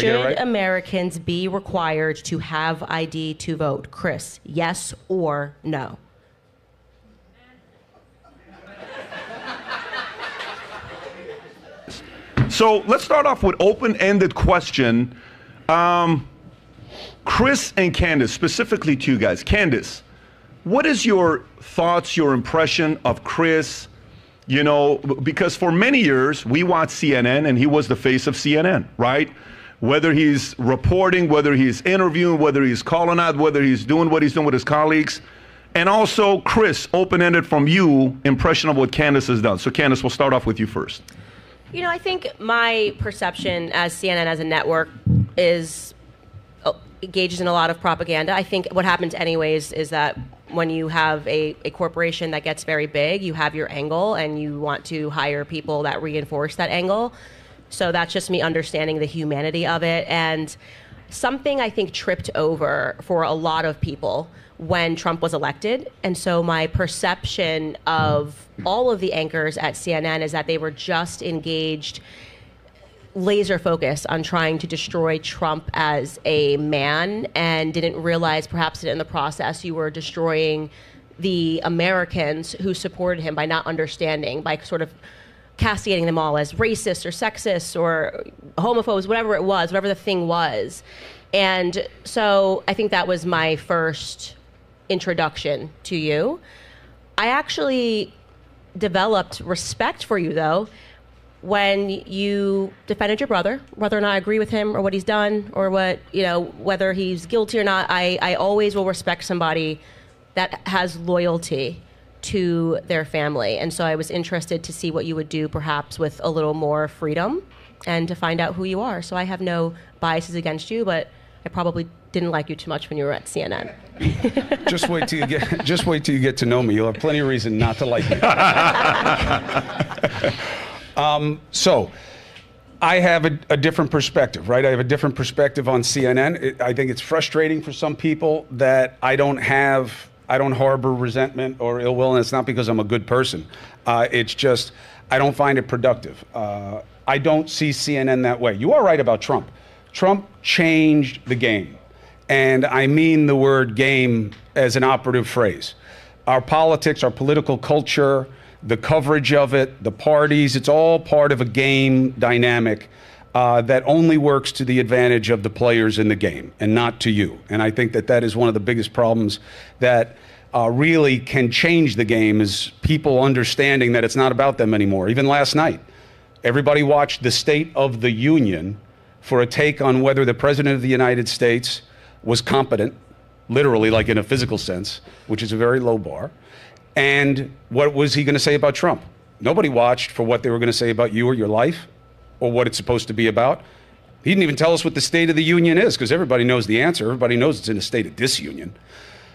Should right? Americans be required to have ID to vote? Chris, yes or no? So let's start off with open-ended question. Chris and Candace, specifically to you guys. Candace, what is your thoughts, your impression of Chris? You know, because for many years we watched CNN and he was the face of CNN, right? Whether he's reporting, whether he's interviewing, whether he's calling out, whether he's doing what he's doing with his colleagues. And also, Chris, open-ended from you, impression of what Candace has done. So Candace, we'll start off with you first. You know, I think my perception as CNN as a network is engages in a lot of propaganda. I think what happens anyways is that when you have a corporation that gets very big, you have your angle and you want to hire people that reinforce that angle. So that's just me understanding the humanity of it. And something I think tripped over for a lot of people when Trump was elected. And so my perception of all of the anchors at CNN is that they were just engaged laser focus on trying to destroy Trump as a man and didn't realize perhaps that in the process you were destroying the Americans who supported him by not understanding, by sort of castigating them all as racist or sexist or homophobes, whatever it was, whatever the thing was. And so I think that was my first introduction to you. I actually developed respect for you, though, when you defended your brother, whether or not I agree with him or what he's done or what, you know, whether he's guilty or not, I always will respect somebody that has loyalty to their family. And so I was interested to see what you would do perhaps with a little more freedom and to find out who you are. So I have no biases against you, but I probably didn't like you too much when you were at CNN. Just wait till you get to know me. You'll have plenty of reason not to like me. So I have a different perspective, right? I have a different perspective on CNN. I think it's frustrating for some people that I don't harbor resentment or ill will, and it's not because I'm a good person. It's just, I don't find it productive. I don't see CNN that way. You are right about Trump. Trump changed the game. And I mean the word game as an operative phrase. Our politics, our political culture, the coverage of it, the parties, it's all part of a game dynamic that only works to the advantage of the players in the game and not to you. And I think that that is one of the biggest problems that really can change the game is people understanding that it's not about them anymore. Even last night, everybody watched the State of the Union for a take on whether the President of the United States was competent, literally like in a physical sense, which is a very low bar. And what was he going to say about Trump? Nobody watched for what they were going to say about you or your life or what it's supposed to be about. He didn't even tell us what the State of the Union is because everybody knows the answer. Everybody knows it's in a state of disunion.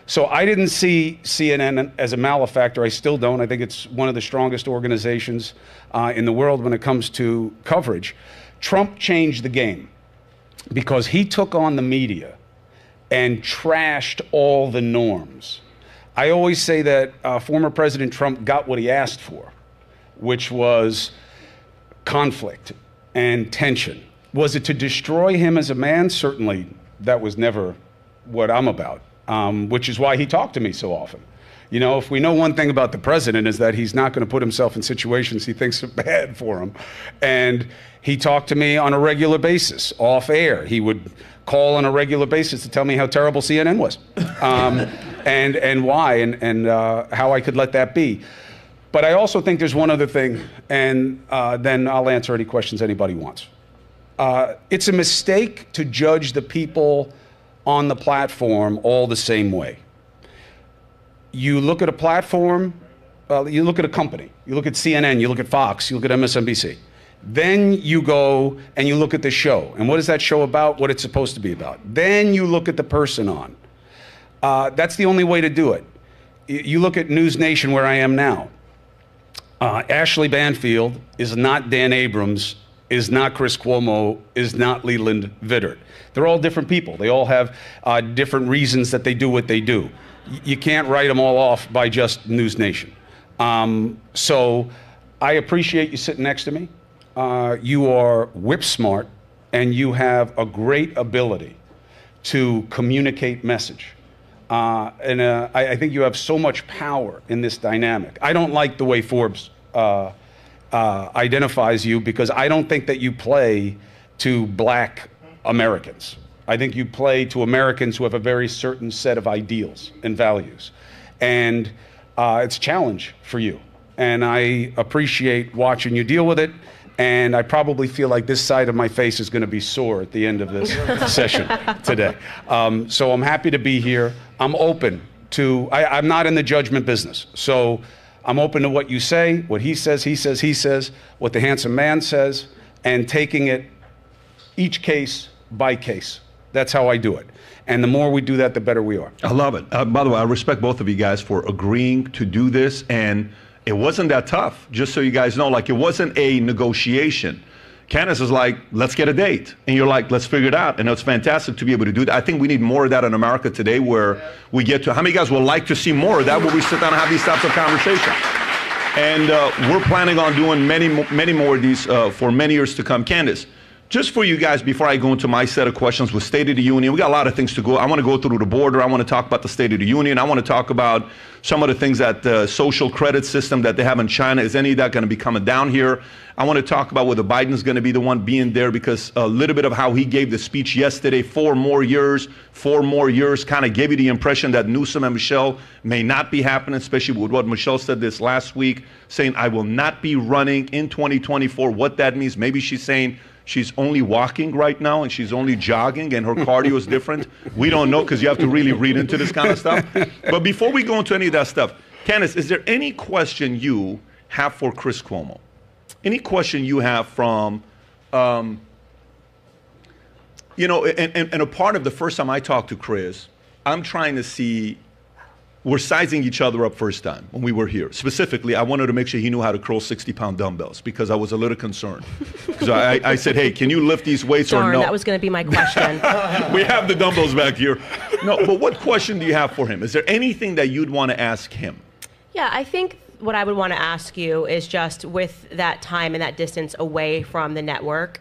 So I didn't see CNN as a malefactor. I still don't. I think it's one of the strongest organizations in the world when it comes to coverage. Trump changed the game because he took on the media and trashed all the norms. I always say that former President Trump got what he asked for, which was conflict and tension. Was it to destroy him as a man? Certainly, that was never what I'm about, which is why he talked to me so often. You know, if we know one thing about the president is that he's not going to put himself in situations he thinks are bad for him. And he talked to me on a regular basis, off air. He would call on a regular basis to tell me how terrible CNN was and why and how I could let that be. But I also think there's one other thing, and then I'll answer any questions anybody wants. It's a mistake to judge the people on the platform all the same way. You look at a platform, you look at a company, you look at CNN, you look at Fox, you look at MSNBC. Then you go and you look at the show. And what is that show about? What it's supposed to be about. Then you look at the person on. That's the only way to do it. You look at News Nation where I am now. Ashley Banfield is not Dan Abrams, is not Chris Cuomo, is not Leland Vittert. They're all different people. They all have different reasons that they do what they do. You can't write them all off by just News Nation. So I appreciate you sitting next to me. You are whip smart. and you have a great ability to communicate message. I think you have so much power in this dynamic. I don't like the way Forbes identifies you, because I don't think that you play to black Americans. I think you play to Americans who have a very certain set of ideals and values. And it's a challenge for you. And I appreciate watching you deal with it. And I probably feel like this side of my face is going to be sore at the end of this session today. So I'm happy to be here. I'm open to, I'm not in the judgment business. So I'm open to what you say, what he says, what the handsome man says, and taking it each case by case. That's how I do it. And the more we do that, the better we are. I love it. By the way, I respect both of you guys for agreeing to do this. And it wasn't that tough, just so you guys know. Like, it wasn't a negotiation. Candace is like, let's get a date. And you're like, let's figure it out. And it's fantastic to be able to do that. I think we need more of that in America today, where we get to, how many guys would like to see more of that, where we sit down and have these types of conversations? And we're planning on doing many more of these for many years to come. Candace, just for you guys, before I go into my set of questions with State of the Union, we got a lot of things to go. I want to go through the border. I want to talk about the State of the Union. I want to talk about some of the things that the social credit system that they have in China. Is any of that going to be coming down here? I want to talk about whether Biden's going to be the one being there, because a little bit of how he gave the speech yesterday, 4 more years, kind of gave you the impression that Newsom and Michelle may not be happening, especially with what Michelle said this last week, saying, I will not be running in 2024, what that means. Maybe she's saying, she's only walking right now, and she's only jogging, and her cardio is different. We don't know, because you have to really read into this kind of stuff. But before we go into any of that stuff, Candace, is there any question you have for Chris Cuomo? Any question you have from, you know, and a part of the first time I talked to Chris, I'm trying to see, we're sizing each other up first time when we were here. Specifically, I wanted to make sure he knew how to curl 60-pound dumbbells, because I was a little concerned. So I said, hey, can you lift these weights or no? That was going to be my question. We have the dumbbells back here. No, but what question do you have for him? Is there anything that you'd want to ask him? Yeah, I think what I would want to ask you is just with that time and that distance away from the network,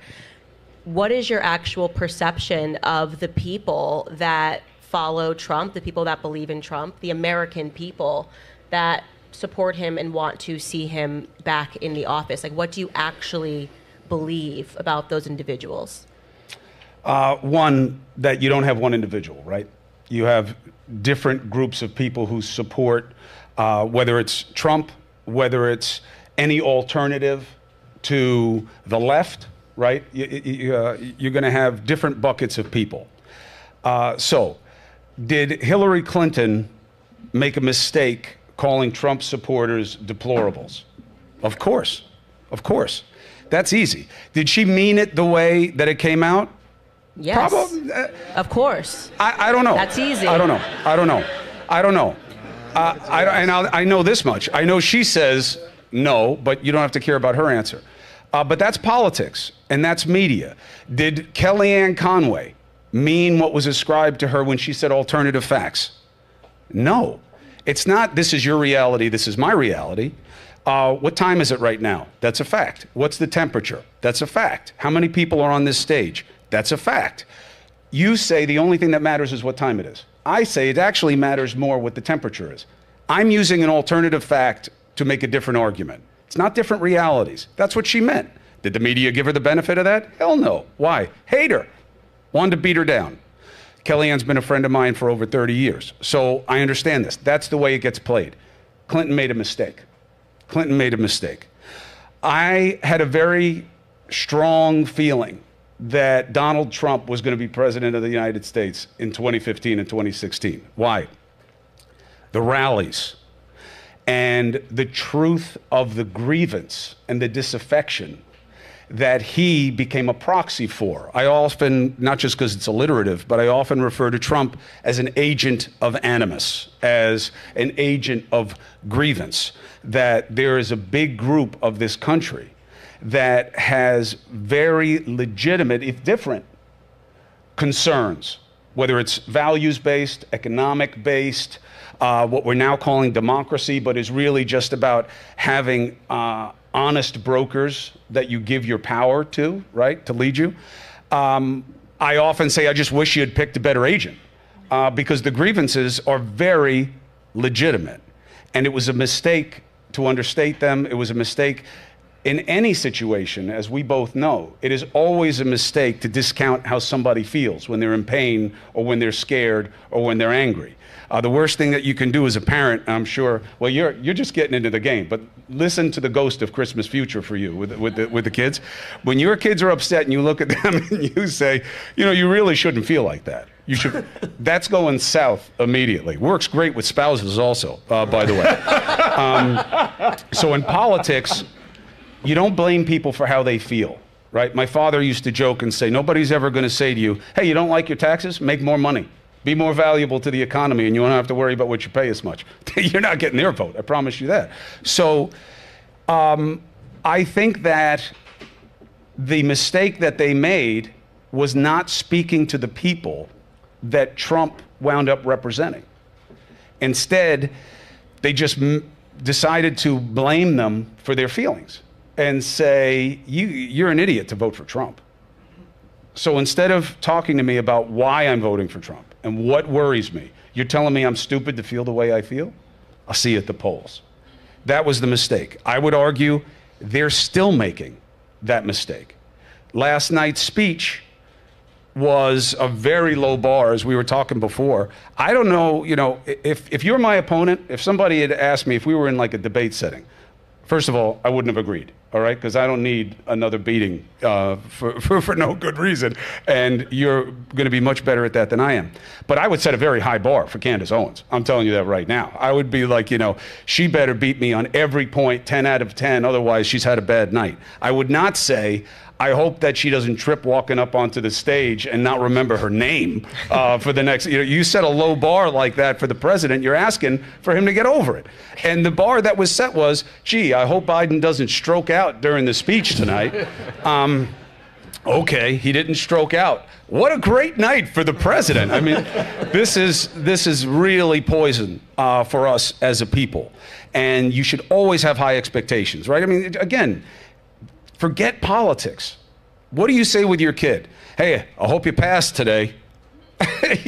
what is your actual perception of the people that follow Trump, the people that believe in Trump, the American people that support him and want to see him back in the office? Like, what do you actually believe about those individuals? One, that you don't have one individual, right? You have different groups of people who support, whether it's Trump, whether it's any alternative to the left, right? You're going to have different buckets of people. So, did Hillary Clinton make a mistake calling Trump supporters deplorables? Of course. Of course. That's easy. Did she mean it the way that it came out? Yes. Probably, of course. I don't know. That's easy. I don't know. I know this much. I know she says no, but you don't have to care about her answer. But that's politics, and that's media. Did Kellyanne Conway mean what was ascribed to her when she said alternative facts? No. It's not, this is your reality, this is my reality. What time is it right now? That's a fact. What's the temperature? That's a fact. How many people are on this stage? That's a fact. You say the only thing that matters is what time it is. I say it actually matters more what the temperature is. I'm using an alternative fact to make a different argument. It's not different realities. That's what she meant. Did the media give her the benefit of that? Hell no. Why? Hate her. Wanted to beat her down. Kellyanne's been a friend of mine for over 30 years, so I understand this. That's the way it gets played. Clinton made a mistake. Clinton made a mistake. I had a very strong feeling that Donald Trump was going to be president of the United States in 2015 and 2016. Why? The rallies and the truth of the grievance and the disaffection that he became a proxy for. I often, not just because it's alliterative, but I often refer to Trump as an agent of animus, as an agent of grievance, that there is a big group of this country that has very legitimate, if different, concerns, whether it's values-based, economic-based, what we're now calling democracy, but is really just about having honest brokers that you give your power to, right, to lead you, I often say I just wish you had picked a better agent because the grievances are very legitimate. And it was a mistake to understate them. It was a mistake in any situation, as we both know. It is always a mistake to discount how somebody feels when they're in pain or when they're scared or when they're angry. The worst thing that you can do as a parent, I'm sure, well, you're just getting into the game, but listen to the Ghost of Christmas Future for you with the kids. When your kids are upset and you look at them and you say, you know, you really shouldn't feel like that. You should, that's going south immediately. Works great with spouses also, by the way. So in politics, you don't blame people for how they feel, right? My father used to joke and say, nobody's ever going to say to you, hey, you don't like your taxes? Make more money. Be more valuable to the economy, and you won't have to worry about what you pay as much. You're not getting their vote, I promise you that. So I think that the mistake that they made was not speaking to the people that Trump wound up representing. Instead, they just decided to blame them for their feelings and say, you're an idiot to vote for Trump. So instead of talking to me about why I'm voting for Trump and what worries me, you're telling me I'm stupid to feel the way I feel? I'll see you at the polls. That was the mistake. I would argue they're still making that mistake. Last night's speech was a very low bar, as we were talking before. I don't know, you know, if you're my opponent, if somebody had asked me if we were in like a debate setting, first of all, I wouldn't have agreed, all right? Because I don't need another beating for no good reason. And you're going to be much better at that than I am. But I would set a very high bar for Candace Owens. I'm telling you that right now. I would be like, you know, she better beat me on every point, 10 out of 10. Otherwise, she's had a bad night. I would not say, I hope that she doesn't trip walking up onto the stage and not remember her name for the next, you know, you set a low bar like that for the president, you're asking for him to get over it. And the bar that was set was, gee, I hope Biden doesn't stroke out during the speech tonight. Okay, he didn't stroke out. What a great night for the president. I mean, this is really poison for us as a people. And you should always have high expectations, right? I mean, again, forget politics. What do you say with your kid? Hey, I hope you pass today.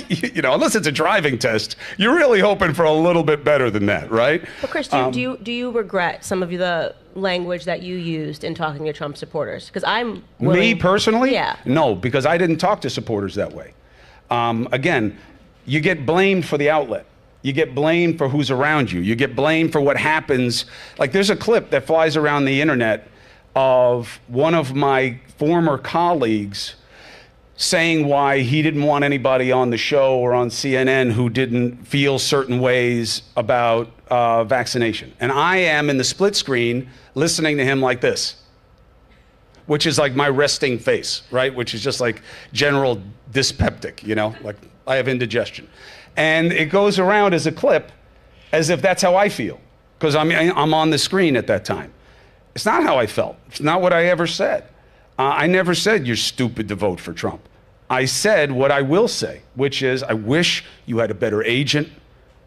You know, unless it's a driving test, you're really hoping for a little bit better than that, right? Well, Chris, do you regret some of the language that you used in talking to Trump supporters? Because I'm willing... Me personally? Yeah. No, because I didn't talk to supporters that way. Again, you get blamed for the outlet. You get blamed for who's around you. You get blamed for what happens. Like, there's a clip that flies around the internet of one of my former colleagues saying why he didn't want anybody on the show or on CNN who didn't feel certain ways about vaccination. And I am in the split screen listening to him like this, which is like my resting face, right? Which is just like general dyspeptic, you know, like I have indigestion. And it goes around as a clip as if that's how I feel, because I'm on the screen at that time. It's not how I felt. It's not what I ever said. I never said you're stupid to vote for Trump. I said what I will say, which is I wish you had a better agent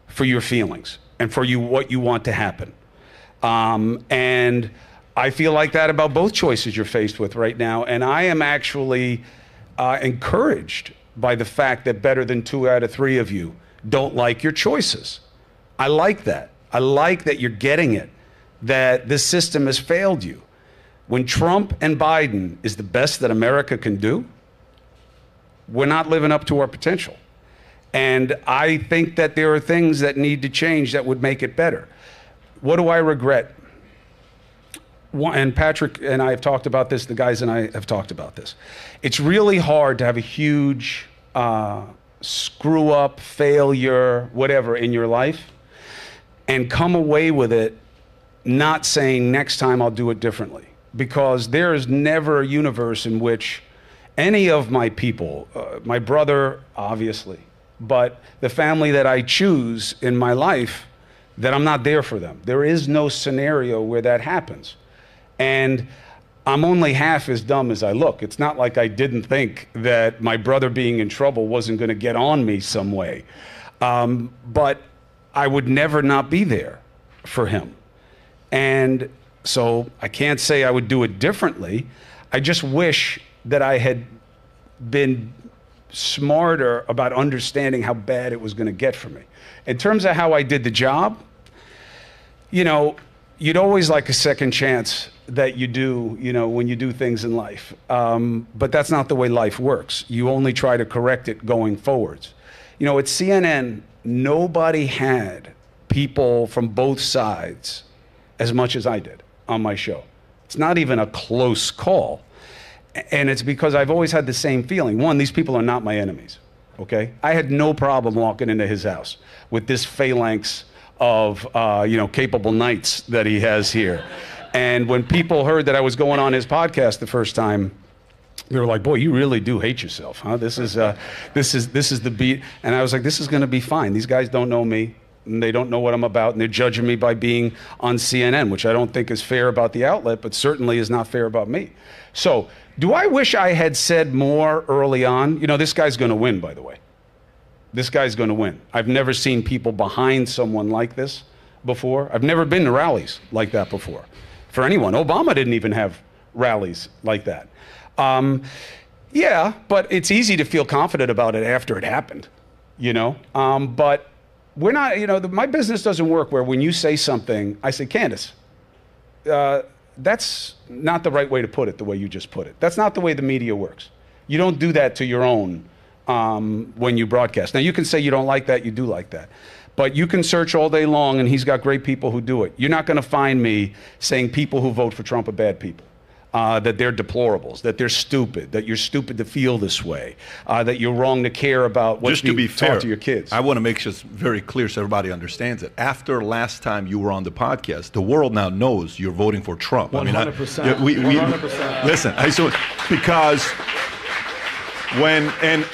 for your feelings and for you what you want to happen. And I feel like that about both choices you're faced with right now. And I am actually encouraged by the fact that better than 2 out of 3 of you don't like your choices. I like that. I like that you're getting it, that this system has failed you. When Trump and Biden is the best that America can do, we're not living up to our potential. And I think that there are things that need to change that would make it better. What do I regret? And Patrick and I have talked about this, the guys and I have talked about this. It's really hard to have a huge screw up, failure, whatever in your life, and come away with it not saying next time I'll do it differently, because there is never a universe in which any of my people, my brother, obviously, but the family that I choose in my life, that I'm not there for them. There is no scenario where that happens. And I'm only half as dumb as I look. It's not like I didn't think that my brother being in trouble wasn't going to get on me some way. But I would never not be there for him. And so I can't say I would do it differently. I just wish that I had been smarter about understanding how bad it was going to get for me. In terms of how I did the job, you know, you'd always like a second chance that you do, you know, when you do things in life. But that's not the way life works. You only try to correct it going forwards. You know, at CNN, nobody had people from both sides as much as I did on my show. It's not even a close call. And it's because I've always had the same feeling. One, these people are not my enemies, okay? I had no problem walking into his house with this phalanx of, you know, capable knights that he has here. And when people heard that I was going on his podcast the first time, they were like, boy, you really do hate yourself, huh? This is the beat. And I was like, this is going to be fine. These guys don't know me, and they don't know what I'm about, and they're judging me by being on CNN, which I don't think is fair about the outlet, but certainly is not fair about me. So do I wish I had said more early on? You know, this guy's going to win, by the way. This guy's going to win. I've never seen people behind someone like this before. I've never been to rallies like that before for anyone. Obama didn't even have rallies like that. Yeah, but it's easy to feel confident about it after it happened, you know? But we're not, you know, my business doesn't work where when you say something, I say, Candace, that's not the right way to put it, the way you just put it. That's not the way the media works. You don't do that to your own when you broadcast. Now, you can say you don't like that, you do like that. But you can search all day long, and he's got great people who do it. You're not going to find me saying people who vote for Trump are bad people. That they're deplorables, that they're stupid, that you're stupid to feel this way, that you're wrong to care about what you talk to your kids. I want to make sure it's very clear so everybody understands it. After last time you were on the podcast, the world now knows you're voting for Trump. 100%. I mean, 100%. Listen, because when, and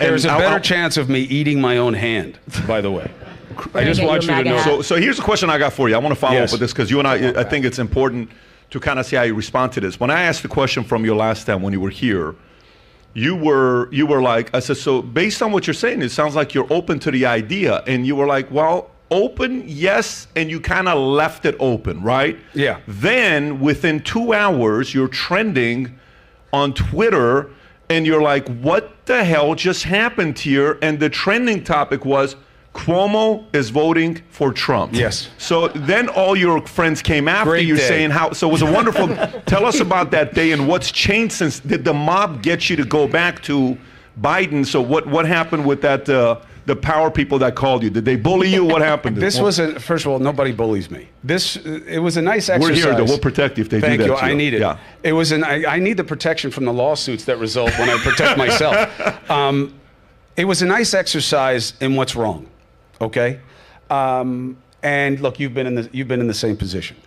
there's a better chance of me eating my own hand, by the way. I just want you to know. So here's a question I got for you. I want to follow up with this because you and I think it's important to kind of see how you respond to this. When I asked the question from you last time when you were here, you were like, I said, so based on what you're saying, it sounds like you're open to the idea. And you were like, well, open, yes, and you kind of left it open, right? Yeah. Then within 2 hours, you're trending on Twitter, and you're like, what the hell just happened here? And the trending topic was, Cuomo is voting for Trump. Yes. So then all your friends came after you saying how, so it was a wonderful, tell us about that day and what's changed since, did the mob get you to go back to Biden? So what happened with that, the power people that called you? Did they bully you? What happened? This was, first of all, nobody bullies me. It was a nice exercise. We're here though, we'll protect you if they do that. Thank you, I need it. Yeah. It was I need the protection from the lawsuits that result when I protect myself. It was a nice exercise in what's wrong. Okay, and look, you've been in the same position.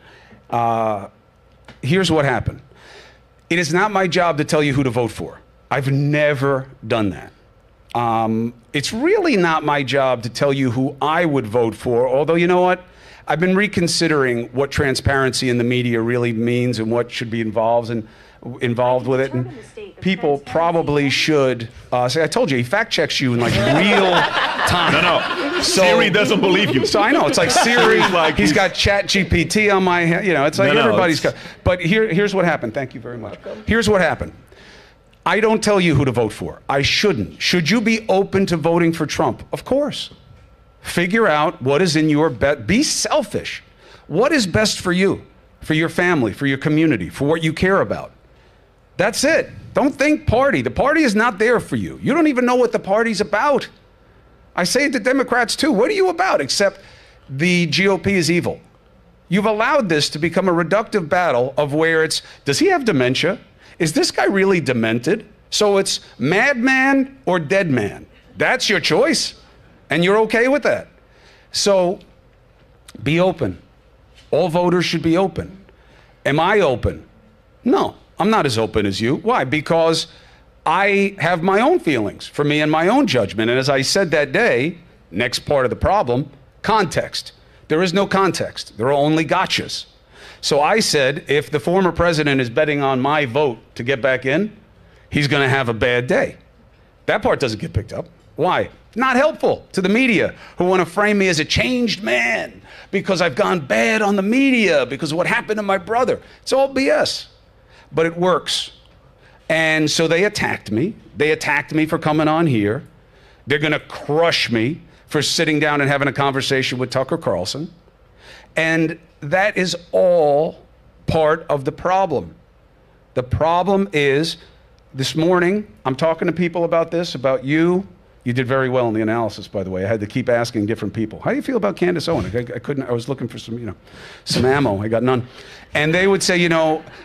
Here's what happened. It is not my job to tell you who to vote for. I've never done that. It's really not my job to tell you who I would vote for. Although you know what, I've been reconsidering what transparency in the media really means and what should be involved and involved with it. And people probably should say, I told you, he fact checks you in like real time. No. So, Siri doesn't believe you. So I know, it's like Siri, like he's got ChatGPT on my hand, you know, it's like everybody's got. But here's what happened. Thank you very much. Here's what happened. I don't tell you who to vote for. I shouldn't. Should you be open to voting for Trump? Of course. Figure out what is in your best. Be selfish. What is best for you, for your family, for your community, for what you care about? That's it. Don't think party. The party is not there for you. You don't even know what the party's about. I say it to Democrats, too. What are you about? Except the GOP is evil. You've allowed this to become a reductive battle of where it's, does he have dementia? Is this guy really demented? So it's madman or dead man. That's your choice, and you're okay with that. So be open. All voters should be open. Am I open? No, I'm not as open as you. Why? Because I have my own feelings for me and my own judgment. And as I said that day, next part of the problem, context. There is no context. There are only gotchas. So I said, if the former president is betting on my vote to get back in, he's going to have a bad day. That part doesn't get picked up. Why? Not helpful to the media who want to frame me as a changed man because I've gone bad on the media because of what happened to my brother. It's all BS, but it works. And so they attacked me. They attacked me for coming on here. They're going to crush me for sitting down and having a conversation with Tucker Carlson. And that is all part of the problem. The problem is, this morning, I'm talking to people about this, about you. You did very well in the analysis, by the way. I had to keep asking different people, how do you feel about Candace Owen? I was looking for some, some ammo. I got none. And they would say,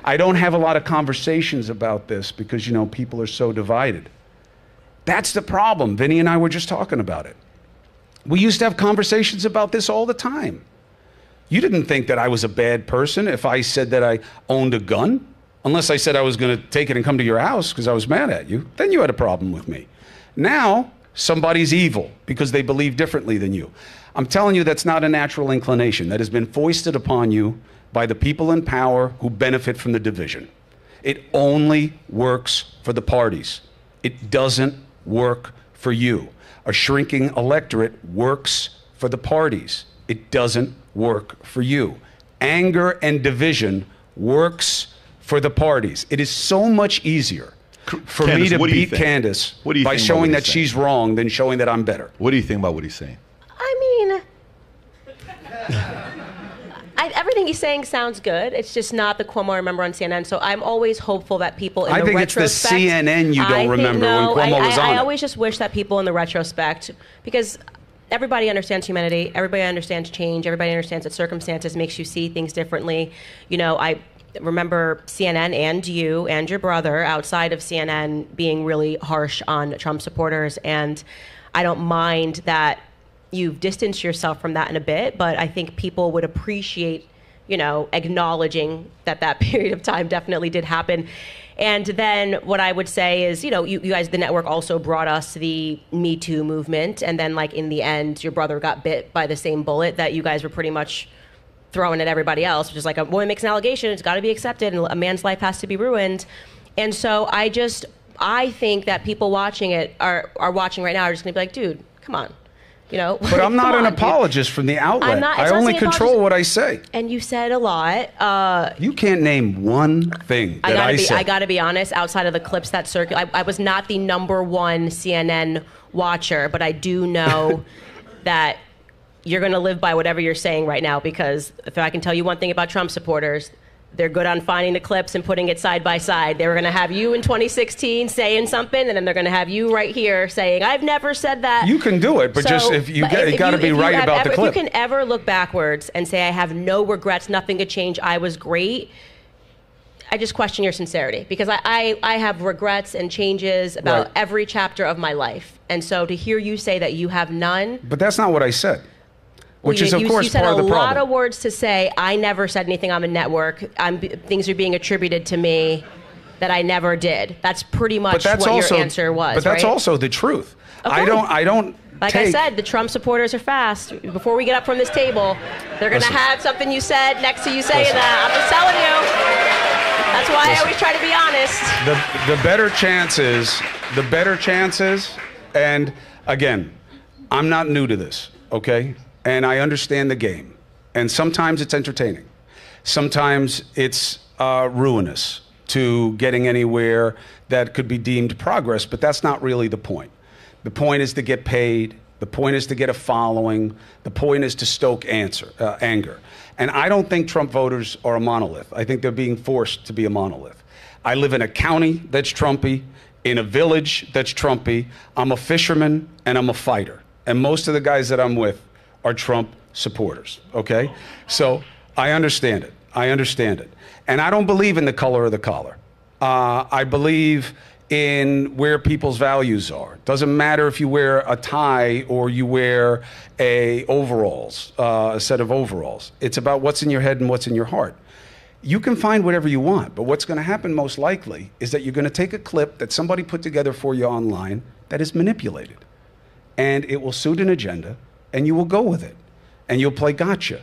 I don't have a lot of conversations about this because, people are so divided. That's the problem. Vinny and I were just talking about it. We used to have conversations about this all the time. You didn't think that I was a bad person if I said that I owned a gun, unless I said I was going to take it and come to your house because I was mad at you. Then you had a problem with me. Now, somebody's evil because they believe differently than you. I'm telling you, that's not a natural inclination. That has been foisted upon you by the people in power who benefit from the division. It only works for the parties. It doesn't work for you. A shrinking electorate works for the parties. It doesn't work for you. Anger and division works for the parties. It is so much easier for Candace, me to beat Candace by showing that she's wrong than showing that I'm better. What do you think about what he's saying? I mean, everything he's saying sounds good. It's just not the Cuomo I remember on CNN. So I'm always hopeful that people in the retrospect... I think it's the CNN you don't remember when Cuomo was on. I always just wish that people in the retrospect, because everybody understands humanity, everybody understands change, everybody understands that circumstances makes you see things differently. I remember CNN and you and your brother outside of CNN being really harsh on Trump supporters, and I don't mind that you've distanced yourself from that in a bit, but I think people would appreciate, acknowledging that that period of time definitely did happen. And then what I would say is, you guys, the network also brought us the Me Too movement, and then in the end, your brother got bit by the same bullet that you guys were pretty much throwing at everybody else, which is a woman makes an allegation, it's got to be accepted, and a man's life has to be ruined. And so I think that people watching it are watching right now are just going to be like, dude, come on. But I'm not an apologist from the outlet. I only control what I say. And you said a lot. You can't name one thing that I said. I got to be honest, outside of the clips that circulate, I was not the #1 CNN watcher, but I do know that you're going to live by whatever you're saying right now, because if I can tell you one thing about Trump supporters, they're good on finding the clips and putting it side by side. They were going to have you in 2016 saying something, and then they're going to have you right here saying, I've never said that. You can do it, but so, just if you got to be right about the clip. If you can ever look backwards and say, I have no regrets, nothing to change, I was great, I just question your sincerity, because I have regrets and changes about every chapter of my life. And so to hear you say that you have none. But that's not what I said. Which is, of course, part of the problem. You said a lot of words to say, I never said anything, I'm a network, things are being attributed to me that I never did. That's pretty much what your answer was, but that's also the truth. Okay. I don't like I said, the Trump supporters are fast. Before we get up from this table, they're going to have something you said next to you saying that. I'm just telling you. That's why I always try to be honest. The better chances, and again, I'm not new to this, okay? And I understand the game. And sometimes it's entertaining. Sometimes it's ruinous to getting anywhere that could be deemed progress, but that's not really the point. The point is to get paid. The point is to get a following. The point is to stoke anger. And I don't think Trump voters are a monolith. I think they're being forced to be a monolith. I live in a county that's Trumpy, in a village that's Trumpy. I'm a fisherman and I'm a fighter. And most of the guys that I'm with are Trump supporters, okay? So I understand it. I understand it. And I don't believe in the color of the collar. I believe in where people's values are. It doesn't matter if you wear a tie or you wear a set of overalls. It's about what's in your head and what's in your heart. You can find whatever you want, but what's going to happen most likely is that you're going to take a clip that somebody put together for you online that is manipulated, and it will suit an agenda, and you will go with it, and you'll play gotcha.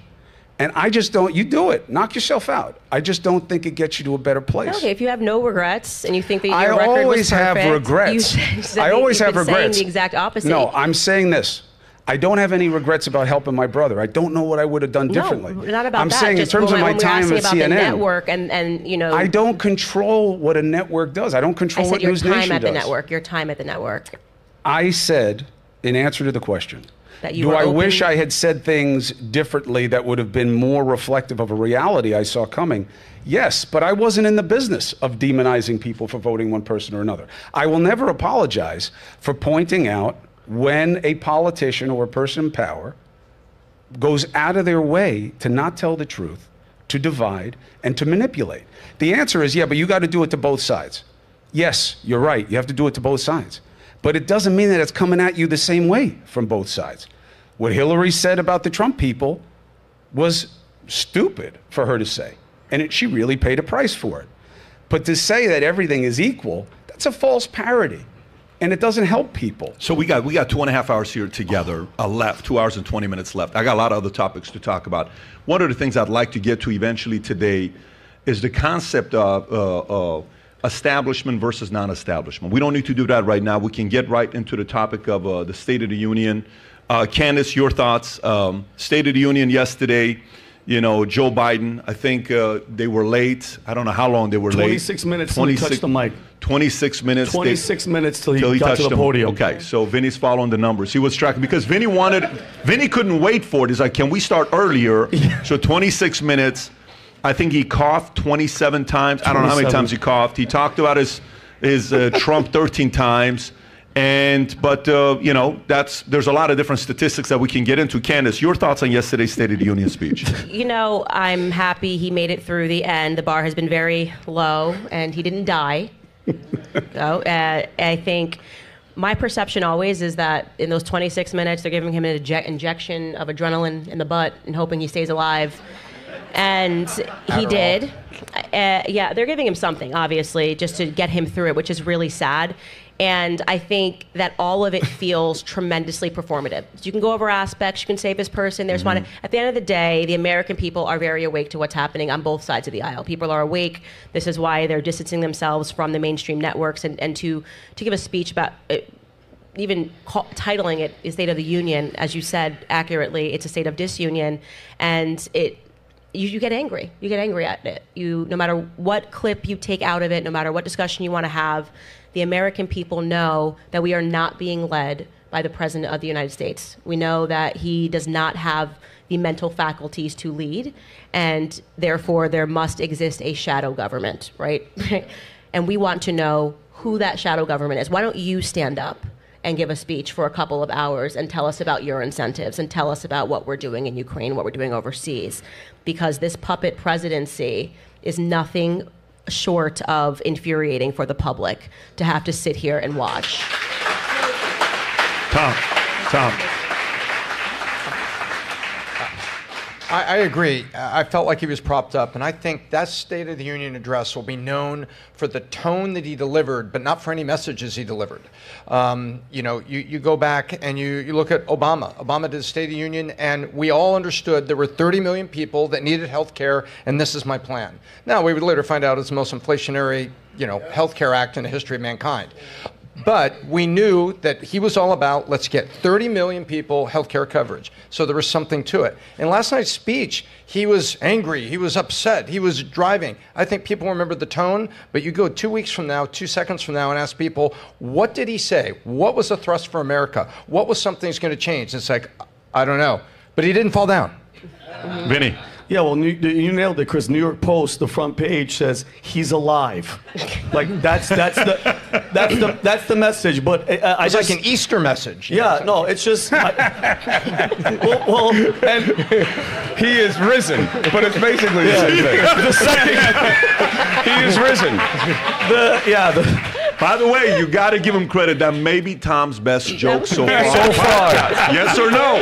And I just don't, you do it, knock yourself out. I just don't think it gets you to a better place. Okay, if you have no regrets and you think that your record was perfect. I always have regrets. I always have regrets. You've been saying the exact opposite. No, I'm saying this. I don't have any regrets about helping my brother. I don't know what I would have done differently. No, not about I'm that. Saying just in terms of my time at CNN. Network and, you know, I don't control what a network does. I don't control what News Nation does. Your time at the network. I said, in answer to the question, that you do I wish I had said things differently that would have been more reflective of a reality I saw coming? Yes, but I wasn't in the business of demonizing people for voting one person or another. I will never apologize for pointing out when a politician or a person in power goes out of their way to not tell the truth, to divide, and to manipulate. The answer is, yeah, but you got to do it to both sides. Yes, you're right. You have to do it to both sides. But it doesn't mean that it's coming at you the same way from both sides. What Hillary said about the Trump people was stupid for her to say. And she really paid a price for it. But to say that everything is equal, that's a false parody. And it doesn't help people. So we got 2.5 hours here together, left, 2 hours and 20 minutes left. I got a lot of other topics to talk about. One of the things I'd like to get to eventually today is the concept of establishment versus non-establishment. We don't need to do that right now. We can get right into the topic of the State of the Union. Candace, your thoughts. State of the Union yesterday. You know, Joe Biden, I think they were late. I don't know how long they were 26 late. Minutes 26 minutes till he touched the mic. 26 minutes. 26 minutes till he got to the podium. Okay, so Vinny's following the numbers. He was tracking because Vinny couldn't wait for it. He's like, can we start earlier? Yeah. So 26 minutes. I think he coughed 27 times. I don't know how many times he coughed. He talked about his Trump 13 times. But you know, there's a lot of different statistics that we can get into. Candace, your thoughts on yesterday's State of the Union speech? You know, I'm happy he made it through the end. The bar has been very low, and he didn't die. I think my perception always is that in those 26 minutes, they're giving him an injection of adrenaline in the butt and hoping he stays alive. And he did. Yeah, they're giving him something, obviously, just to get him through it, which is really sad. And I think that all of it feels tremendously performative. So you can go over aspects, you can save this person, there's one. At the end of the day, the American people are very awake to what's happening on both sides of the aisle. People are awake. This is why they're distancing themselves from the mainstream networks. And to give a speech about it, even titling it is State of the Union, as you said accurately, it's a state of disunion. And you get angry. You get angry at it. No matter what clip you take out of it, no matter what discussion you want to have, the American people know that we are not being led by the President of the United States. We know that he does not have the mental faculties to lead, and therefore there must exist a shadow government, right? And we want to know who that shadow government is. Why don't you stand up and give a speech for a couple of hours and tell us about your incentives and tell us about what we're doing in Ukraine, what we're doing overseas? Because this puppet presidency is nothing short of infuriating for the public to have to sit here and watch. Tom. I agree. I felt like he was propped up, and I think that State of the Union address will be known for the tone that he delivered, but not for any messages he delivered. You know, you go back and you look at Obama. Obama did the State of the Union, and we all understood there were 30 million people that needed health care, and this is my plan. Now, we would later find out it's the most inflationary, you know, health care act in the history of mankind. But we knew that he was all about, let's get 30 million people health care coverage. So there was something to it. In last night's speech, he was angry. He was upset. He was driving. I think people remember the tone. But you go 2 weeks from now, 2 seconds from now, and ask people, what did he say? What was the thrust for America? What was something that's going to change? It's like, I don't know. But he didn't fall down. Vinny. Yeah, well, you nailed it, Chris. New York Post, the front page says he's alive. Like that's the message. But I just, like an Easter message. Yeah, no, it's just. And he is risen, but it's basically the same thing. The second he is risen. By the way, you got to give him credit. That may be Tom's best joke so far. Yes or no?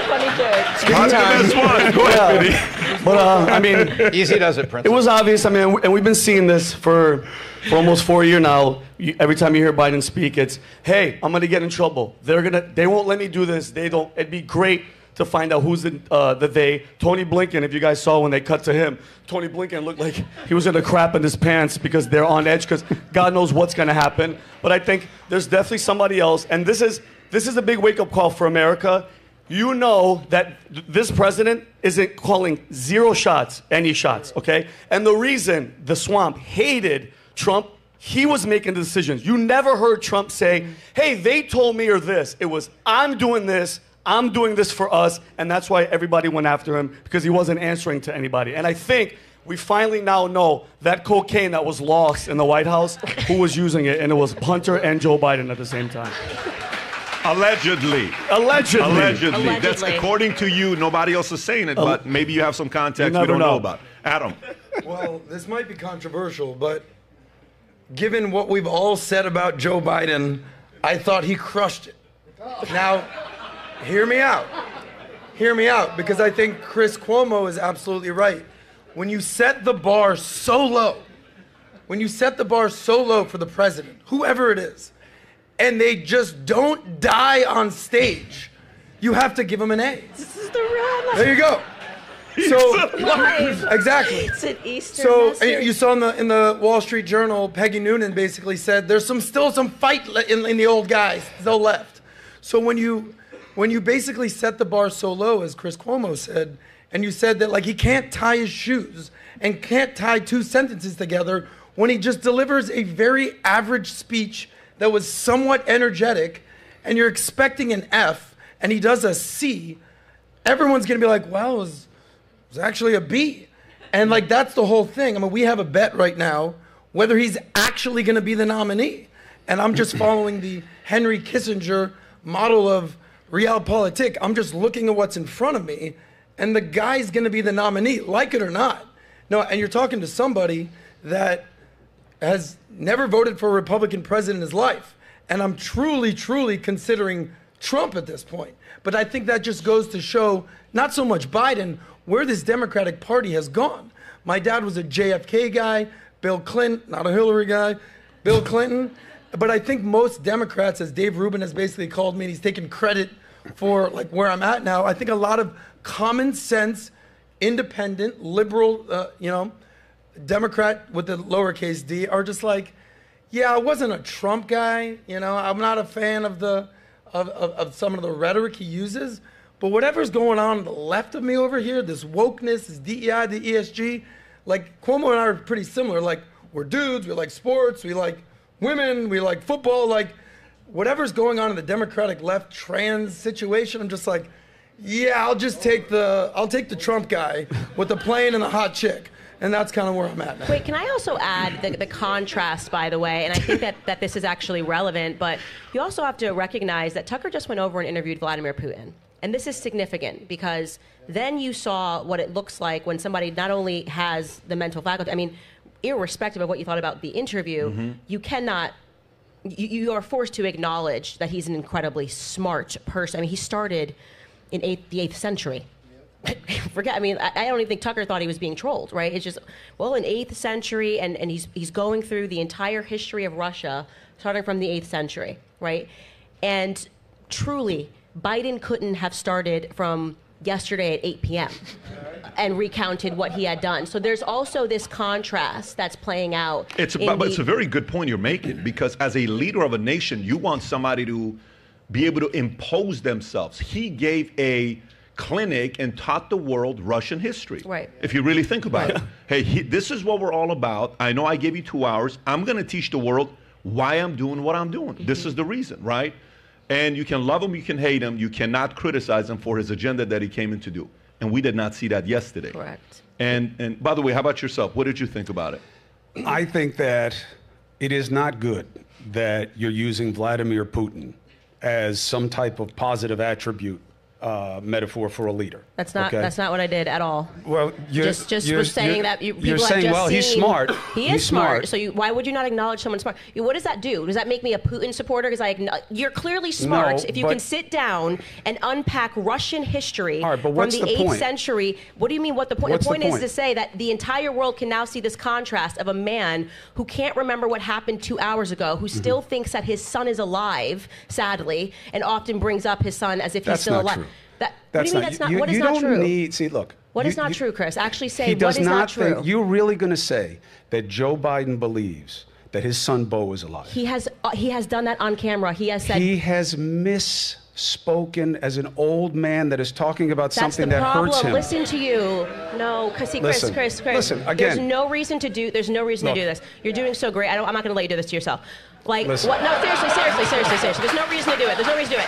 It's not the best one. Go ahead, Vinny. But I mean, easy does it, Prince. It was obvious. I mean, and we've been seeing this for almost 4 years now. Every time you hear Biden speak, it's, "Hey, I'm gonna get in trouble. They won't let me do this. They don't." It'd be great to find out who's the they. Tony Blinken, if you guys saw when they cut to him, Tony Blinken looked like he was gonna crap in his pants because they're on edge because God knows what's gonna happen. But I think there's definitely somebody else, and this is a big wake-up call for America. you know that this president isn't calling zero shots, any shots, okay? And the reason the swamp hated Trump, he was making the decisions. You never heard Trump say, hey, they told me or this. It was, I'm doing this for us, and that's why everybody went after him, because he wasn't answering to anybody. And I think we finally now know that cocaine that was lost in the White House, who was using it, and it was Hunter and Joe Biden at the same time. Allegedly. Allegedly. Allegedly. Allegedly. That's according to you. Nobody else is saying it, but maybe you have some context we don't know about. Adam. Well, this might be controversial, but given what we've all said about Joe Biden, I thought he crushed it. Now, hear me out. Hear me out, because I think Chris Cuomo is absolutely right. When you set the bar so low, when you set the bar so low for the president, whoever it is, and they just don't die on stage, you have to give them an A. This is the run. There you go. So exactly. It's an Easter message. You saw in the Wall Street Journal, Peggy Noonan basically said there's still some fight in the old guys still left. So when you basically set the bar so low, as Chris Cuomo said, and you said that like he can't tie his shoes and can't tie two sentences together when he just delivers a very average speech that was somewhat energetic, and you're expecting an F, and he does a C, everyone's gonna be like, wow, it was actually a B. And like, that's the whole thing. I mean, we have a bet right now whether he's actually gonna be the nominee. And I'm just following the Henry Kissinger model of realpolitik. I'm just looking at what's in front of me, and the guy's gonna be the nominee, like it or not. No, and you're talking to somebody that has never voted for a Republican president in his life. And I'm truly, truly considering Trump at this point. But I think that just goes to show, not so much Biden, where this Democratic Party has gone. My dad was a JFK guy, Bill Clinton, not a Hillary guy, Bill Clinton. But I think most Democrats, as Dave Rubin has basically called me, and he's taken credit for like where I'm at now, I think a lot of common sense, independent, liberal, Democrat with the lowercase d are just like, yeah, I wasn't a Trump guy, I'm not a fan of some of the rhetoric he uses, but whatever's going on the left of me over here, this wokeness, this DEI, the ESG, like Cuomo and I are pretty similar. Like, we're dudes, we like sports, we like women, we like football, like whatever's going on in the Democratic left trans situation, I'm just like, yeah, I'll take the Trump guy with the plane and the hot chick. And that's kind of where I'm at now. Wait, can I also add the contrast, by the way, and I think that this is actually relevant, but you also have to recognize that Tucker just went over and interviewed Vladimir Putin. And this is significant because then you saw what it looks like when somebody not only has the mental faculty, I mean, irrespective of what you thought about the interview, you cannot, you are forced to acknowledge that he's an incredibly smart person. I mean, he started in the 8th century. Forget. I mean, I don't even think Tucker thought he was being trolled, right? It's just, well, in 8th century, and he's going through the entire history of Russia, starting from the 8th century, right? And truly, Biden couldn't have started from yesterday at 8 p.m. and recounted what he had done. So there's also this contrast that's playing out. It's a very good point you're making, because as a leader of a nation, you want somebody to be able to impose themselves. He gave a clinic and taught the world Russian history. Right. If you really think about it. Hey, this is what we're all about. I know I gave you 2 hours. I'm going to teach the world why I'm doing what I'm doing. This is the reason, right? And you can love him, you can hate him, you cannot criticize him for his agenda that he came in to do. And we did not see that yesterday. Correct. And by the way, how about yourself? What did you think about it? I think that it is not good that you're using Vladimir Putin as some type of positive attribute metaphor for a leader. That's not what I did at all. Well, you're saying he's smart. He is smart. So why would you not acknowledge someone smart? What does that do? Does that make me a Putin supporter? Because you're clearly smart. No, if you can sit down and unpack Russian history from the 8th century, what do you mean? What the point? The point is to say that the entire world can now see this contrast of a man who can't remember what happened 2 hours ago, who still thinks that his son is alive, sadly, and often brings up his son as if he's still alive. True. What is not true, Chris? Actually say what is not true. You're really going to say that Joe Biden believes that his son Beau is alive? He has done that on camera. He has said... He has mis spoken as an old man that is talking about something that hurts him. Listen to you. No, because see, Chris. Listen, again. There's no reason to do this. You're doing so great. I'm not going to let you do this to yourself. Like, what? No, seriously. There's no reason to do it.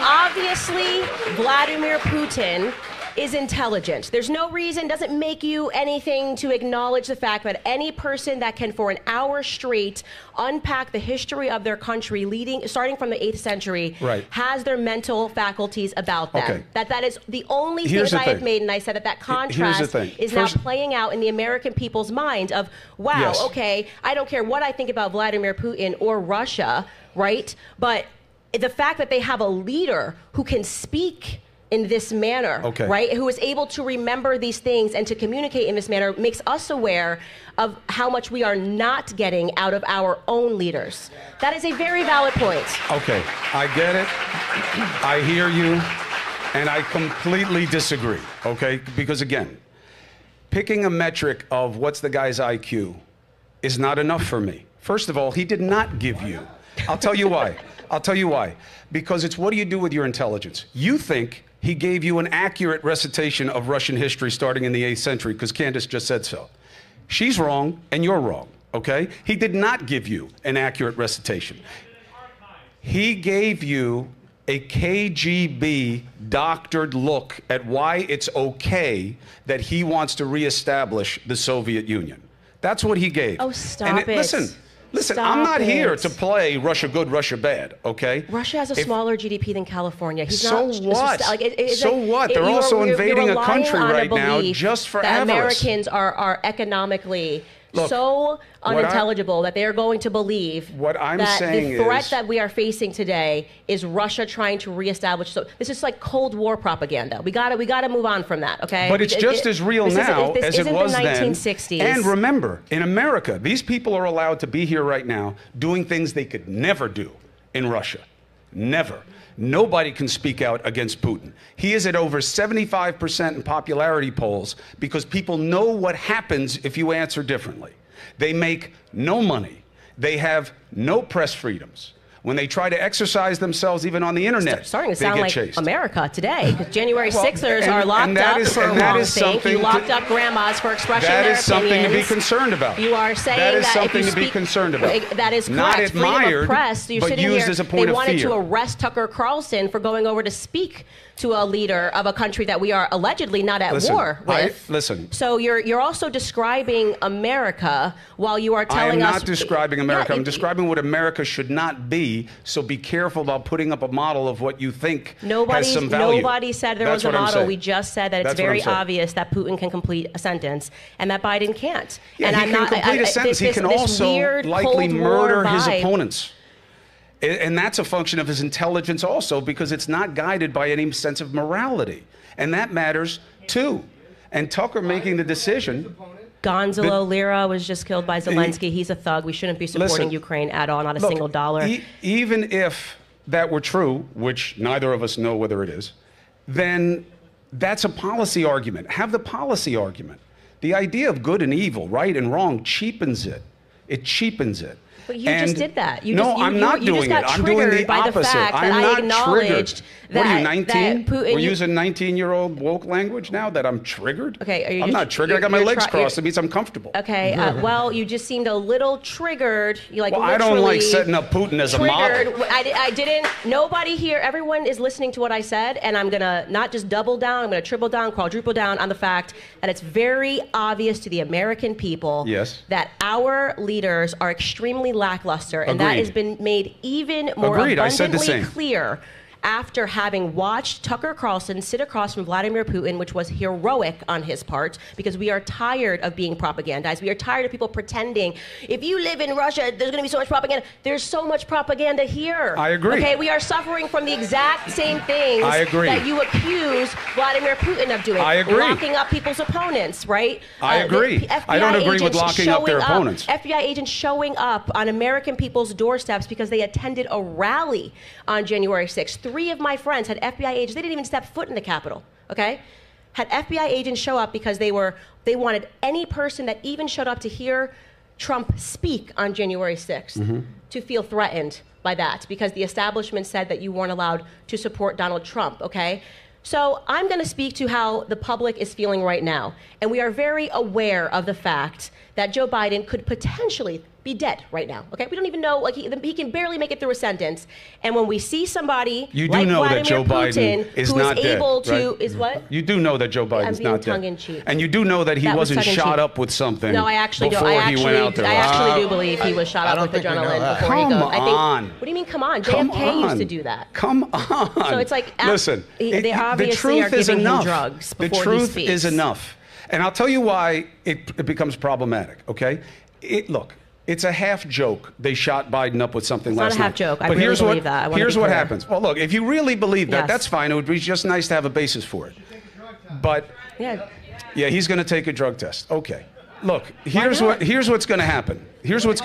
Obviously, Vladimir Putin is intelligent. There's no reason, doesn't make you anything to acknowledge the fact that any person that can for an hour straight unpack the history of their country starting from the 8th century has their mental faculties about them. That is the only thing I have made, and I said that contrast is now playing out in the American people's minds of, wow, okay, I don't care what I think about Vladimir Putin or Russia, but the fact that they have a leader who can speak in this manner, who is able to remember these things and to communicate in this manner makes us aware of how much we are not getting out of our own leaders. That is a very valid point. Okay, I get it, I hear you, and I completely disagree, Because again, picking a metric of what's the guy's IQ is not enough for me. First of all, he did not give you. I'll tell you why. Because it's what do you do with your intelligence? You think he gave you an accurate recitation of Russian history starting in the 8th century because Candace just said so. She's wrong and you're wrong, He did not give you an accurate recitation. He gave you a KGB doctored look at why it's okay that he wants to reestablish the Soviet Union. That's what he gave. Oh, stop it. Listen, I'm not here to play Russia good, Russia bad, Russia has a smaller GDP than California. So what? They're also invading a country right now just for avarice. Americans are economically so unintelligible that they are going to believe that the threat that we are facing today is Russia trying to reestablish. So this is like Cold War propaganda. We gotta move on from that, But it's just as real now as it was then. And remember, in America, these people are allowed to be here right now doing things they could never do in Russia. Never. Nobody can speak out against Putin. He is at over 75% in popularity polls because people know what happens if you answer differently. They make no money. They have no press freedoms. When they try to exercise themselves even on the internet, they get like chased. America today, because January 6ers are locked up for wrong things. You locked up grandmas for expressing their opinions. That is something to be concerned about. You are saying that is something to be concerned about. That is correct. Not admired, but used as a point of fear. They wanted to arrest Tucker Carlson for going over to speak to a leader of a country that we are allegedly not at war with. So you're also describing America while you are telling us... I am not describing America. I'm describing what America should not be, so be careful about putting up a model of what you think has some value. Nobody said there was a model. We just said that it's very obvious that Putin can complete a sentence and that Biden can't. Yeah, and he can complete a sentence. He can also likely murder his opponents. And that's a function of his intelligence also, because it's not guided by any sense of morality. And that matters, too. And Tucker making the decision... Gonzalo Lira was just killed by Zelensky. He's a thug. We shouldn't be supporting Ukraine at all, not a single dollar. Even if that were true, which neither of us know whether it is, then that's a policy argument. Have the policy argument. The idea of good and evil, right and wrong, cheapens it. It cheapens it. But you just did that. No, I'm not doing it. I'm doing the opposite. I'm not triggered. What are you, 19? We're using 19-year-old woke language now that I'm triggered? Okay, I'm not triggered. I got my legs crossed. It means I'm comfortable. Okay, well, you just seemed a little triggered. You like I don't like setting up Putin as a model. I didn't. Nobody here, everyone is listening to what I said, and I'm going to not just double down, I'm going to triple down, quadruple down on the fact that it's very obvious to the American people that our leaders are extremely lackluster, and that has been made even more abundantly clear after having watched Tucker Carlson sit across from Vladimir Putin, which was heroic on his part, because we are tired of being propagandized. We are tired of people pretending, if you live in Russia, there's going to be so much propaganda. There's so much propaganda here. I agree. Okay, we are suffering from the exact same things that you accuse Vladimir Putin of doing. I agree. Locking up people's opponents, right? I agree. I don't agree with locking up their opponents. FBI agents showing up on American people's doorsteps because they attended a rally on January 6th. Three of my friends had FBI agents. They didn't even step foot in the Capitol, Had FBI agents show up because they wanted any person that even showed up to hear Trump speak on January 6th to feel threatened by that, because the establishment said that you weren't allowed to support Donald Trump, okay? So I'm going to speak to how the public is feeling right now. And we are very aware of the fact that Joe Biden could potentially be dead right now, okay? We don't even know, like, he can barely make it through a sentence. And when we see somebody like Vladimir Putin, who is able to, is what? You do know that Joe Biden's not dead. And you do know that he wasn't shot up with something. No, I actually don't. I actually do believe he was shot up with adrenaline before he goes. Come on. What do you mean, come on? JFK used to do that. Come on. So it's like, listen, they obviously are giving him drugs before he speaks. The truth is enough. And I'll tell you why it becomes problematic, okay? Look. It's a half joke. They shot Biden up with something last night. It's not a half joke. I really believe that. Here's what happens. Well, look, if you really believe that, that's fine. It would be just nice to have a basis for it. But yeah, he's going to take a drug test. Okay. Look, here's what's going to happen. Here's what's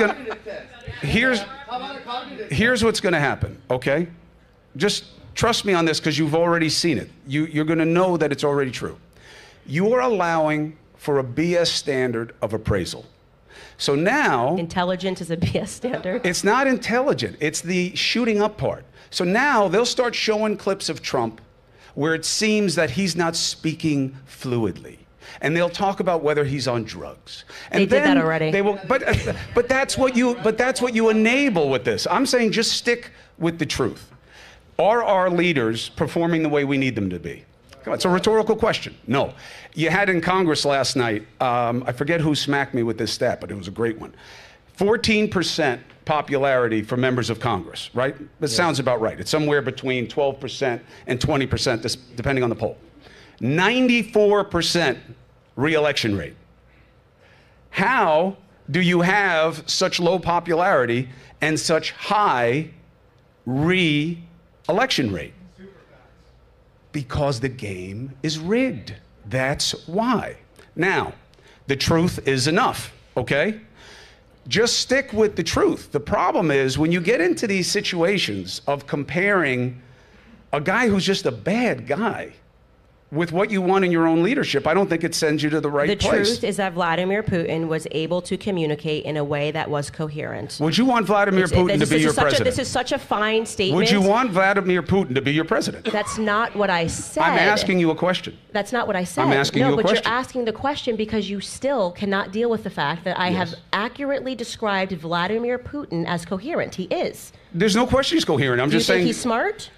going to happen. Okay. Just trust me on this because you've already seen it. You're going to know that it's already true. You are allowing for a BS standard of appraisal. So now... Intelligent is a BS standard. It's not intelligent. It's the shooting up part. So now they'll start showing clips of Trump where it seems that he's not speaking fluidly. And they'll talk about whether he's on drugs. And they did that already. They will, but that's what you, enable with this. I'm saying just stick with the truth. Are our leaders performing the way we need them to be? It's a rhetorical question. No. You had in Congress last night, I forget who smacked me with this stat, but it was a great one. 14% popularity for members of Congress, right? That sounds about right. It's somewhere between 12% and 20%, depending on the poll. 94% re-election rate. How do you have such low popularity and such high re-election rate? Because the game is rigged. That's why. Now, the truth is enough, okay? Just stick with the truth. The problem is when you get into these situations of comparing a guy who's just a bad guy with what you want in your own leadership, I don't think it sends you to the right place. The truth is that Vladimir Putin was able to communicate in a way that was coherent. Would you want Vladimir Putin to be your president? This is such a fine statement. Would you want Vladimir Putin to be your president? That's not what I said. I'm asking you a question. That's not what I said. I'm asking you a question. No, but you're asking the question because you still cannot deal with the fact that I have accurately described Vladimir Putin as coherent. He is. There's no question he's coherent. I'm just saying. Do you think he's smart?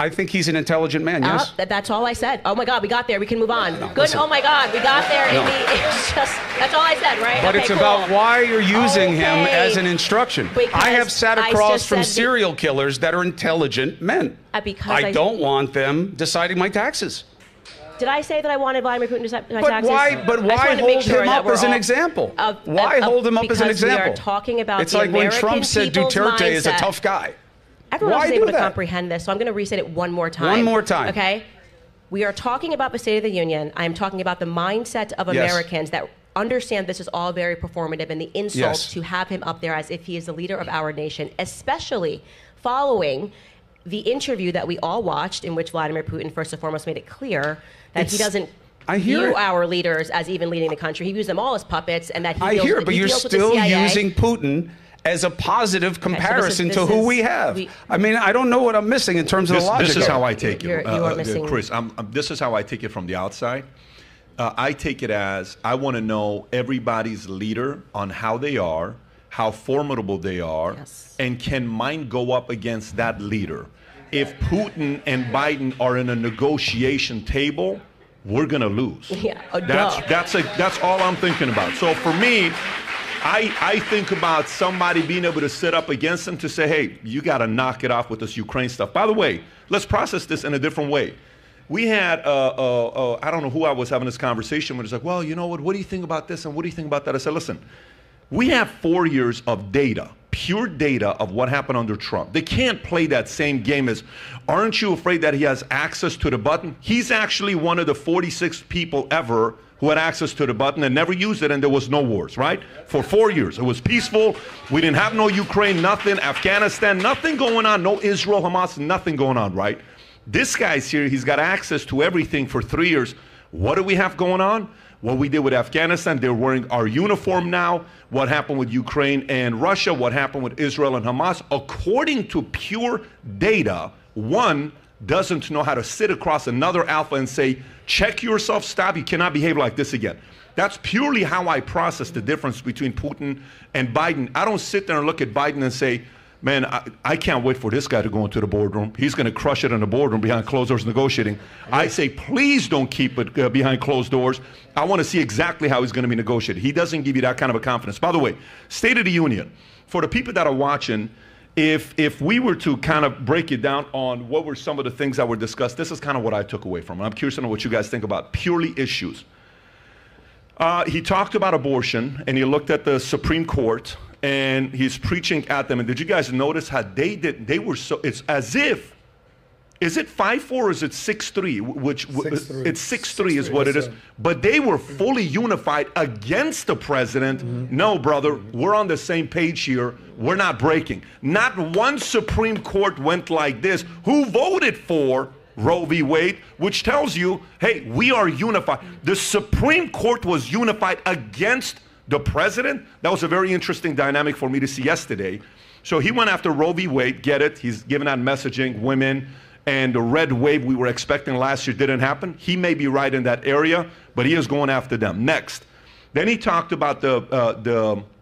I think he's an intelligent man, yes. That's all I said. Oh, my God, we got there. We can move on. No, good. Oh, my God, we got there. No. It's just, that's all I said, right? But okay, it's about why you're using him as an instruction. Because I have sat across from serial killers that are intelligent men. I don't want them deciding my taxes. Did I say that I wanted Vladimir Putin to set my taxes? But why hold him up as an example? Why hold him up as an example? Because we are talking about the American people's mindset. It's like when Trump said Duterte is a tough guy. Everyone was able to comprehend this, so I'm going to reset it one more time. One more time. Okay? We are talking about the State of the Union. I'm talking about the mindset of Americans that understand this is all very performative and the insult to have him up there as if he is the leader of our nation, especially following the interview that we all watched in which Vladimir Putin, first and foremost, made it clear that he doesn't view our leaders as even leading the country. He views them all as puppets and that he deals with the CIA. I hear it, but you're still using Putin as a positive comparison to who we have. I mean, I don't know what I'm missing in terms of the logic. This is how I take it, Chris. This is how I take it from the outside. I take it as I want to know everybody's leader on how they are, how formidable they are, and can mine go up against that leader. If Putin and Biden are in a negotiation table, we're going to lose. Yeah. That's all I'm thinking about. So for me, I think about somebody being able to sit up against them to say, hey, you got to knock it off with this Ukraine stuff. By the way, let's process this in a different way. We had, I don't know who I was having this conversation with. It's like, well, you know what do you think about this and what do you think about that? I said, listen, we have 4 years of data, pure data of what happened under Trump. They can't play that same game as, aren't you afraid that he has access to the button? He's actually one of the 46 people ever who had access to the button and never used it, and there was no wars, right? For 4 years, it was peaceful. We didn't have no Ukraine, nothing, Afghanistan, nothing going on, no Israel, Hamas, nothing going on, right? This guy's here, he's got access to everything for 3 years. What do we have going on? What we did with Afghanistan, they're wearing our uniform now. What happened with Ukraine and Russia? What happened with Israel and Hamas? According to pure data, one doesn't know how to sit across another alpha and say, check yourself, stop, you cannot behave like this again. That's purely how I process the difference between Putin and Biden. I don't sit there and look at Biden and say, man, I can't wait for this guy to go into the boardroom. He's going to crush it in the boardroom behind closed doors negotiating. I say, please don't keep it behind closed doors. I want to see exactly how he's going to be negotiated. He doesn't give you that kind of a confidence. By the way, State of the Union, for the people that are watching, if we were to kind of break it down on what were some of the things that were discussed, this is kind of what I took away from it. I'm curious to know what you guys think about purely issues. He talked about abortion, and he looked at the Supreme Court, and he's preaching at them. And did you guys notice how they were so, it's as if, is it 5-4 or is it 6-3? Which it's 6-3 is what it is. But they were fully unified against the president. No, brother, we're on the same page here. We're not breaking. Not one Supreme Court went like this. Who voted for Roe v. Wade, which tells you, hey, we are unified. The Supreme Court was unified against the president. That was a very interesting dynamic for me to see yesterday. So he went after Roe v. Wade, get it. He's giving out messaging, women, and the red wave we were expecting last year didn't happen. He may be right in that area, but he is going after them. Next. Then he talked about supporting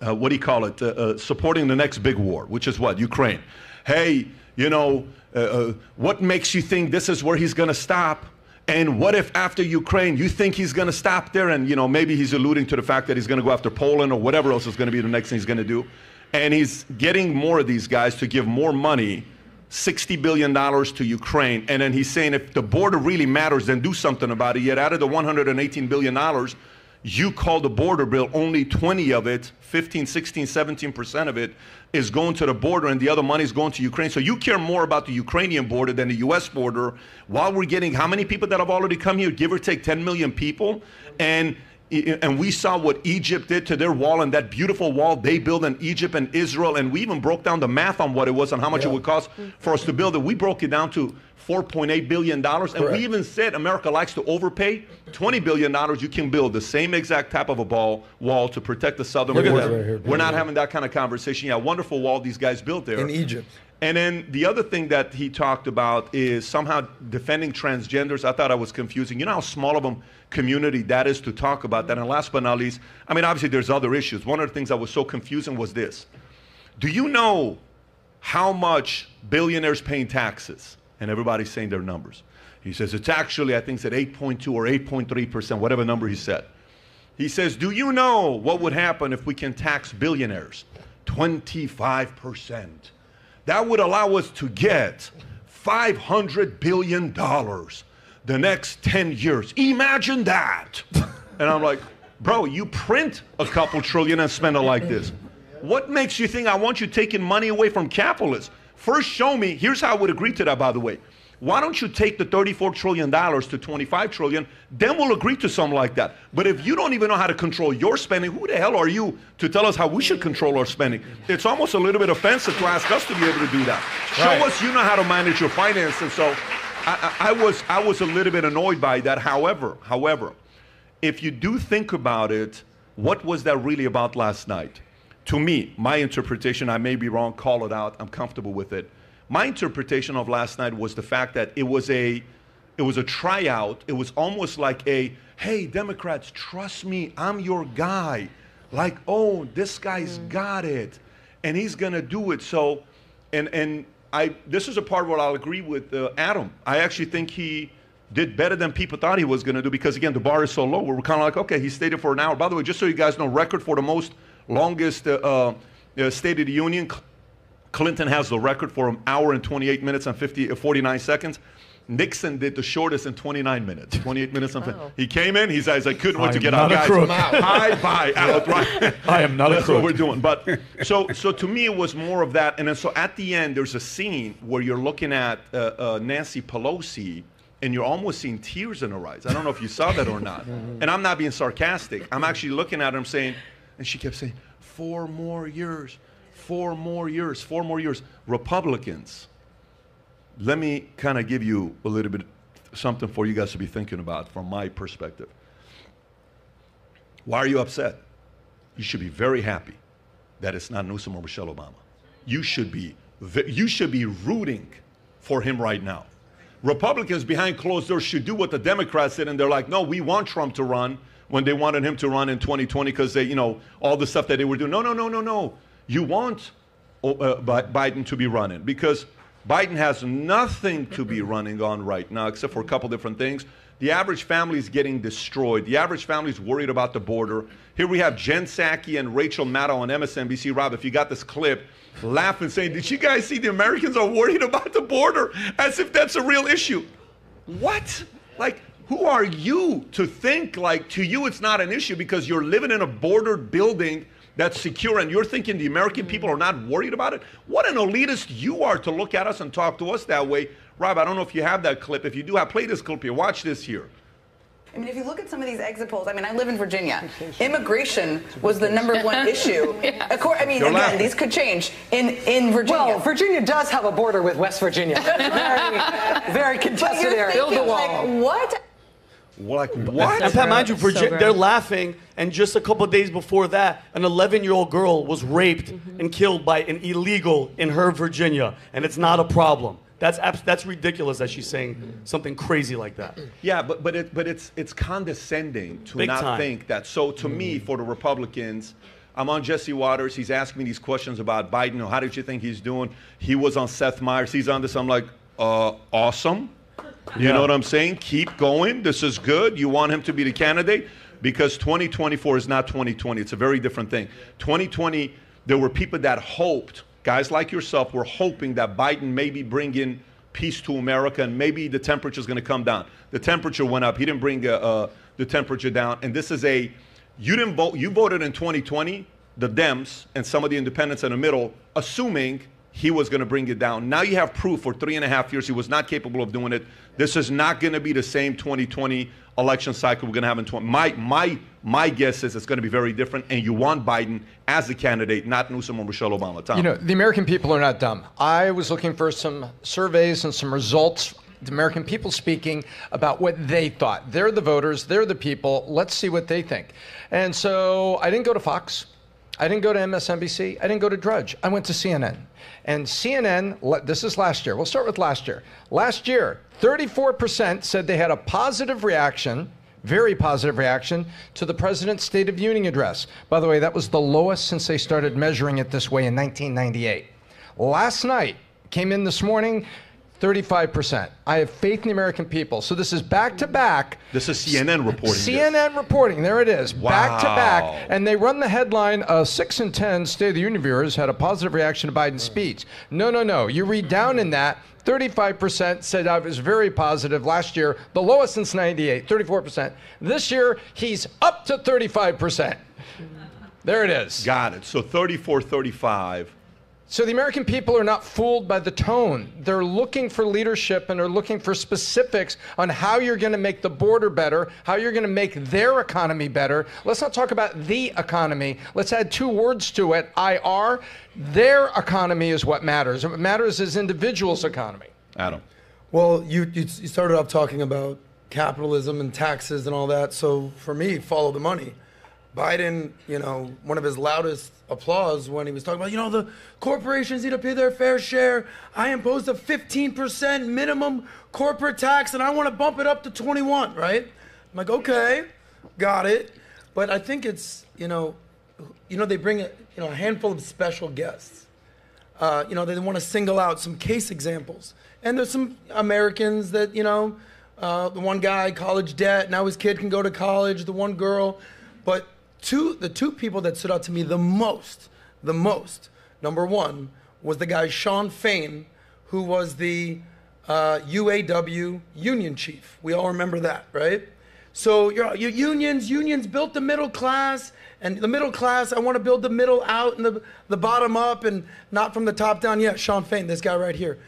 the next big war, which is what? Ukraine. Hey, you know, what makes you think this is where he's going to stop? And what if after Ukraine you think he's going to stop there? And, you know, maybe he's alluding to the fact that he's going to go after Poland or whatever else is going to be the next thing he's going to do. And he's getting more of these guys to give more money, $60 billion to Ukraine. And then he's saying if the border really matters, then do something about it. Yet out of the $118 billion, you call the border bill, only 20 of it, 15, 16, 17% of it is going to the border and the other money is going to Ukraine. So you care more about the Ukrainian border than the U.S. border while we're getting how many people that have already come here, give or take 10 million people. And we saw what Egypt did to their wall and that beautiful wall they built in Egypt and Israel. And we even broke down the math on what it was and how much it would cost for us to build it. We broke it down to $4.8 billion. And we even said America likes to overpay. $20 billion, you can build the same exact type of a wall to protect the southern border. We're not having that kind of conversation. Yeah, wonderful wall these guys built there. In Egypt. And then the other thing that he talked about is somehow defending transgenders. I thought I was confusing. You know how small of a community that is to talk about that. And last but not least, I mean, obviously there's other issues. One of the things that was so confusing was this. Do you know how much billionaires pay in taxes? And everybody's saying their numbers. He says, it's actually, I think it's at 8.2 or 8.3%, whatever number he said. He says, do you know what would happen if we can tax billionaires? 25%. That would allow us to get $500 billion the next 10 years. Imagine that. And I'm like, bro, you print a couple trillion and spend it like this. What makes you think I want you taking money away from capitalists? First, show me. Here's how I would agree to that, by the way. Why don't you take the $34 trillion to $25 trillion? Then we'll agree to something like that. But if you don't even know how to control your spending, who the hell are you to tell us how we should control our spending? It's almost a little bit offensive to ask us to be able to do that. Show us you know how to manage your finances. So I was a little bit annoyed by that. However, if you do think about it, what was that really about last night? To me, my interpretation, I may be wrong, call it out, I'm comfortable with it. My interpretation of last night was the fact that it was a tryout. It was almost like a, hey, Democrats, trust me, I'm your guy. Like, oh, this guy's got it, and he's going to do it. So, this is a part where I'll agree with Adam. I actually think he did better than people thought he was going to do because, again, the bar is so low. We're kind of like, okay, he stayed there for an hour. By the way, just so you guys know, record for the longest State of the Union. Clinton has the record for an hour and 28 minutes and 49 seconds. Nixon did the shortest in 29 minutes, 28 minutes. Wow. He came in, he says, I couldn't wait to get out, guys. Bye, out, right? I am not a crook. That's what we're doing. But so to me, it was more of that. And then so at the end, there's a scene where you're looking at Nancy Pelosi, and you're almost seeing tears in her eyes. I don't know if you saw that or not. And I'm not being sarcastic. I'm actually looking at her, and she kept saying, 4 more years. 4 more years, 4 more years. Republicans, let me kind of give you a little bit something for you guys to be thinking about from my perspective. Why are you upset? You should be very happy that it's not Newsom or Michelle Obama. You should be rooting for him right now. Republicans behind closed doors should do what the Democrats did, and they're like, no, we want Trump to run when they wanted him to run in 2020 because they, you know, all the stuff that they were doing. No, no, no, no, no. You want Biden to be running because Biden has nothing to be running on right now except for a couple different things. The average family is getting destroyed. The average family is worried about the border. Here we have Jen Psaki and Rachel Maddow on MSNBC. Rob, if you got this clip, laugh and say, did you guys see the Americans are worried about the border as if that's a real issue? What? Like, who are you to think like to you it's not an issue because you're living in a bordered building that's secure and you're thinking the American people are not worried about it? What an elitist you are to look at us and talk to us that way. Rob, I don't know if you have that clip. If you do, I play this clip here. Watch this here. I mean, if you look at some of these exit polls, I mean, I live in Virginia. Immigration was the #1 issue. Yeah. I mean, again, these could change in Virginia. Well, Virginia does have a border with West Virginia. Very, very contested area. Build the wall. Like, what? Like, what? And Pat, mind you, Virginia, they're laughing. And just a couple of days before that, an 11-year-old girl was raped and killed by an illegal in her Virginia. And it's not a problem. That's ridiculous that she's saying something crazy like that. Yeah, but it's condescending to not think that. So to me, for the Republicans, I'm on Jesse Waters. He's asking me these questions about Biden. How did you think he's doing? He was on Seth Meyers. He's on this. I'm like, awesome. You know what I'm saying? Keep going. This is good. You want him to be the candidate because 2024 is not 2020. It's a very different thing. 2020, there were people that hoped. Guys like yourself were hoping that Biden maybe bring in peace to America and maybe the temperature is going to come down. The temperature went up. He didn't bring the temperature down. And this is a, you didn't vote, you voted in 2020, the Dems and some of the independents in the middle, assuming he was going to bring it down. Now you have proof for 3.5 years he was not capable of doing it. This is not going to be the same 2020 election cycle we're going to have in 20. My guess is it's going to be very different, and you want Biden as the candidate, not Newsom or Michelle Obama. Tom. You know, the American people are not dumb. I was looking for some surveys and some results, the American people speaking about what they thought. They're the voters. They're the people. Let's see what they think. And so I didn't go to Fox. I didn't go to MSNBC. I didn't go to Drudge. I went to CNN. And CNN, this is last year. We'll start with last year. Last year, 34% said they had a positive reaction, very positive reaction, to the president's State of the Union address. By the way, that was the lowest since they started measuring it this way in 1998. Last night, came in this morning, 35%. I have faith in the American people. So this is back to back. This is CNN reporting. CNN reporting. There it is. Wow. Back to back. And they run the headline, 6 in 10 State of the Union viewers had a positive reaction to Biden's speech. No, no, no. You read down in that, 35% said I was very positive last year, the lowest since 98, 34%. This year, he's up to 35%. There it is. Got it. So 34, 35. So the American people are not fooled by the tone. They're looking for leadership and they're looking for specifics on how you're going to make the border better, how you're going to make their economy better. Let's not talk about the economy. Let's add 2 words to it, IR. Their economy is what matters. What matters is individuals' economy. Adam. Well, you started off talking about capitalism and taxes and all that. So for me, follow the money. Biden, you know, one of his loudest applause when he was talking about, you know, the corporations need to pay their fair share. I imposed a 15% minimum corporate tax, and I want to bump it up to 21, right? I'm like, okay, got it. But I think it's, you know, they bring a handful of special guests. You know, they want to single out some case examples. And there's some Americans that, you know, the one guy, college debt, now his kid can go to college, the one girl. But the two people that stood out to me the most, number one, was the guy Shawn Fain, who was the UAW union chief. We all remember that, right? So your unions built the middle class, and the middle class, I want to build the middle out and the bottom up and not from the top down. Yeah, Shawn Fain, this guy right here.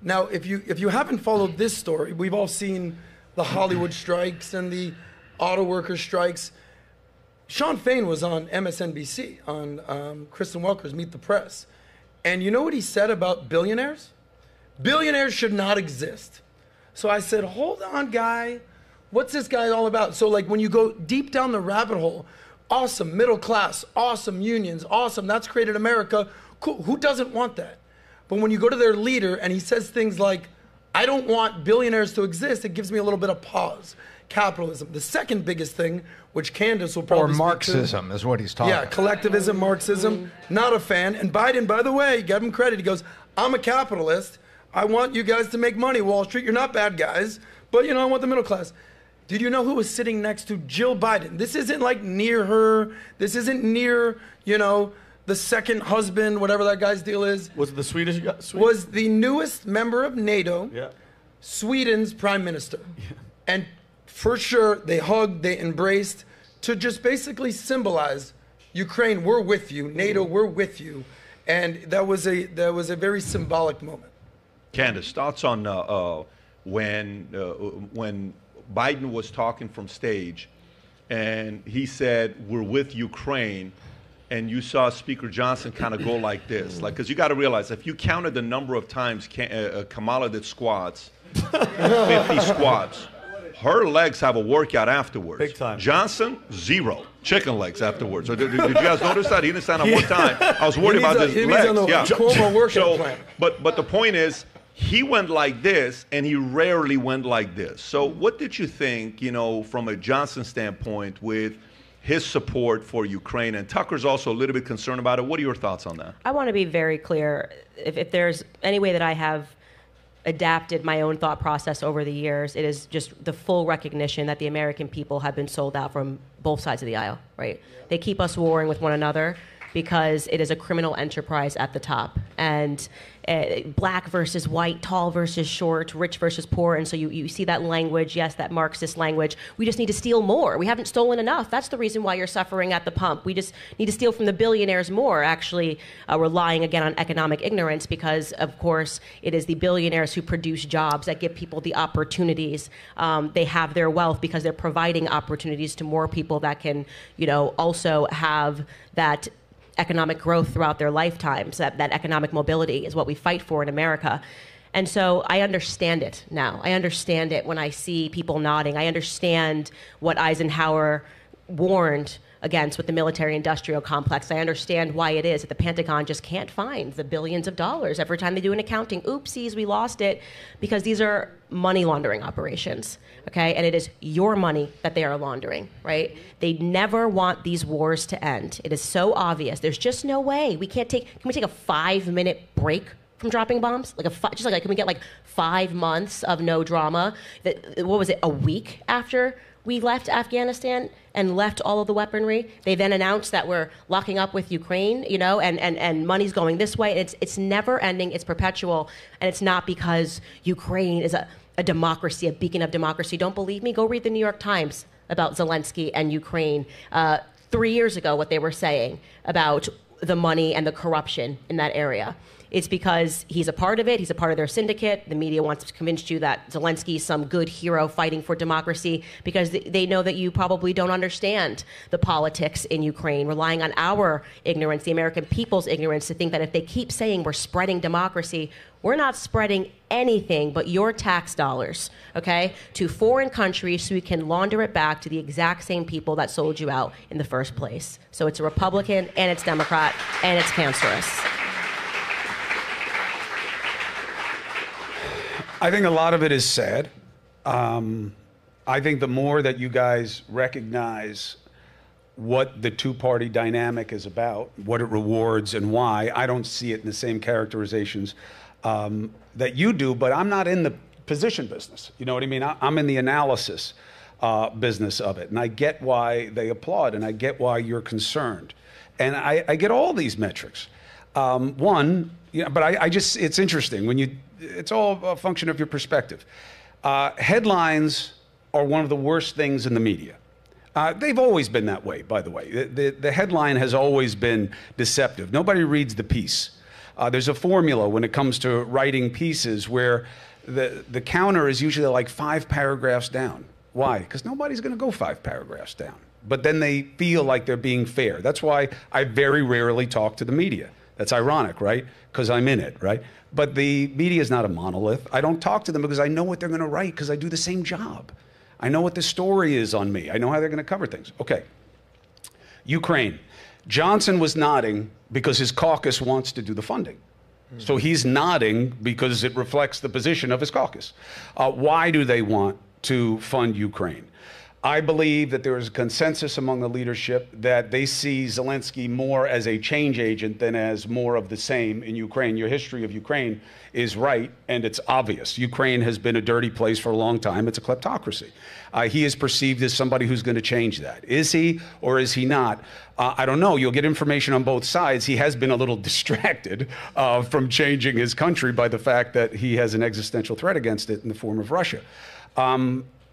Now, if you haven't followed this story, we've all seen the Hollywood strikes and the auto worker strikes. Shawn Fain was on MSNBC, on Kristen Welker's Meet the Press. And you know what he said about billionaires? Billionaires should not exist. So I said, hold on, guy. What's this guy all about? So like when you go deep down the rabbit hole, awesome, middle class, awesome unions, awesome, that's created America. Cool, who doesn't want that? But when you go to their leader and he says things like, I don't want billionaires to exist, it gives me a little bit of pause. Capitalism. The second biggest thing, which Candace will probably Marxism is what he's talking about. Yeah, collectivism, Marxism, not a fan. And Biden, by the way, give him credit. He goes, I'm a capitalist. I want you guys to make money, Wall Street. You're not bad guys, but you know, I want the middle class. Did you know who was sitting next to Jill Biden? This isn't like near her. This isn't near, you know, the second husband, whatever that guy's deal is. Was the Swedish guy? Was the newest member of NATO, yeah. Sweden's prime minister. Yeah. And for sure, they hugged, they embraced to just basically symbolize Ukraine, we're with you. NATO, we're with you. And that was a very symbolic moment. Candace, thoughts on when Biden was talking from stage and he said, we're with Ukraine, and you saw Speaker Johnson kind of go like this, like, because you got to realize, if you counted the number of times Kamala did squats, 50 squats, her legs have a workout afterwards. Big time. Johnson, zero. Chicken legs afterwards. So did you guys notice that? He didn't stand up one time. I was worried about his legs. On the Cuomo workout plan. But the point is, he went like this, and he rarely went like this. So what did you think, you know, from a Johnson standpoint with his support for Ukraine? And Tucker's also a little bit concerned about it. What are your thoughts on that? I want to be very clear. If there's any way that I have adapted my own thought process over the years, it is just the full recognition that the American people have been sold out from both sides of the aisle, right? Yeah. They keep us warring with one another because it is a criminal enterprise at the top. And black versus white, tall versus short, rich versus poor. And so you see that language, yes, that Marxist language. We just need to steal more. We haven't stolen enough. That's the reason why you're suffering at the pump. We just need to steal from the billionaires more, actually relying, again, on economic ignorance because, of course, it is the billionaires who produce jobs that give people the opportunities. They have their wealth because they're providing opportunities to more people that can, you know, also have that economic growth throughout their lifetimes. That economic mobility is what we fight for in America. And so I understand it now. I understand it when I see people nodding. I understand what Eisenhower warned against with the military-industrial complex. I understand why it is that the Pentagon just can't find the billions of dollars every time they do an accounting. Oopsies, we lost it, because these are money laundering operations, okay? And it is your money that they are laundering, right? They never want these wars to end. It is so obvious. There's just no way. We can't take, can we take a 5-minute break from dropping bombs? Like can we get like 5 months of no drama? What was it, a week after we left Afghanistan and left all of the weaponry? They then announced that we're locking up with Ukraine, you know, and money's going this way. It's never ending, it's perpetual, and it's not because Ukraine is a democracy, a beacon of democracy. Don't believe me? Go read the New York Times about Zelensky and Ukraine 3 years ago, what they were saying about the money and the corruption in that area. It's because he's a part of it. He's a part of their syndicate. The media wants to convince you that Zelensky's some good hero fighting for democracy because they know that you probably don't understand the politics in Ukraine, relying on our ignorance, the American people's ignorance, to think that if they keep saying we're spreading democracy, we're not spreading anything but your tax dollars, okay, to foreign countries so we can launder it back to the exact same people that sold you out in the first place. So it's a Republican and it's Democrat and it's cancerous. I think a lot of it is sad. I think the more that you guys recognize what the two-party dynamic is about, what it rewards and why, I don't see it in the same characterizations that you do, but I'm not in the position business. You know what I mean? I'm in the analysis business of it, and I get why they applaud, and I get why you're concerned. And I get all these metrics. One, yeah, but I just, it's interesting when you, it's all a function of your perspective. Headlines are one of the worst things in the media. They've always been that way, by the way. The headline has always been deceptive. Nobody reads the piece. There's a formula when it comes to writing pieces where the counter is usually like 5 paragraphs down. Why? Because nobody's going to go 5 paragraphs down. But then they feel like they're being fair. That's why I very rarely talk to the media. That's ironic, right? Because I'm in it, right? But the media is not a monolith. I don't talk to them because I know what they're going to write because I do the same job. I know what the story is on me. I know how they're going to cover things. Okay. Ukraine. Johnson was nodding because his caucus wants to do the funding. So he's nodding because it reflects the position of his caucus. Why do they want to fund Ukraine? I believe that there is a consensus among the leadership that they see Zelensky more as a change agent than as more of the same in Ukraine. Your history of Ukraine is right, and it's obvious. Ukraine has been a dirty place for a long time. It's a kleptocracy. He is perceived as somebody who's going to change that. Is he or is he not? I don't know. You'll get information on both sides. He has been a little distracted from changing his country by the fact that he has an existential threat against it in the form of Russia.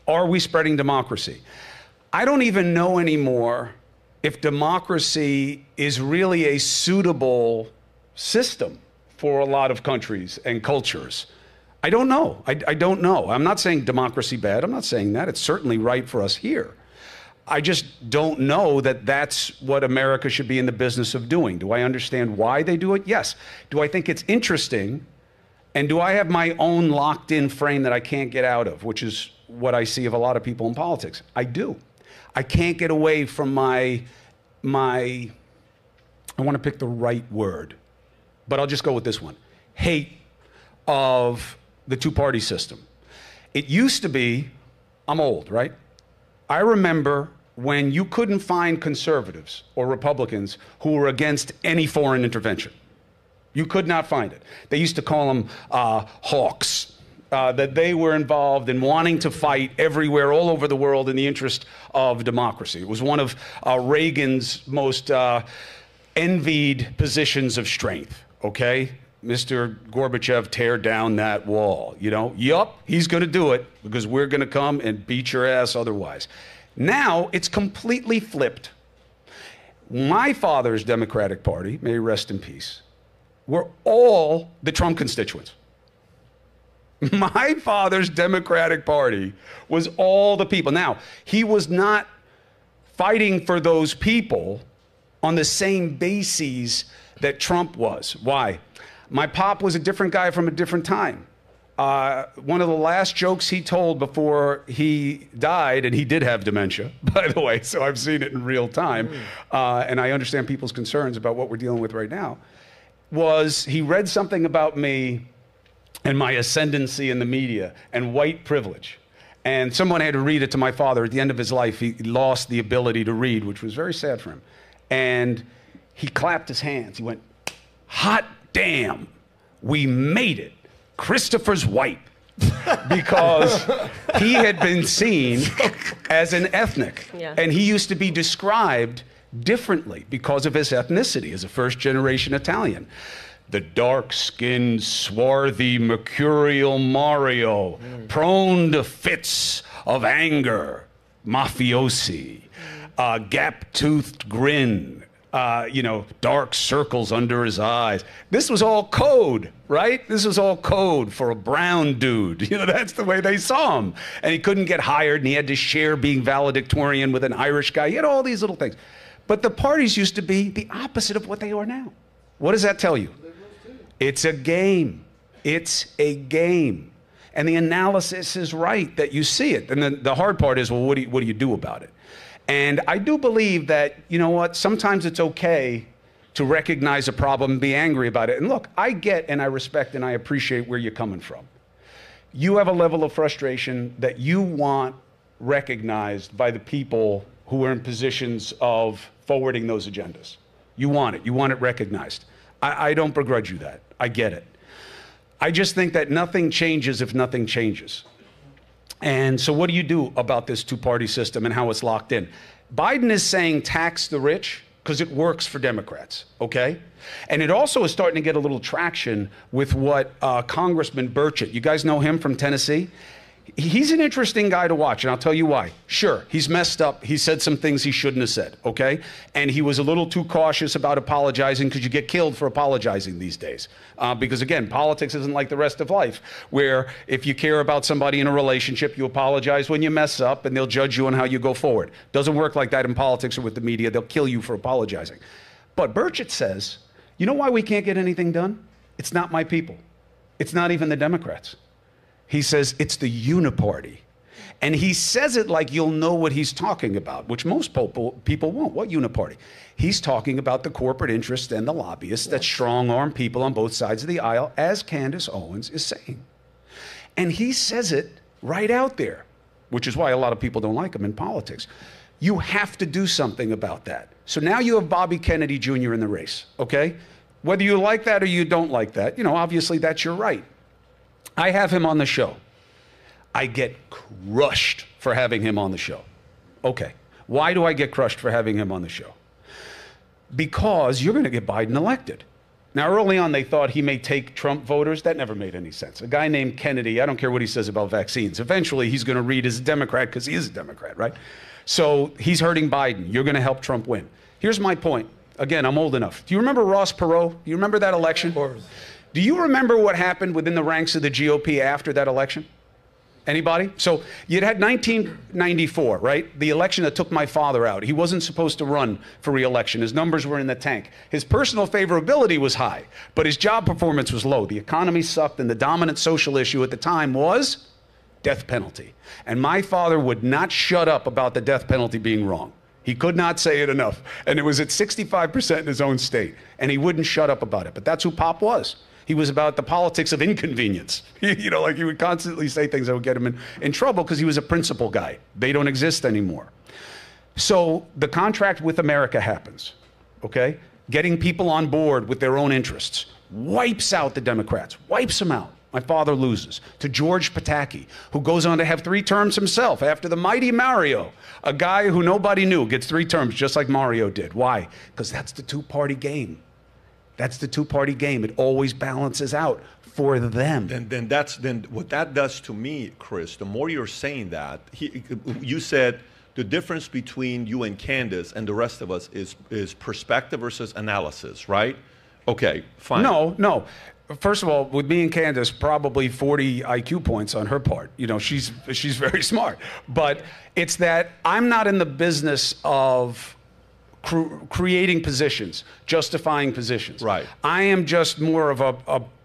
Are we spreading democracy? I don't even know anymore if democracy is really a suitable system for a lot of countries and cultures. I don't know. I don't know. I'm not saying democracy bad. I'm not saying that. It's certainly right for us here. I just don't know that that's what America should be in the business of doing. Do I understand why they do it? Yes. Do I think it's interesting? And do I have my own locked-in frame that I can't get out of, which is what I see of a lot of people in politics? I do. I can't get away from my I want to pick the right word, but I'll just go with this one, hate of the two-party system. It used to be, I'm old, right? I remember when you couldn't find conservatives or Republicans who were against any foreign intervention. You could not find it. They used to call them hawks, that they were involved in wanting to fight everywhere, all over the world, in the interest of democracy. It was one of Reagan's most envied positions of strength, okay? Mr. Gorbachev, tear down that wall, you know? Yup, he's going to do it because we're going to come and beat your ass otherwise. Now it's completely flipped. My father's Democratic Party, may rest in peace, were all the Trump constituents. My father's Democratic Party was all the people. Now, he was not fighting for those people on the same bases that Trump was. Why? My pop was a different guy from a different time. One of the last jokes he told before he died, and he did have dementia, by the way, so I've seen it in real time, and I understand people's concerns about what we're dealing with right now, was he read something about me and my ascendancy in the media and white privilege. And someone had to read it to my father. At the end of his life, he lost the ability to read, which was very sad for him. And he clapped his hands. He went, hot damn, we made it. Christopher's white. Because he had been seen as an ethnic. Yeah. And he used to be described differently because of his ethnicity as a first-generation Italian. The dark-skinned, swarthy, mercurial Mario, prone to fits of anger, mafiosi, gap-toothed grin, you know, dark circles under his eyes. This was all code, right? This was all code for a brown dude. You know, that's the way they saw him. And he couldn't get hired, and he had to share being valedictorian with an Irish guy. He had all these little things. But the parties used to be the opposite of what they are now. What does that tell you? It's a game. It's a game. And the analysis is right that you see it. And then the hard part is, well, what do you do about it? And I do believe that, you know what, sometimes it's okay to recognize a problem and be angry about it. And look, I get and I respect and I appreciate where you're coming from. You have a level of frustration that you want recognized by the people who are in positions of forwarding those agendas. You want it. You want it recognized. I don't begrudge you that. I get it. I just think that nothing changes if nothing changes. And so what do you do about this two-party system and how it's locked in? Biden is saying tax the rich because it works for Democrats, okay? And it also is starting to get a little traction with what Congressman Burchett, you guys know him from Tennessee? He's an interesting guy to watch, and I'll tell you why. Sure, he's messed up. He said some things he shouldn't have said, okay? And he was a little too cautious about apologizing because you get killed for apologizing these days. Because, again, politics isn't like the rest of life, where if you care about somebody in a relationship, you apologize when you mess up, and they'll judge you on how you go forward. Doesn't work like that in politics or with the media. They'll kill you for apologizing. But Burchett says You know why we can't get anything done? It's not my people. It's not even the Democrats. He says it's the uniparty. And he says it like you'll know what he's talking about, which most people won't. What uniparty? He's talking about the corporate interests and the lobbyists that strong-arm people on both sides of the aisle, as Candace Owens is saying. And he says it right out there, which is why a lot of people don't like him in politics. You have to do something about that. So now you have Bobby Kennedy Jr. in the race, okay? Whether you like that or you don't like that, you know, obviously that's your right. I have him on the show. I get crushed for having him on the show. Okay, why do I get crushed for having him on the show? Because you're going to get Biden elected. Now, early on, they thought he may take Trump voters. That never made any sense. A guy named Kennedy, I don't care what he says about vaccines. Eventually, he's going to read as a Democrat because he is a Democrat, right? So he's hurting Biden. You're going to help Trump win. Here's my point. Again, I'm old enough. Do you remember Ross Perot? Do you remember that election? Of course. Do you remember what happened within the ranks of the GOP after that election? Anybody? So you'd had 1994, right? The election that took my father out. He wasn't supposed to run for re-election. His numbers were in the tank. His personal favorability was high, but his job performance was low. The economy sucked, and the dominant social issue at the time was death penalty. And my father would not shut up about the death penalty being wrong. He could not say it enough. And it was at 65% in his own state. And he wouldn't shut up about it. But that's who Pop was. He was about the politics of inconvenience. You know, like he would constantly say things that would get him in trouble because he was a principle guy. They don't exist anymore. So the contract with America happens, okay? Getting people on board with their own interests wipes out the Democrats, wipes them out. My father loses to George Pataki, who goes on to have 3 terms himself after the mighty Mario, a guy who nobody knew gets 3 terms just like Mario did. Why? Because that's the two-party game. That's the two-party game. It always balances out for them. Then what that does to me, Chris, the more you're saying that, you said the difference between you and Candace and the rest of us is perspective versus analysis, right? Okay, fine. No, no. First of all, with me and Candace, probably 40 IQ points on her part. You know, she's very smart. But it's that I'm not in the business of creating positions, justifying positions. Right. I am just more of a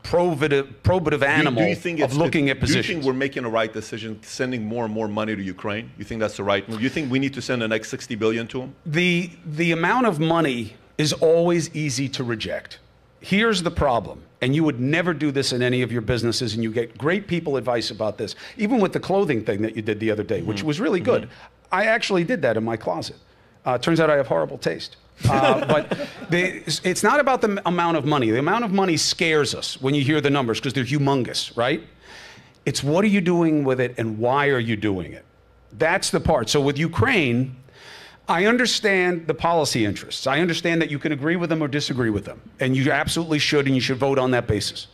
probative animal of looking at positions. Do you think we're making the right decision, sending more and more money to Ukraine? You think that's the right move? You think we need to send the next $60 billion to them? The amount of money is always easy to reject. Here's the problem, and you would never do this in any of your businesses, and you get great people advice about this, even with the clothing thing that you did the other day, which was really good. I actually did that in my closet. Turns out I have horrible taste. But it's not about the amount of money. The amount of money scares us when you hear the numbers because they're humongous, right? It's what are you doing with it and why are you doing it? That's the part. So with Ukraine, I understand the policy interests. I understand that you can agree with them or disagree with them. And you absolutely should, and you should vote on that basis.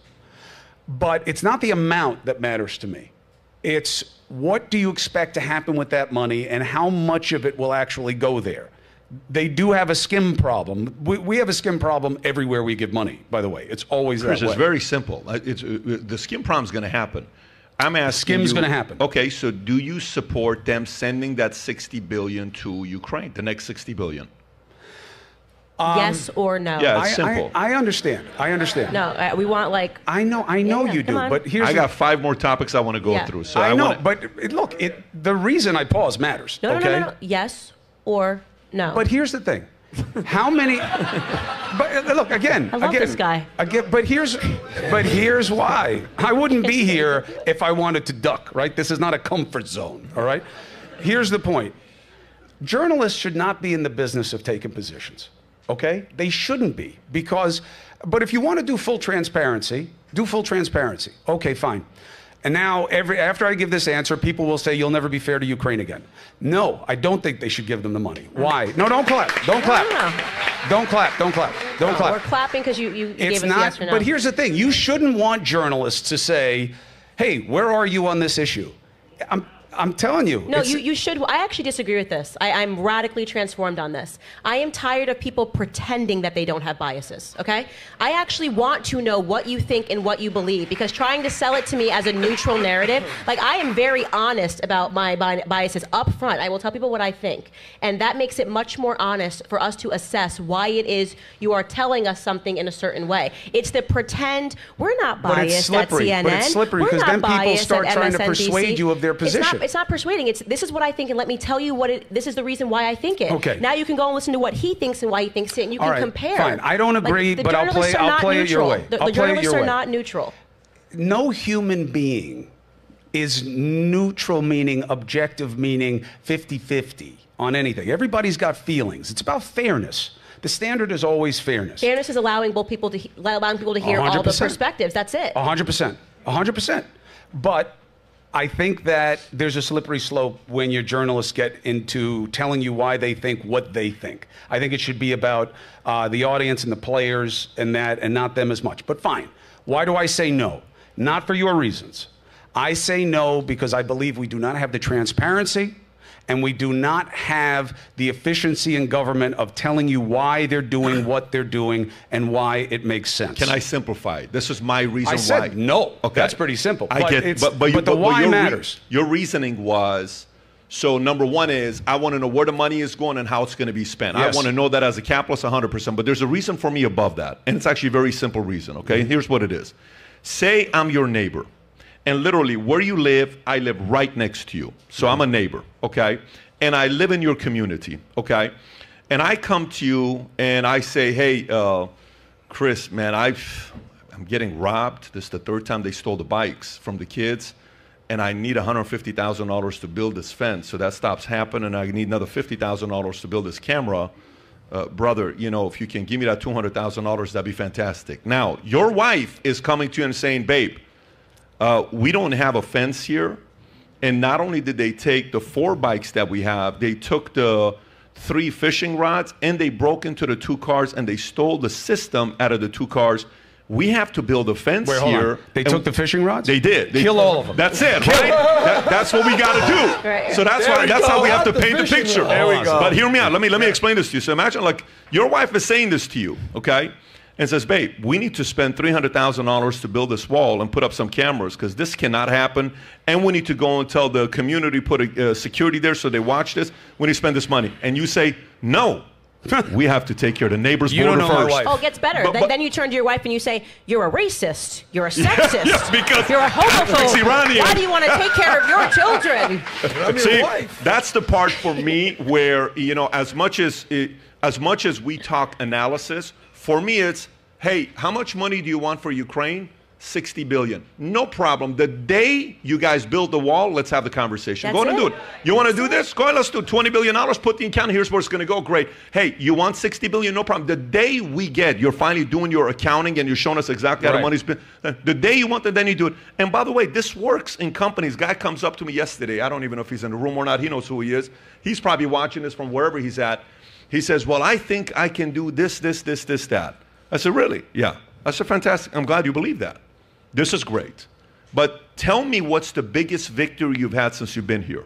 But it's not the amount that matters to me. It's what do you expect to happen with that money and how much of it will actually go there? They do have a skim problem. We have a skim problem everywhere we give money, by the way. It's always that way. Chris, it's very simple. The skim problem is going to happen. I'm asking you. Skim's going to happen. Okay, so do you support them sending that $60 billion to Ukraine, the next $60 billion? Yes or no? Yeah, it's simple. I understand. I understand. No, we want like. I know yeah, you do, but here's. I got 5 more topics I want to go through. So I know, but look, the reason I pause matters. No, okay? No. Yes or no. But here's the thing: how many? But look again. I love this guy. Again, but here's why I wouldn't be here if I wanted to duck. Right? This is not a comfort zone. All right. Here's the point: journalists should not be in the business of taking positions. Okay? They shouldn't be because, but if you want to do full transparency, do full transparency. Okay, fine. And now after I give this answer, people will say, you'll never be fair to Ukraine again. No, I don't think they should give them the money. Why? No, don't clap. Don't clap. Don't clap. We're clapping because you gave us the yes or no. But here's the thing. You shouldn't want journalists to say, hey, where are you on this issue? I'm telling you. No, you should. I actually disagree with this. I'm radically transformed on this. I am tired of people pretending that they don't have biases, okay? I actually want to know what you think and what you believe, because trying to sell it to me as a neutral narrative, like, I am very honest about my biases up front. I will tell people what I think. And that makes it much more honest for us to assess why it is you are telling us something in a certain way. It's the pretend, we're not biased at CNN. But it's slippery, because then people start trying to persuade you of their position. It's not persuading. It's, this is what I think, and let me tell you what it, this is the reason why I think it. Okay. Now you can go and listen to what he thinks and why he thinks it, and you can compare. Fine. I don't agree, but I'll play it your way. The journalists are not neutral. No human being is neutral, meaning objective, meaning 50-50 on anything. Everybody's got feelings. It's about fairness. The standard is always fairness. Fairness is allowing both people to hear 100%. All the perspectives. That's it. 100%. 100%. But I think that there's a slippery slope when your journalists get into telling you why they think what they think. I think it should be about the audience and the players and that, and not them as much. But fine. Why do I say no? Not for your reasons. I say no because I believe we do not have the transparency and we do not have the efficiency in government of telling you why they're doing what they're doing and why it makes sense. Can I simplify? This is my reason why. I said why. No. Okay. That's pretty simple. But the why matters. Your reasoning was, so number one is, I want to know where the money is going and how it's going to be spent. Yes. I want to know that as a capitalist 100%, but there's a reason for me above that. And it's actually a very simple reason, okay? Mm-hmm. Here's what it is. Say I'm your neighbor. And literally, where you live, I live right next to you. So I'm a neighbor, okay? And I live in your community, okay? And I come to you and I say, hey, Chris, man, I'm getting robbed. This is the third time they stole the bikes from the kids. And I need $150,000 to build this fence. So that stops happening. I need another $50,000 to build this camera. Brother, you know, if you can give me that $200,000, that'd be fantastic. Now, your wife is coming to you and saying, babe, we don't have a fence here, and not only did they take the 4 bikes that we have, they took the 3 fishing rods, and they broke into the 2 cars, and they stole the system out of the 2 cars. We have to build a fence here. They took the fishing rods? They did. They kill all of them. That's it, right? That's what we got to do. Right. So that's how we have to paint the picture. There we go. But hear me out. Let me explain this to you. So imagine, like, your wife is saying this to you, okay? And says, babe, we need to spend $300,000 to build this wall and put up some cameras because this cannot happen. And we need to go and tell the community, put a security there so they watch this. We need to spend this money. And you say, no, we have to take care of the neighbor's border first. Oh, it gets better. Then you turn to your wife and you say, you're a racist. You're a sexist. Yes, because you're a homophobe. Why do you want to take care of your children? See, that's the part for me where, you know, as much as we talk analysis, for me, it's, hey, how much money do you want for Ukraine? $60 billion. No problem. The day you guys build the wall, let's have the conversation. Go ahead and do it. You want to do this? Go ahead, let's do $20 billion. Put the account. Here's where it's going to go. Great. Hey, you want $60 billion? No problem. The day we get, you're finally doing your accounting and you're showing us exactly how the money's been. The day you want it, then you do it. And by the way, this works in companies. Guy comes up to me yesterday. I don't even know if he's in the room or not. He knows who he is. He's probably watching this from wherever he's at. He says, well, I think I can do this, this, this, this, that. I said, really? Yeah. I said, fantastic. I'm glad you believe that. This is great. But tell me what's the biggest victory you've had since you've been here.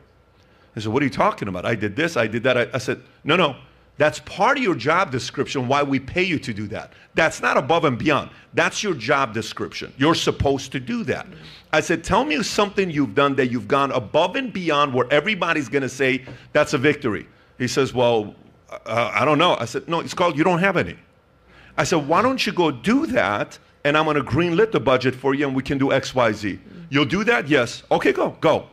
I said, what are you talking about? I did this, I did that. I said, no, no. That's part of your job description, why we pay you to do that. That's not above and beyond. That's your job description. You're supposed to do that. I said, tell me something you've done that you've gone above and beyond where everybody's going to say that's a victory. He says, well, I don't know. I said, no, it's called you don't have any. I said, why don't you go do that, and I'm going to greenlit the budget for you, and we can do X, Y, Z. You'll do that? Yes. Okay, go. Go.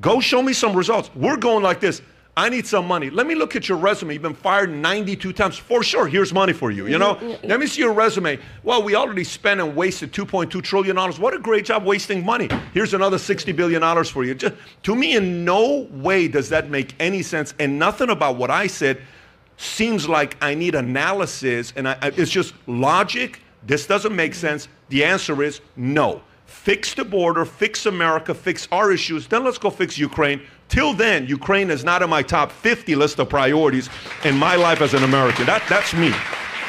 Go show me some results. We're going like this. I need some money. Let me look at your resume. You've been fired 92 times. For sure, here's money for you, you know? Let me see your resume. Well, we already spent and wasted $2.2 trillion. What a great job wasting money. Here's another $60 billion for you. Just, to me, in no way does that make any sense, and nothing about what I said seems like I need analysis, and it's just logic. This doesn't make sense. The answer is no. Fix the border, fix America, fix our issues, then let's go fix Ukraine. Till then, Ukraine is not in my top 50 list of priorities in my life as an American. That's me.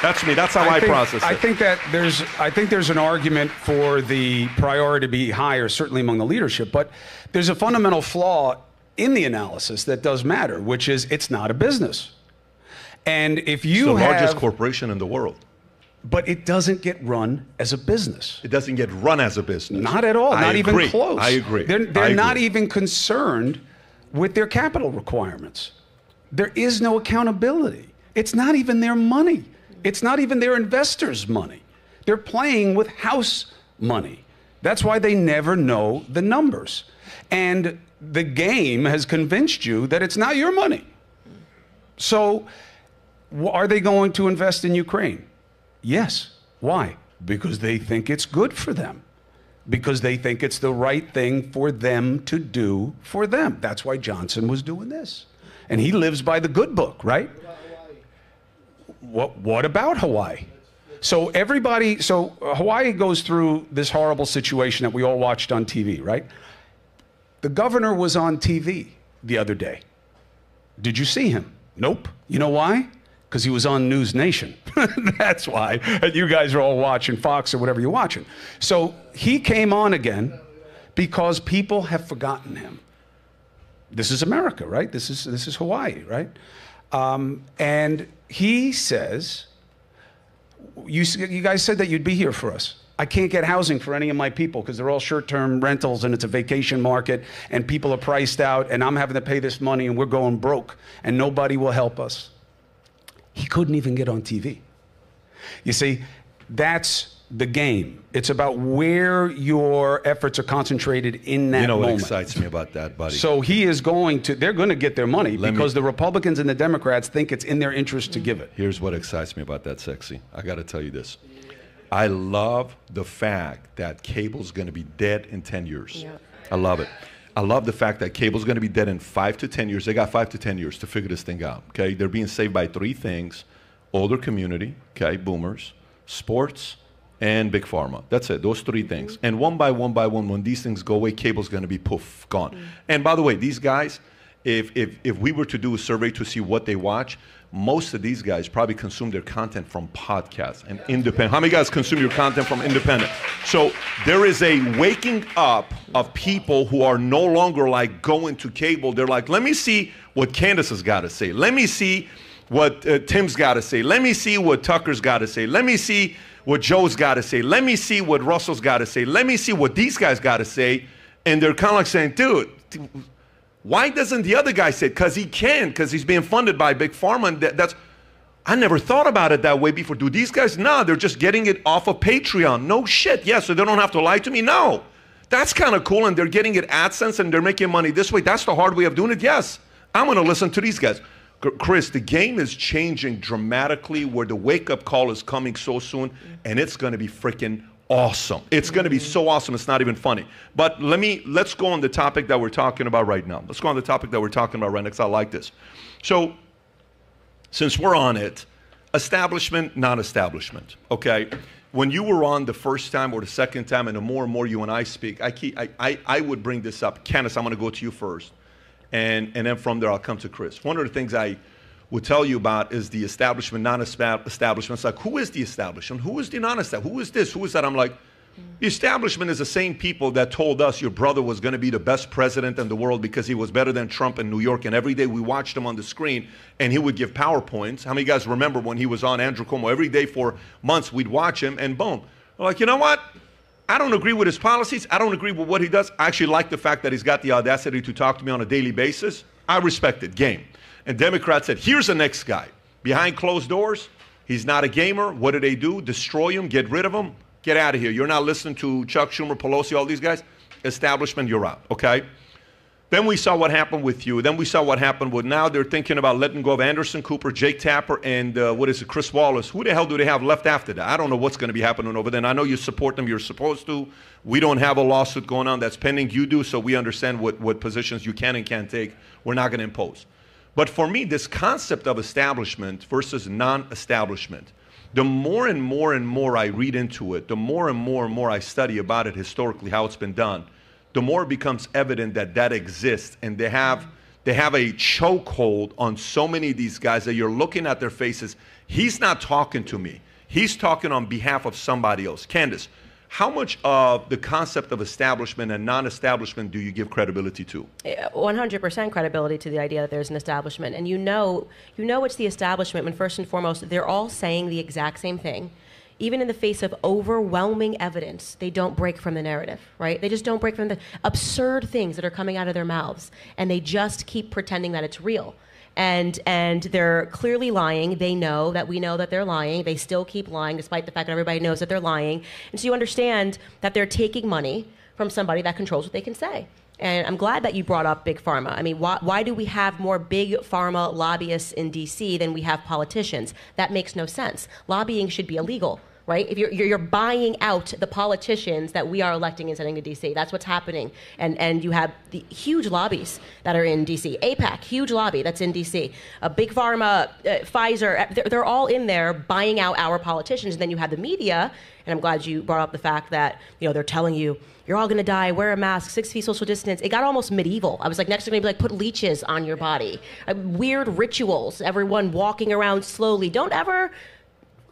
That's me. That's how I process it. I think there's an argument for the priority to be higher, certainly among the leadership, but there's a fundamental flaw in the analysis that does matter, which is it's not a business. And if you have... It's the largest corporation in the world. But it doesn't get run as a business. It doesn't get run as a business. Not at all. Not even close. I agree. They're not even concerned with their capital requirements. There is no accountability. It's not even their money. It's not even their investors' money. They're playing with house money. That's why they never know the numbers. And the game has convinced you that it's not your money. So are they going to invest in Ukraine? Yes. Why? Because they think it's good for them. Because they think it's the right thing for them to do for them. That's why Johnson was doing this. And he lives by the good book, right? What about Hawaii? So everybody, Hawaii goes through this horrible situation that we all watched on TV, right? The governor was on TV the other day. Did you see him? Nope. You know why? Because he was on News Nation. That's why. And you guys are all watching Fox or whatever you're watching. So he came on again because people have forgotten him. This is America, right? This is Hawaii, right? And he says, you guys said that you'd be here for us. I can't get housing for any of my people because they're all short-term rentals and it's a vacation market and people are priced out and I'm having to pay this money and we're going broke and nobody will help us. He couldn't even get on TV. You see, that's the game. It's about where your efforts are concentrated in that moment. You know what excites me about that, buddy? So he is going to, they're going to get their money because the Republicans and the Democrats think it's in their interest to give it. Here's what excites me about that, Sexy. I got to tell you this. I love the fact that cable's going to be dead in 10 years. Yeah. I love it. I love the fact that cable's going to be dead in 5 to 10 years. They got 5 to 10 years to figure this thing out, okay? They're being saved by 3 things: older community, okay, boomers, sports, and big pharma. That's it, those 3 things. And one by one, when these things go away, cable's going to be poof, gone. And by the way, these guys, if we were to do a survey to see what they watch, most of these guys probably consume their content from podcasts and independent. How many guys consume your content from independent? So there is a waking up of people who are no longer like going to cable. They're like, let me see what Candace has got to say. Let me see what Tim's got to say. Let me see what Tucker's got to say. Let me see what Joe's got to say. Let me see what Russell's got to say. Let me see what these guys got to say. And they're kind of like saying, dude, why doesn't the other guy say it? Because he can, because he's being funded by Big Pharma. And I never thought about it that way before. Do these guys? No, they're just getting it off of Patreon. No shit. Yeah, so they don't have to lie to me? No. That's kind of cool, and they're getting it AdSense, and they're making money this way. That's the hard way of doing it? Yes. I'm going to listen to these guys. Chris, the game is changing dramatically where the wake-up call is coming so soon, and it's going to be freaking awesome. It's going to be so awesome, it's not even funny. But let's go on the topic that we're talking about right now. Let's go on the topic that we're talking about right next. I like this. So since we're on it, establishment, non-establishment, okay? When you were on the first time or the second time, and the more and more you and I speak, I would bring this up. Candace, I'm going to go to you first, and then from there I'll come to Chris. One of the things I will tell you about is the establishment, non-establishment. It's like, who is the establishment? Who is the non-establishment? Who is this? Who is that? I'm like, the establishment is the same people that told us your brother was going to be the best president in the world because he was better than Trump in New York. And every day we watched him on the screen, and he would give PowerPoints. How many of you guys remember when he was on Andrew Cuomo? Every day for months we'd watch him, and boom. We're like, you know what? I don't agree with his policies. I don't agree with what he does. I actually like the fact that he's got the audacity to talk to me on a daily basis. I respect it. Game. And Democrats said, here's the next guy. Behind closed doors, he's not a gamer. What do they do? Destroy him, get rid of him, get out of here. You're not listening to Chuck Schumer, Pelosi, all these guys. Establishment, you're out, okay? Then we saw what happened with you. Then we saw what happened with now. They're thinking about letting go of Anderson Cooper, Jake Tapper, and Chris Wallace. Who the hell do they have left after that? I don't know what's going to be happening over there. And I know you support them. You're supposed to. We don't have a lawsuit going on that's pending. You do, so we understand what positions you can and can't take. We're not going to impose. But for me, this concept of establishment versus non-establishment, the more and more and more I read into it, the more and more and more I study about it historically, how it's been done, the more it becomes evident that that exists. And they have a chokehold on so many of these guys that you're looking at their faces. He's not talking to me. He's talking on behalf of somebody else. Candace, How much of the concept of establishment and non-establishment do you give credibility to? 100% credibility to the idea that there's an establishment. And you know it's the establishment when, first and foremost, they're all saying the exact same thing. Even in the face of overwhelming evidence, they don't break from the narrative, right? They just don't break from the absurd things that are coming out of their mouths. And they just keep pretending that it's real. And they're clearly lying. They know that we know that they're lying. They still keep lying despite the fact that everybody knows that they're lying. And so you understand that they're taking money from somebody that controls what they can say. And I'm glad that you brought up Big Pharma. I mean, why do we have more Big Pharma lobbyists in D.C. than we have politicians? That makes no sense. Lobbying should be illegal, right? If you're buying out the politicians that we are electing and sending to D.C., that's what's happening. And you have the huge lobbies that are in D.C. AIPAC, huge lobby that's in D.C. Big Pharma, Pfizer, they're all in there buying out our politicians. And then you have the media. And I'm glad you brought up the fact that, you know, they're telling you, you're all going to die, wear a mask, 6 feet social distance. It got almost medieval. I was like, next they're going to be like, put leeches on your body. Weird rituals, everyone walking around slowly. Don't ever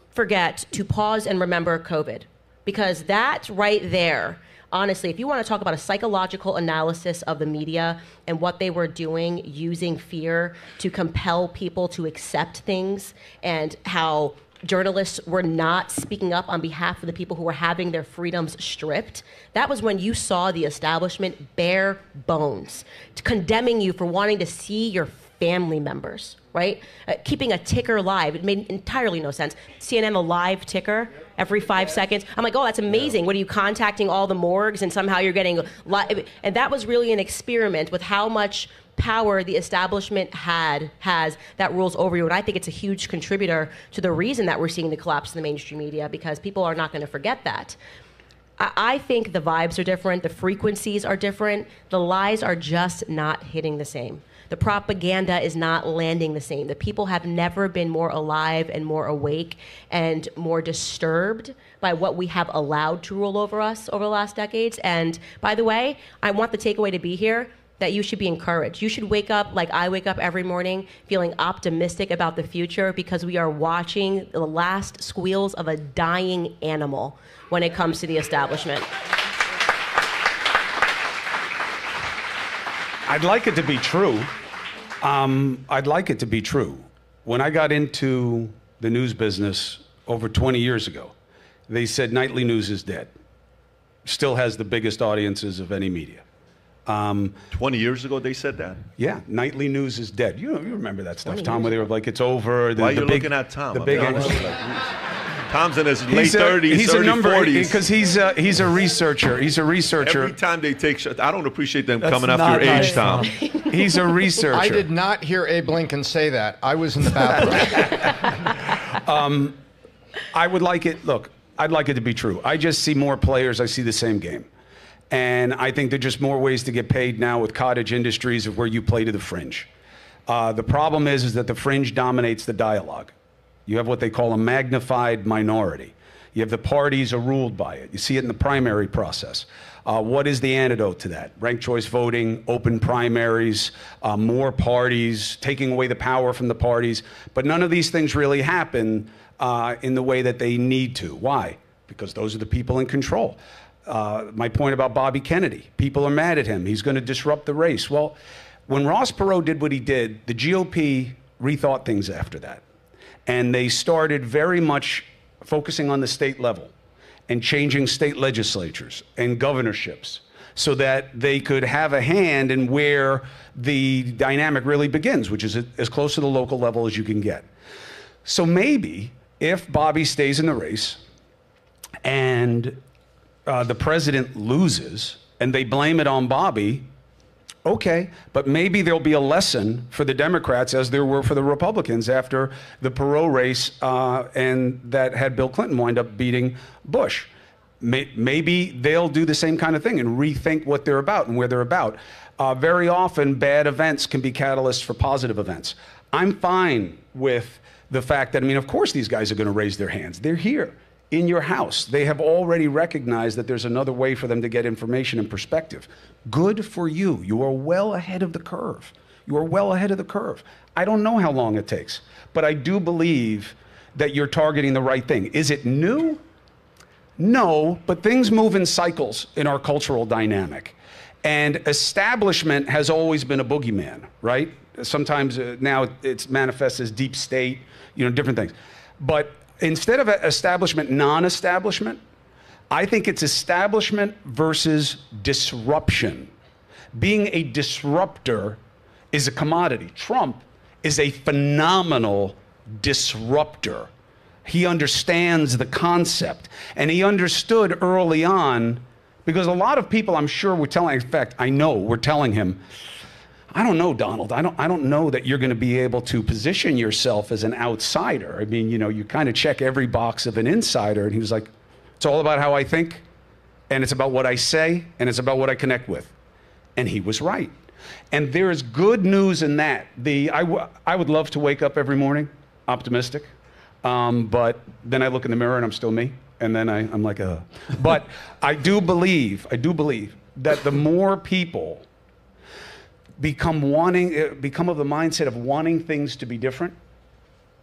forget to pause and remember COVID, because that's right there. Honestly, if you want to talk about a psychological analysis of the media and what they were doing using fear to compel people to accept things, and how journalists were not speaking up on behalf of the people who were having their freedoms stripped, that was when you saw the establishment bare bones, condemning you for wanting to see your family members, right? Keeping a ticker live. It made entirely no sense. CNN, a live ticker every 5 seconds. I'm like, oh, that's amazing. Yeah. What are you contacting all the morgues and somehow you're getting live? And that was really an experiment with how much power the establishment has that rules over you. And I think it's a huge contributor to the reason that we're seeing the collapse in the mainstream media, because people are not going to forget that. I think the vibes are different. The frequencies are different. The lies are just not hitting the same. The propaganda is not landing the same. The people have never been more alive and more awake and more disturbed by what we have allowed to rule over us over the last decades. And by the way, I want the takeaway to be here that you should be encouraged. You should wake up like I wake up every morning, feeling optimistic about the future, because we are watching the last squeals of a dying animal when it comes to the establishment. I'd like it to be true. I'd like it to be true. When I got into the news business over 20 years ago, they said nightly news is dead. Still has the biggest audiences of any media. 20 years ago, they said that? Yeah, nightly news is dead. You remember that stuff, Tom, where they were like, it's over. Why are you looking at Tom? Tom's in his late 30s, early 40s. Because he's a researcher. He's a researcher. Every time they take shots, I don't appreciate them coming after your age, Tom. He's a researcher. I did not hear Abe Lincoln say that. I was in the bathroom. I would like it, look, I'd like it to be true. I just see more players. I see the same game. And I think there are just more ways to get paid now with cottage industries of where you play to the fringe. The problem is that the fringe dominates the dialogue. You have what they call a magnified minority. You have the parties are ruled by it. You see it in the primary process. What is the antidote to that? Ranked choice voting, open primaries, more parties, taking away the power from the parties. But none of these things really happen in the way that they need to. Why? Because those are the people in control. My point about Bobby Kennedy. People are mad at him. He's going to disrupt the race. Well, when Ross Perot did what he did, the GOP rethought things after that. And they started very much focusing on the state level and changing state legislatures and governorships so that they could have a hand in where the dynamic really begins, which is as close to the local level as you can get. So maybe if Bobby stays in the race and the president loses and they blame it on Bobby, okay, but maybe there'll be a lesson for the Democrats as there were for the Republicans after the Perot race and that had Bill Clinton wind up beating Bush. Maybe they'll do the same kind of thing and rethink what they're about and where they're about. Very often, bad events can be catalysts for positive events. I'm fine with the fact that, I mean, of course these guys are going to raise their hands. They're here in your house. They have already recognized that there's another way for them to get information and perspective. Good for you. You are well ahead of the curve. You are well ahead of the curve. I don't know how long it takes, but I do believe that you're targeting the right thing. Is it new? No, but things move in cycles in our cultural dynamic. And establishment has always been a boogeyman, right? Sometimes now it's manifests as deep state, different things. But instead of establishment, non-establishment, I think it's establishment versus disruption. Being a disruptor is a commodity. Trump is a phenomenal disruptor. He understands the concept, and he understood early on, because a lot of people, I'm sure, were telling, in fact, I know, were telling him, I don't know, Donald, I don't know that you're going to be able to position yourself as an outsider. I mean, you kind of check every box of an insider. And he was like, it's all about how I think, and it's about what I say, and it's about what I connect with. And he was right. And there is good news in that. I would love to wake up every morning optimistic. But then I look in the mirror and I'm still me, and then I'm like, But I do believe that the more people become of the mindset of wanting things to be different,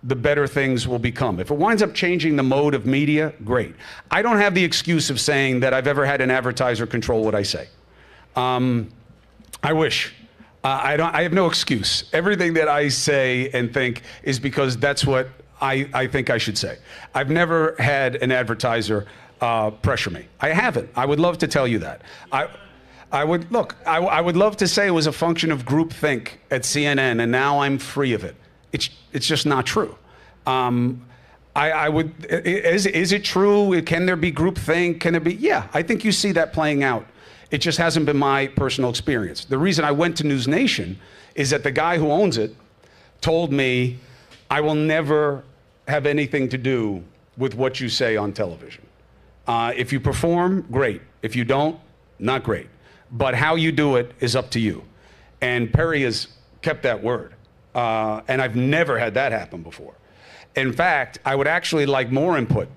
the better things will become. If it winds up changing the mode of media, great. I don't have the excuse of saying that I've ever had an advertiser control what I say. I wish. I have no excuse. Everything that I say and think is because that's what I think I should say. I've never had an advertiser pressure me. I haven't. I would love to tell you that. I would love to say it was a function of groupthink at CNN, and now I'm free of it. It's just not true. Is it true? Can there be groupthink? Can there be? Yeah, I think you see that playing out. It just hasn't been my personal experience. The reason I went to News Nation is that the guy who owns it told me, I will never have anything to do with what you say on television. If you perform, great. If you don't, not great. But how you do it is up to you. And Perry has kept that word. And I've never had that happen before. In fact, I would actually like more input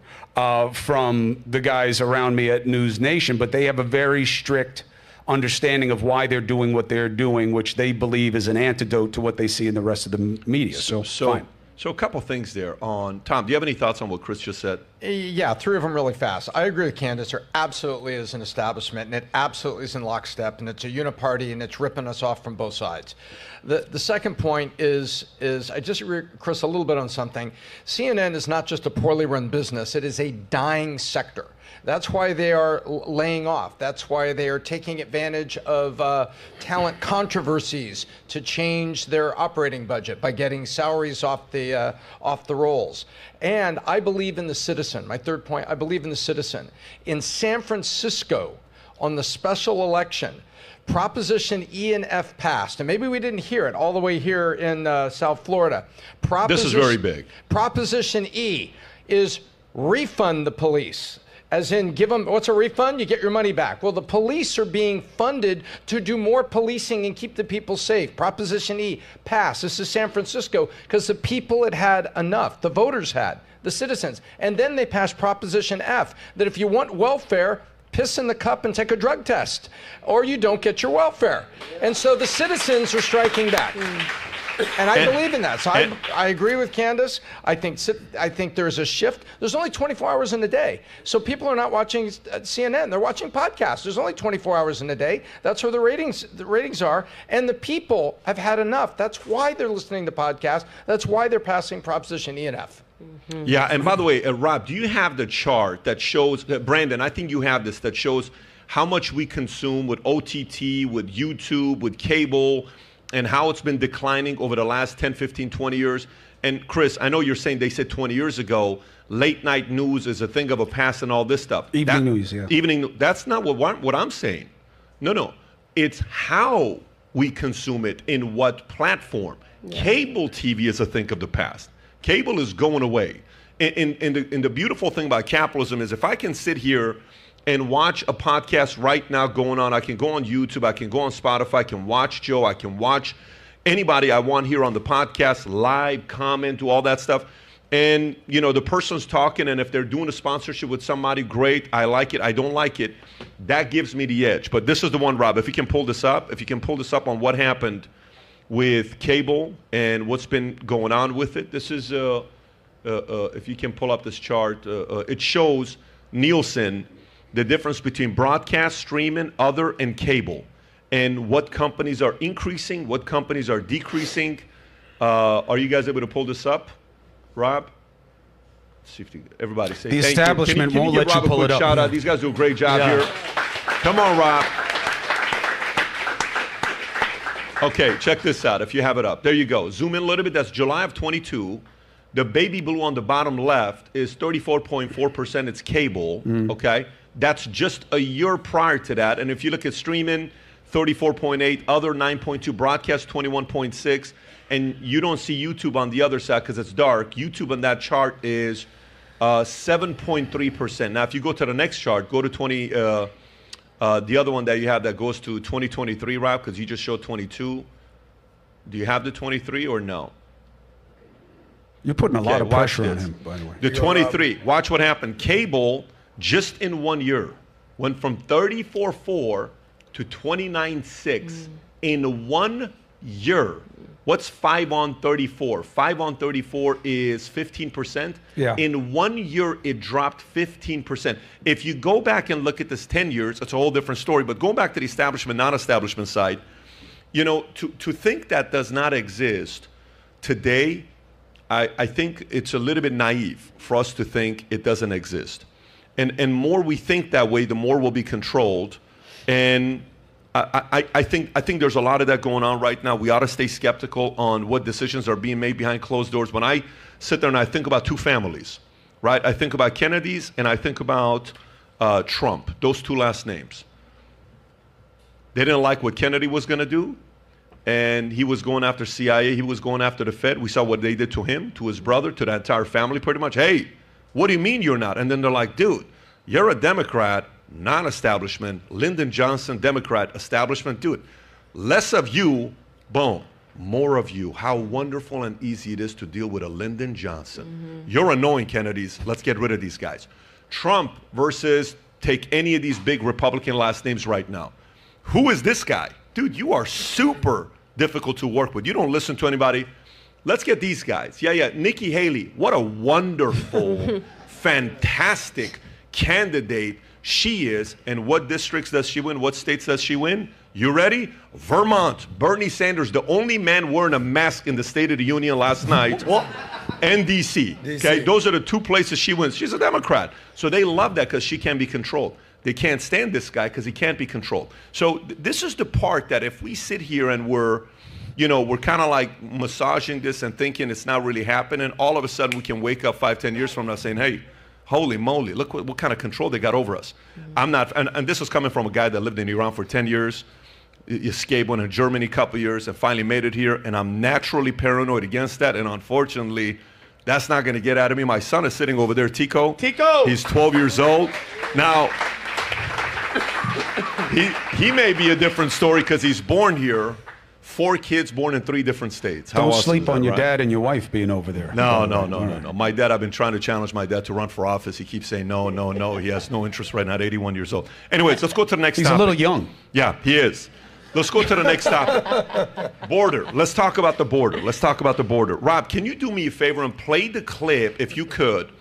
from the guys around me at News Nation, but they have a very strict understanding of why they're doing what they're doing, which they believe is an antidote to what they see in the rest of the media. So fine. So a couple things there on, Tom, do you have any thoughts on what Chris just said? Yeah, three of them really fast. I agree with Candace. There absolutely is an establishment, and it absolutely is in lockstep, and it's a uniparty, and it's ripping us off from both sides. The second point is I just agree with Chris a little bit on something. CNN is not just a poorly run business. It is a dying sector. That's why they are laying off. That's why they are taking advantage of talent controversies to change their operating budget by getting salaries off the rolls. And I believe in the citizen. My third point, I believe in the citizen. In San Francisco, on the special election, Proposition E and F passed, and maybe we didn't hear it all the way here in South Florida. This is very big. Proposition E is refund the police. As in, give them, what's a refund? You get your money back. Well, the police are being funded to do more policing and keep the people safe. Proposition E passed. This is San Francisco because the people had enough. The voters had, the citizens. And then they passed Proposition F, that if you want welfare, piss in the cup and take a drug test, or you don't get your welfare. And so the citizens are striking back. And I believe in that. So I agree with Candace. I think there's a shift. There's only 24 hours in a day. So people are not watching CNN. They're watching podcasts. There's only 24 hours in a day. That's where the ratings are. And the people have had enough. That's why they're listening to podcasts. That's why they're passing Proposition E and F. Mm-hmm. Yeah. And by the way, Rob, do you have the chart that shows, Brandon, I think you have this, that shows how much we consume with OTT, with YouTube, with cable, and how it's been declining over the last 10, 15, 20 years. And Chris, I know you're saying they said 20 years ago, late night news is a thing of a past and all this stuff. Evening news, yeah. Evening, that's not what I'm saying. No. It's how we consume it, in what platform. Yeah. Cable TV is a thing of the past. Cable is going away. And the beautiful thing about capitalism is if I can sit here and watch a podcast right now going on. I can go on YouTube, I can go on Spotify, I can watch Joe, I can watch anybody I want here on the podcast, live, comment, do all that stuff. And, the person's talking, and if they're doing a sponsorship with somebody, great, I like it, I don't like it. That gives me the edge. But this is the one, Rob, if you can pull this up on what happened with cable and what's been going on with it. This is, if you can pull up this chart, it shows Nielsen, the difference between broadcast, streaming, other, and cable, and what companies are increasing, what companies are decreasing. Are you guys able to pull this up, Rob? See if everybody say the establishment won't let you pull it up. Shout out. These guys do a great job here. Come on, Rob. Okay, check this out if you have it up. There you go. Zoom in a little bit. That's July of 22. The baby blue on the bottom left is 34.4%. It's cable, okay? That's just a year prior to that. And if you look at streaming, 34.8, other 9.2, broadcast 21.6, and you don't see YouTube on the other side because it's dark. YouTube on that chart is 7.3%. Now, if you go to the next chart, go to the other one that you have that goes to 2023, Rob, because you just showed 22. Do you have the 23 or no? You're putting a lot of pressure on him, by the way. The 23, watch what happened. Cable, just in 1 year, went from 34.4 to 29.6 in 1 year. What's 5 on 34? 5 on 34 is 15%. Yeah. In 1 year, it dropped 15%. If you go back and look at this 10 years, it's a whole different story. But going back to the establishment, non-establishment side, you know, to think that does not exist today, I think it's a little bit naive for us to think it doesn't exist. And more we think that way, the more we'll be controlled. And I think there's a lot of that going on right now. We ought to stay skeptical on what decisions are being made behind closed doors. When I sit there and I think about two families, right? I think about Kennedy's and I think about Trump, those two last names. They didn't like what Kennedy was going to do. And he was going after CIA. He was going after the Fed. We saw what they did to him, to his brother, to the entire family pretty much. Hey, what do you mean you're not? And then they're like, dude, you're a Democrat, non-establishment. Lyndon Johnson, Democrat, establishment. Dude, less of you, boom, more of you. How wonderful and easy it is to deal with a Lyndon Johnson. You're annoying, Kennedys. Let's get rid of these guys. Trump versus take any of these big Republican last names right now. Who is this guy? Dude, you are super difficult to work with. You don't listen to anybody. Let's get these guys. Yeah, Nikki Haley, what a wonderful, fantastic candidate she is. And what districts does she win? What states does she win? You ready? Vermont, Bernie Sanders, the only man wearing a mask in the State of the Union last night, and D.C. Okay, those are the two places she wins. She's a Democrat. So they love that because she can be controlled. They can't stand this guy because he can't be controlled. So this is the part that if we sit here and we're kind of like massaging this and thinking it's not really happening, all of a sudden we can wake up 5, 10 years from now saying, hey, holy moly, look what kind of control they got over us. I'm not, and this is coming from a guy that lived in Iran for 10 years, escaped one in Germany a couple years and finally made it here, and I'm naturally paranoid against that, and unfortunately, that's not gonna get out of me. My son is sitting over there, Tico. Tico! He's 12 years old. Now, he may be a different story because he's born here. 4 kids born in 3 different states. How Don't sleep on your dad and your wife being over there. No. My dad, I've been trying to challenge my dad to run for office. He keeps saying no. He has no interest right now at 81 years old. Anyways, let's go to the next topic. He's a little young. Yeah, he is. Let's go to the next topic. Border. Let's talk about the border. Rob, can you do me a favor and play the clip if you could?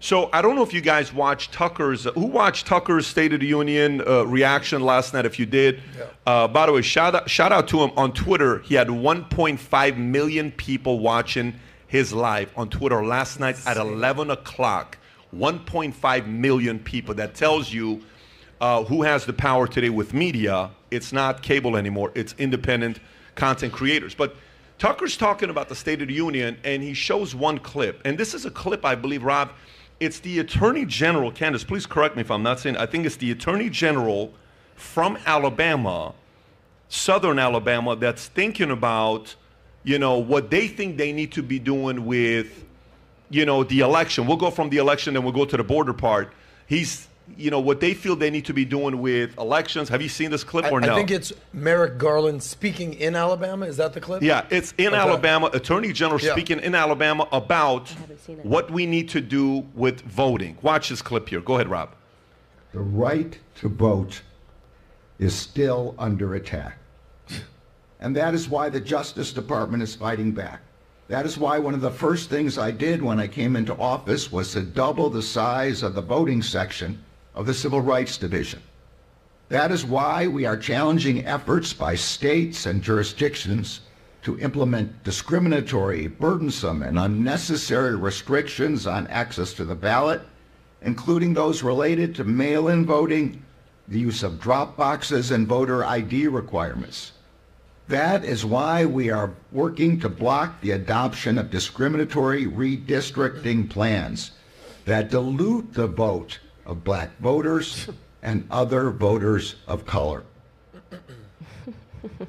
So I don't know if you guys watched Tucker's, who watched Tucker's State of the Union reaction last night, if you did. Yeah. By the way, shout out to him on Twitter. He had 1.5 million people watching his live on Twitter last night at 11 o'clock. 1.5 million people. That tells you who has the power today with media. It's not cable anymore. It's independent content creators. But Tucker's talking about the State of the Union, and he shows one clip. And this is a clip, I believe, Rob, it's the Attorney General, Candace, please correct me if I'm not saying, I think it's the Attorney General from Alabama, Southern Alabama, that's thinking about, what they think they need to be doing with, the election. We'll go from the election, then we'll go to the border part. He's, what they feel they need to be doing with elections. Have you seen this clip or no? I think it's Merrick Garland speaking in Alabama. Is that the clip? Yeah, it's in Alabama, Attorney General speaking in Alabama about what we need to do with voting. Watch this clip here. Go ahead, Rob. The right to vote is still under attack. And that is why the Justice Department is fighting back. That is why one of the first things I did when I came into office was to double the size of the voting section of the Civil Rights Division. That is why we are challenging efforts by states and jurisdictions to implement discriminatory, burdensome, and unnecessary restrictions on access to the ballot, including those related to mail-in voting, the use of drop boxes, and voter ID requirements. That is why we are working to block the adoption of discriminatory redistricting plans that dilute the vote of black voters and other voters of color.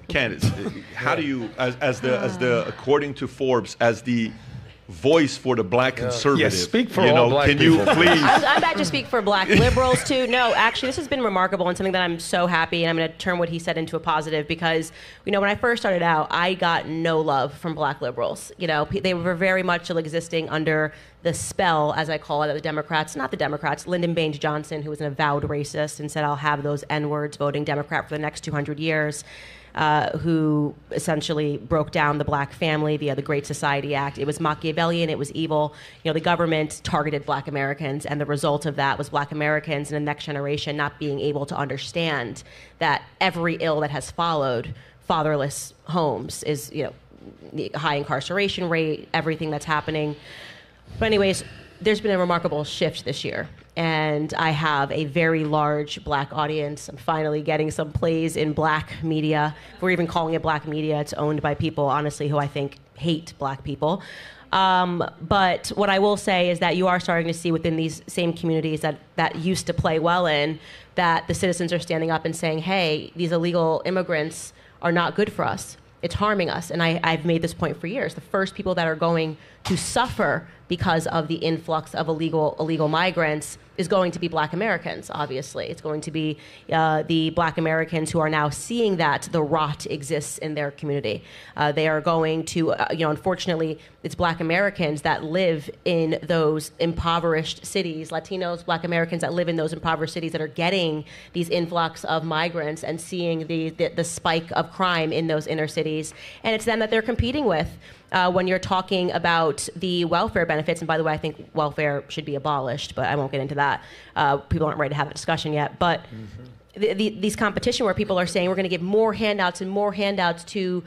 Candace, how do you, as the according to Forbes, as the voice for the black conservative? Yes, speak for all black people. Can you please? I'm about to speak for black liberals too. No, actually, this has been remarkable and something that I'm so happy, and I'm going to turn what he said into a positive, because when I first started out, I got no love from black liberals. They were very much still existing under the spell, as I call it, of the Democrats, not the Democrats, Lyndon Baines Johnson, who was an avowed racist and said, "I'll have those N-words voting Democrat for the next 200 years. Who essentially broke down the black family via the Great Society Act. It was Machiavellian, it was evil. The government targeted black Americans, and the result of that was black Americans and the next generation not being able to understand that every ill that has followed fatherless homes is, high incarceration rate, everything that's happening. But anyways, there's been a remarkable shift this year. And I have a very large black audience. I'm finally getting some plays in black media. If we're even calling it black media, it's owned by people, honestly, who I think hate black people. But what I will say is that you are starting to see within these same communities that used to play well in, that the citizens are standing up and saying, hey, these illegal immigrants are not good for us. It's harming us. And I've made this point for years. The first people that are going to suffer because of the influx of illegal migrants is going to be black Americans, obviously. It's going to be the black Americans who are now seeing that the rot exists in their community. They are going to, unfortunately, it's black Americans that live in those impoverished cities, Latinos, black Americans that live in those impoverished cities that are getting these influx of migrants and seeing the spike of crime in those inner cities. And it's them that they're competing with. When you're talking about the welfare benefits, and by the way, I think welfare should be abolished, but I won't get into that. People aren't ready to have that discussion yet. But these competition where people are saying we're going to give more handouts to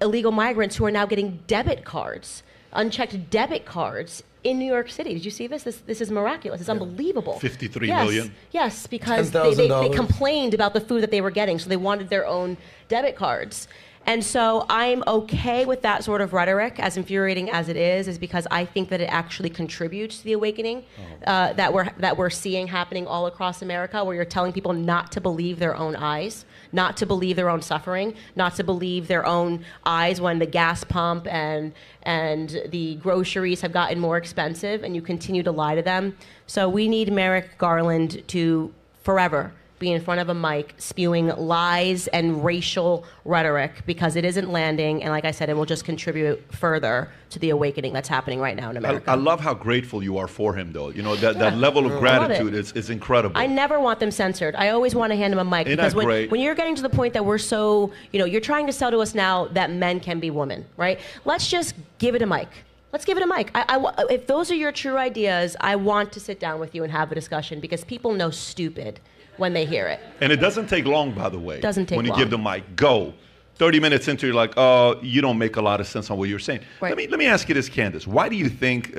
illegal migrants who are now getting debit cards, unchecked debit cards in New York City. Did you see this? This is miraculous. It's unbelievable. 53 million. Yes, because they complained about the food that they were getting, so they wanted their own debit cards. And so I'm okay with that sort of rhetoric, as infuriating as it is because I think that it actually contributes to the awakening that we're seeing happening all across America, where you're telling people not to believe their own eyes, not to believe their own suffering, not to believe their own eyes when the gas pump and the groceries have gotten more expensive, and you continue to lie to them. So we need Merrick Garland to forever be in front of a mic spewing lies and racial rhetoric, because it isn't landing, and like I said, it will just contribute further to the awakening that's happening right now in America. I love how grateful you are for him, though. That level of gratitude is incredible. I never want them censored. I always want to hand him a mic, because when you're getting to the point that we're so, you're trying to sell to us now that men can be women, right? Let's just give it a mic. Let's give it a mic. If those are your true ideas, I want to sit down with you and have a discussion, because people know stupid when they hear it. And it doesn't take long, by the way. It doesn't take long. When you give the mic, 30 minutes into, you're like, oh, you don't make a lot of sense on what you're saying. Right. Let me ask you this, Candace. Why do you think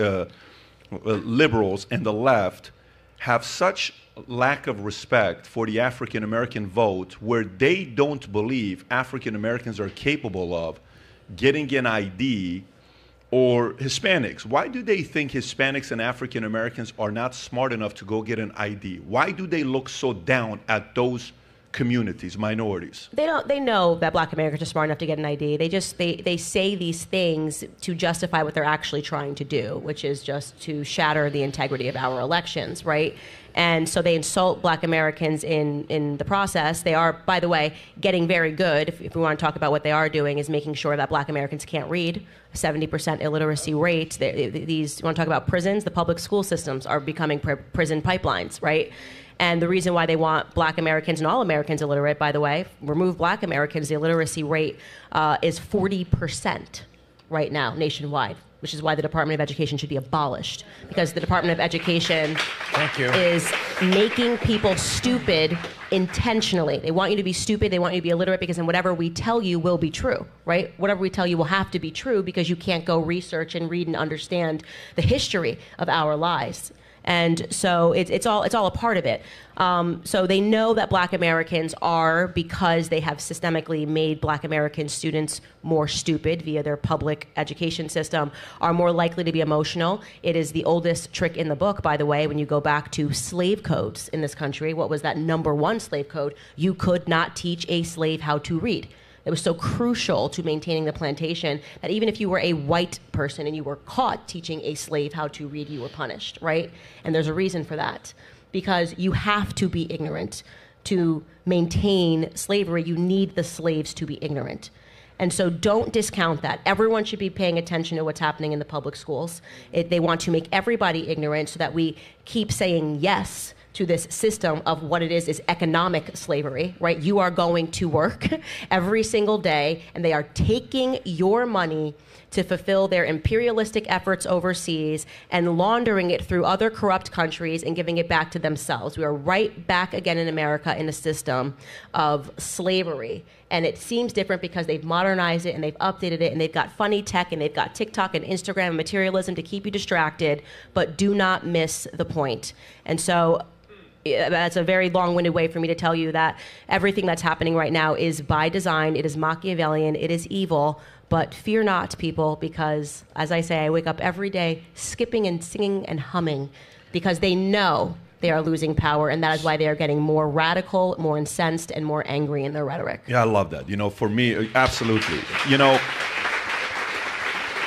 liberals and the left have such lack of respect for the African-American vote, where they don't believe African-Americans are capable of getting an ID, or Hispanics? Why do they think Hispanics and African Americans are not smart enough to go get an ID? Why do they look so down at those communities, minorities? They know that black Americans are smart enough to get an ID. They say these things to justify what they're actually trying to do, which is just to shatter the integrity of our elections, right? And so they insult black Americans in the process. They are, by the way, getting very good. If we want to talk about what they are doing, is making sure that black Americans can't read. 70% illiteracy rate. You want to talk about prisons? The public school systems are becoming prison pipelines, right? And the reason why they want black Americans and all Americans illiterate, by the way, remove black Americans, the illiteracy rate is 40%. right now nationwide, which is why the Department of Education should be abolished, because the Department of Education is making people stupid intentionally. They want you to be stupid, they want you to be illiterate, because then whatever we tell you will be true, right? Whatever we tell you will have to be true because you can't go research and read and understand the history of our lives. And so it's all a part of it. So they know that Black Americans are, because they have systemically made Black American students more stupid via their public education system, are more likely to be emotional. It is the oldest trick in the book, by the way, when you go back to slave codes in this country. What was that #1 slave code? You could not teach a slave how to read. It was so crucial to maintaining the plantation that even if you were a white person and you were caught teaching a slave how to read, you were punished, right? And there's a reason for that. Because you have to be ignorant to maintain slavery. You need the slaves to be ignorant. And so don't discount that. Everyone should be paying attention to what's happening in the public schools. They want to make everybody ignorant so that we keep saying yes to this system of what it is economic slavery, right? You are going to work every single day, and they are taking your money to fulfill their imperialistic efforts overseas and laundering it through other corrupt countries and giving it back to themselves. We are right back again in America in a system of slavery. And it seems different because they've modernized it and they've updated it and they've got funny tech and they've got TikTok and Instagram and materialism to keep you distracted, but do not miss the point. And so that's a very long-winded way for me to tell you that everything that's happening right now is by design. It is Machiavellian. It is evil. But fear not, people, because, as I say, I wake up every day skipping and singing and humming because they know they are losing power, and that is why they are getting more radical, more incensed, and more angry in their rhetoric. Yeah, I love that. You know, for me, absolutely. You know,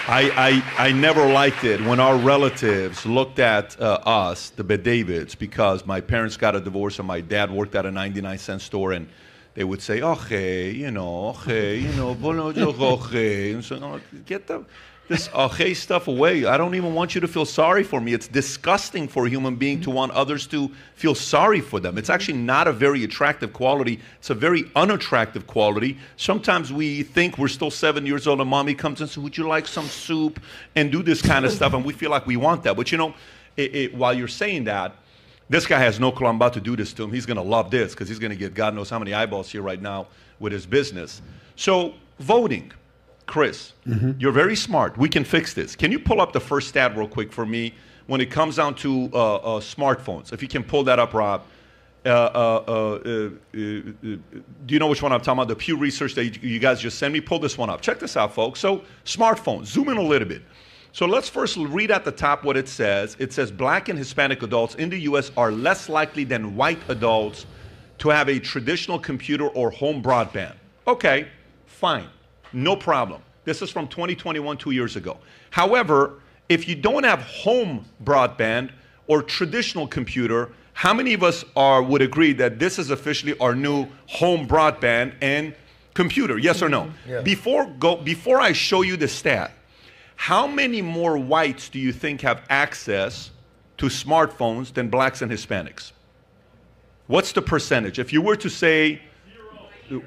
I never liked it when our relatives looked at us, the Bedavids, because my parents got a divorce and my dad worked at a 99-cent store, and they would say, oh, hey, you know, and so I'm like, get this oh, hey stuff away. I don't even want you to feel sorry for me. It's disgusting for a human being to want others to feel sorry for them. It's actually not a very attractive quality. It's a very unattractive quality. Sometimes we think we're still 7 years old and mommy comes and says, would you like some soup? And do this kind of stuff, and we feel like we want that. But you know, while you're saying that, this guy has no clue I'm about to do this to him. He's going to love this because he's going to get God knows how many eyeballs here right now with his business. So voting, Chris, you're very smart. We can fix this. Can you pull up the first stat real quick for me when it comes down to smartphones? If you can pull that up, Rob. Do you know which one I'm talking about? The Pew Research that you guys just sent me? Pull this one up. Check this out, folks. So smartphones, zoom in a little bit. So let's first read at the top what it says. It says Black and Hispanic adults in the U.S. are less likely than white adults to have a traditional computer or home broadband. Okay, fine, no problem. This is from 2021, 2 years ago. However, if you don't have home broadband or traditional computer, how many of us would agree that this is officially our new home broadband and computer? Yes or no? Yeah. Before I show you the stat, how many more whites do you think have access to smartphones than blacks and Hispanics? What's the percentage? If you were to say,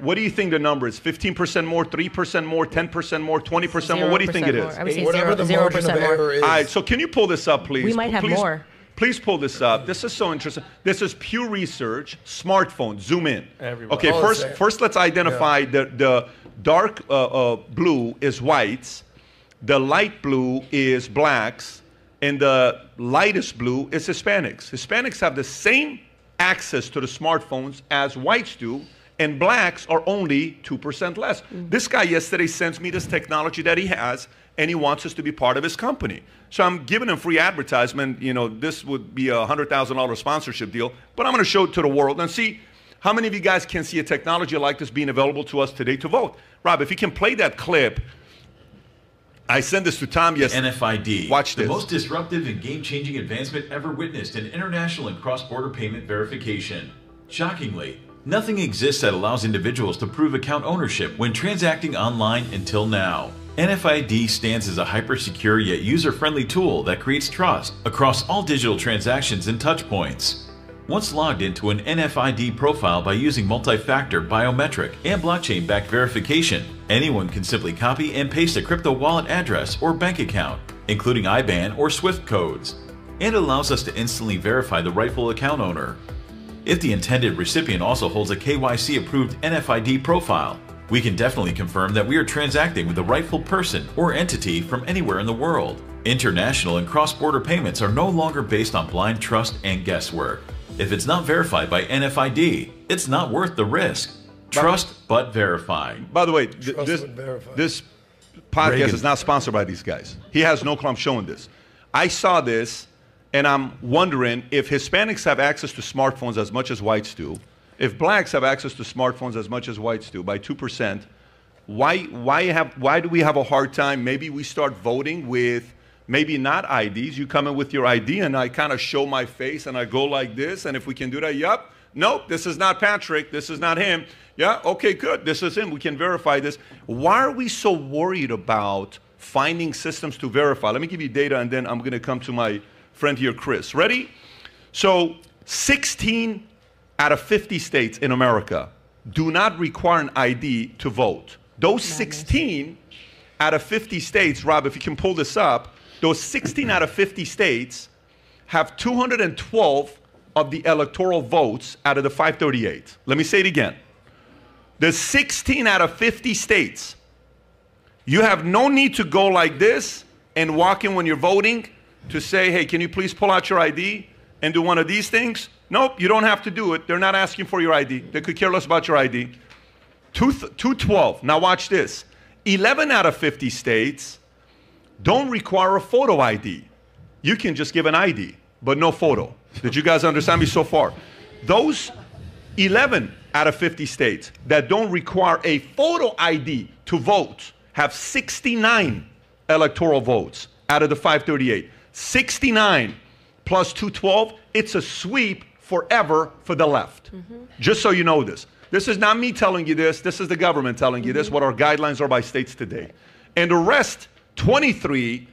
what do you think the number is? 15% more, 3% more, 10% more, 20% more? What do you think it is? I would say whatever the margin of error is. All right, so can you pull this up, please? We might have more. Please pull this up. This is so interesting. This is Pew Research, smartphone, zoom in. Everywhere. Okay, first let's identify the dark blue is whites. The light blue is blacks, and the lightest blue is Hispanics. Hispanics have the same access to the smartphones as whites do, and blacks are only 2% less. This guy yesterday sends me this technology that he has, and he wants us to be part of his company. So I'm giving him free advertisement. You know, this would be a $100,000 sponsorship deal, but I'm going to show it to the world and see how many of you guys can see a technology like this being available to us today to vote. Rob, if you can play that clip. I sent this to Tom yesterday. NFID. Watch this. The most disruptive and game-changing advancement ever witnessed in international and cross-border payment verification. Shockingly, nothing exists that allows individuals to prove account ownership when transacting online until now. NFID stands as a hyper-secure yet user-friendly tool that creates trust across all digital transactions and touchpoints. Once logged into an NFID profile by using multi-factor biometric and blockchain-backed verification, Anyone can simply copy and paste a crypto wallet address or bank account, including IBAN or SWIFT codes, and allows us to instantly verify the rightful account owner. If the intended recipient also holds a KYC-approved NFID profile, we can definitely confirm that we are transacting with the rightful person or entity from anywhere in the world. International and cross-border payments are no longer based on blind trust and guesswork. If it's not verified by NFID, it's not worth the risk. Trust but verify. By the way, this podcast is not sponsored by these guys. He has no clump showing this. I saw this, and I'm wondering if Hispanics have access to smartphones as much as whites do, if blacks have access to smartphones as much as whites do by 2%, why do we have a hard time? Maybe we start voting with maybe not IDs. You come in with your ID, and I kind of show my face, and I go like this, and if we can do that, yup. Nope, this is not Patrick. This is not him. Yeah, okay, good. This is him. We can verify this. Why are we so worried about finding systems to verify? Let me give you data, and then I'm going to come to my friend here, Chris. Ready? So 16 out of 50 states in America do not require an ID to vote. Those 16 out of 50 states, Rob, if you can pull this up, those 16 out of 50 states have 212 of the electoral votes out of the 538. Let me say it again. The 16 out of 50 states, you have no need to go like this and walk in when you're voting to say, hey, can you please pull out your ID and do one of these things? Nope, you don't have to do it. They're not asking for your ID. They could care less about your ID. 212, now watch this. 11 out of 50 states don't require a photo ID. You can just give an ID, but no photo. Did you guys understand me so far? Those 11 out of 50 states that don't require a photo ID to vote have 69 electoral votes out of the 538. 69 plus 212, it's a sweep forever for the left. Just so you know this. This is not me telling you this. This is the government telling you this, what our guidelines are by states today. And the rest, 23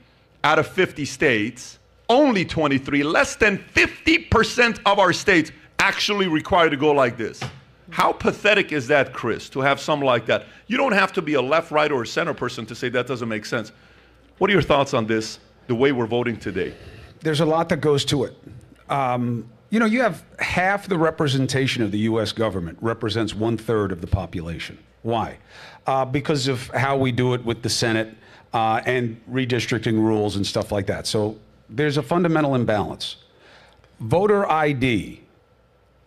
out of 50 states, only 23, less than 50% of our states actually require to go like this. How pathetic is that, Chris, to have something like that? You don't have to be a left, right, or a center person to say that doesn't make sense. What are your thoughts on this, the way we're voting today? There's a lot that goes to it. You know, you have half the representation of the U.S. government represents 1/3 of the population. Why? Because of how we do it with the Senate and redistricting rules and stuff like that. So there's a fundamental imbalance. Voter ID,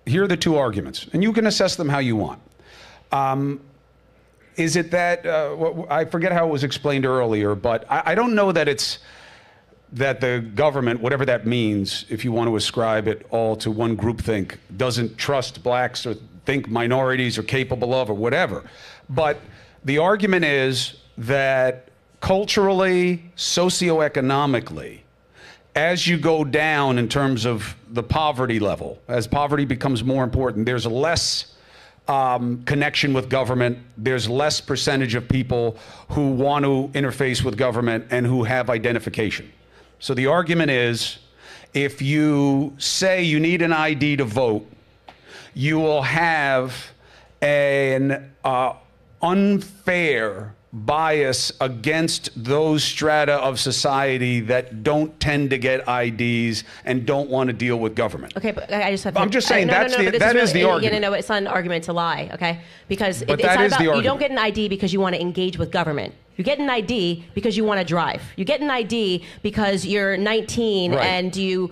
here are the two arguments, and you can assess them how you want. Is it that, I forget how it was explained earlier, but I don't know that it's that the government, whatever that means, if you want to ascribe it all to one groupthink, doesn't trust blacks or think minorities are capable of or whatever. But the argument is that culturally, socioeconomically, as you go down in terms of the poverty level, as poverty becomes more important, there's less connection with government. There's less percentage of people who want to interface with government and who have identification. So the argument is, if you say you need an ID to vote, you will have an unfair bias against those strata of society that don't tend to get IDs and don't want to deal with government. Okay, but I just have to... I'm just saying that is really the argument. You know, it's not an argument to lie, okay? Because you don't get an ID because you want to engage with government. You get an ID because you want to drive. You get an ID because you're 19 and you,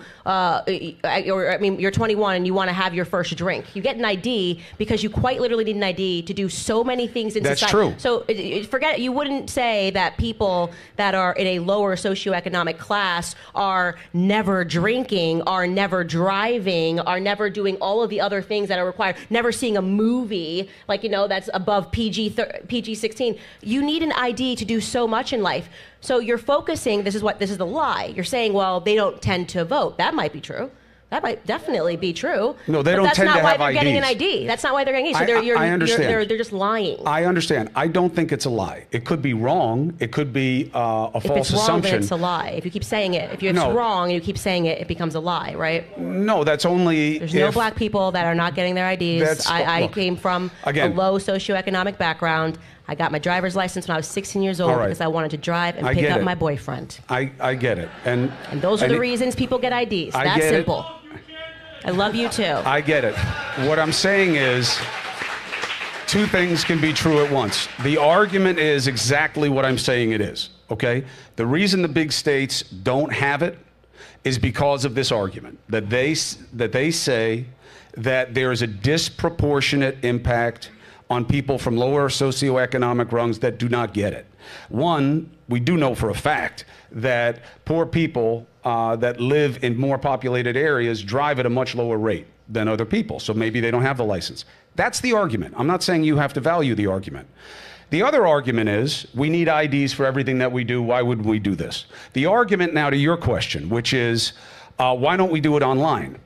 you're 21 and you want to have your first drink. You get an ID because you quite literally need an ID to do so many things in society. That's true. So forget it. You wouldn't say that people that are in a lower socioeconomic class are never drinking, are never driving, are never doing all of the other things that are required, never seeing a movie, like, you know, that's above PG-16. You need an ID to do so much in life. So you're focusing, this is the lie. You're saying, well, they don't tend to vote. That might be true. That might definitely be true. No, they don't tend to have IDs. That's not why they're getting an ID. That's not why they're getting an ID. So they're just lying. I understand. I don't think it's a lie. It could be wrong. It could be a false assumption. If it's wrong, then it's a lie. If you keep saying it, if it's wrong and you keep saying it, it becomes a lie, right? No, that's only... There's no black people that are not getting their IDs. I came from a low socioeconomic background. I got my driver's license when I was 16 years old because I wanted to drive and pick up my boyfriend. I get it. And those are the reasons people get IDs. That's simple. I love you too. I get it. What I'm saying is, two things can be true at once. The argument is exactly what I'm saying it is, okay? The reason the big states don't have it is because of this argument, that they say that there is a disproportionate impact on people from lower socioeconomic rungs that do not get it. One, we do know for a fact that poor people that live in more populated areas drive at a much lower rate than other people, so maybe they don't have the license. That's the argument. I'm not saying you have to value the argument. The other argument is, we need IDs for everything that we do, why would we do this? The argument now to your question, which is, why don't we do it online?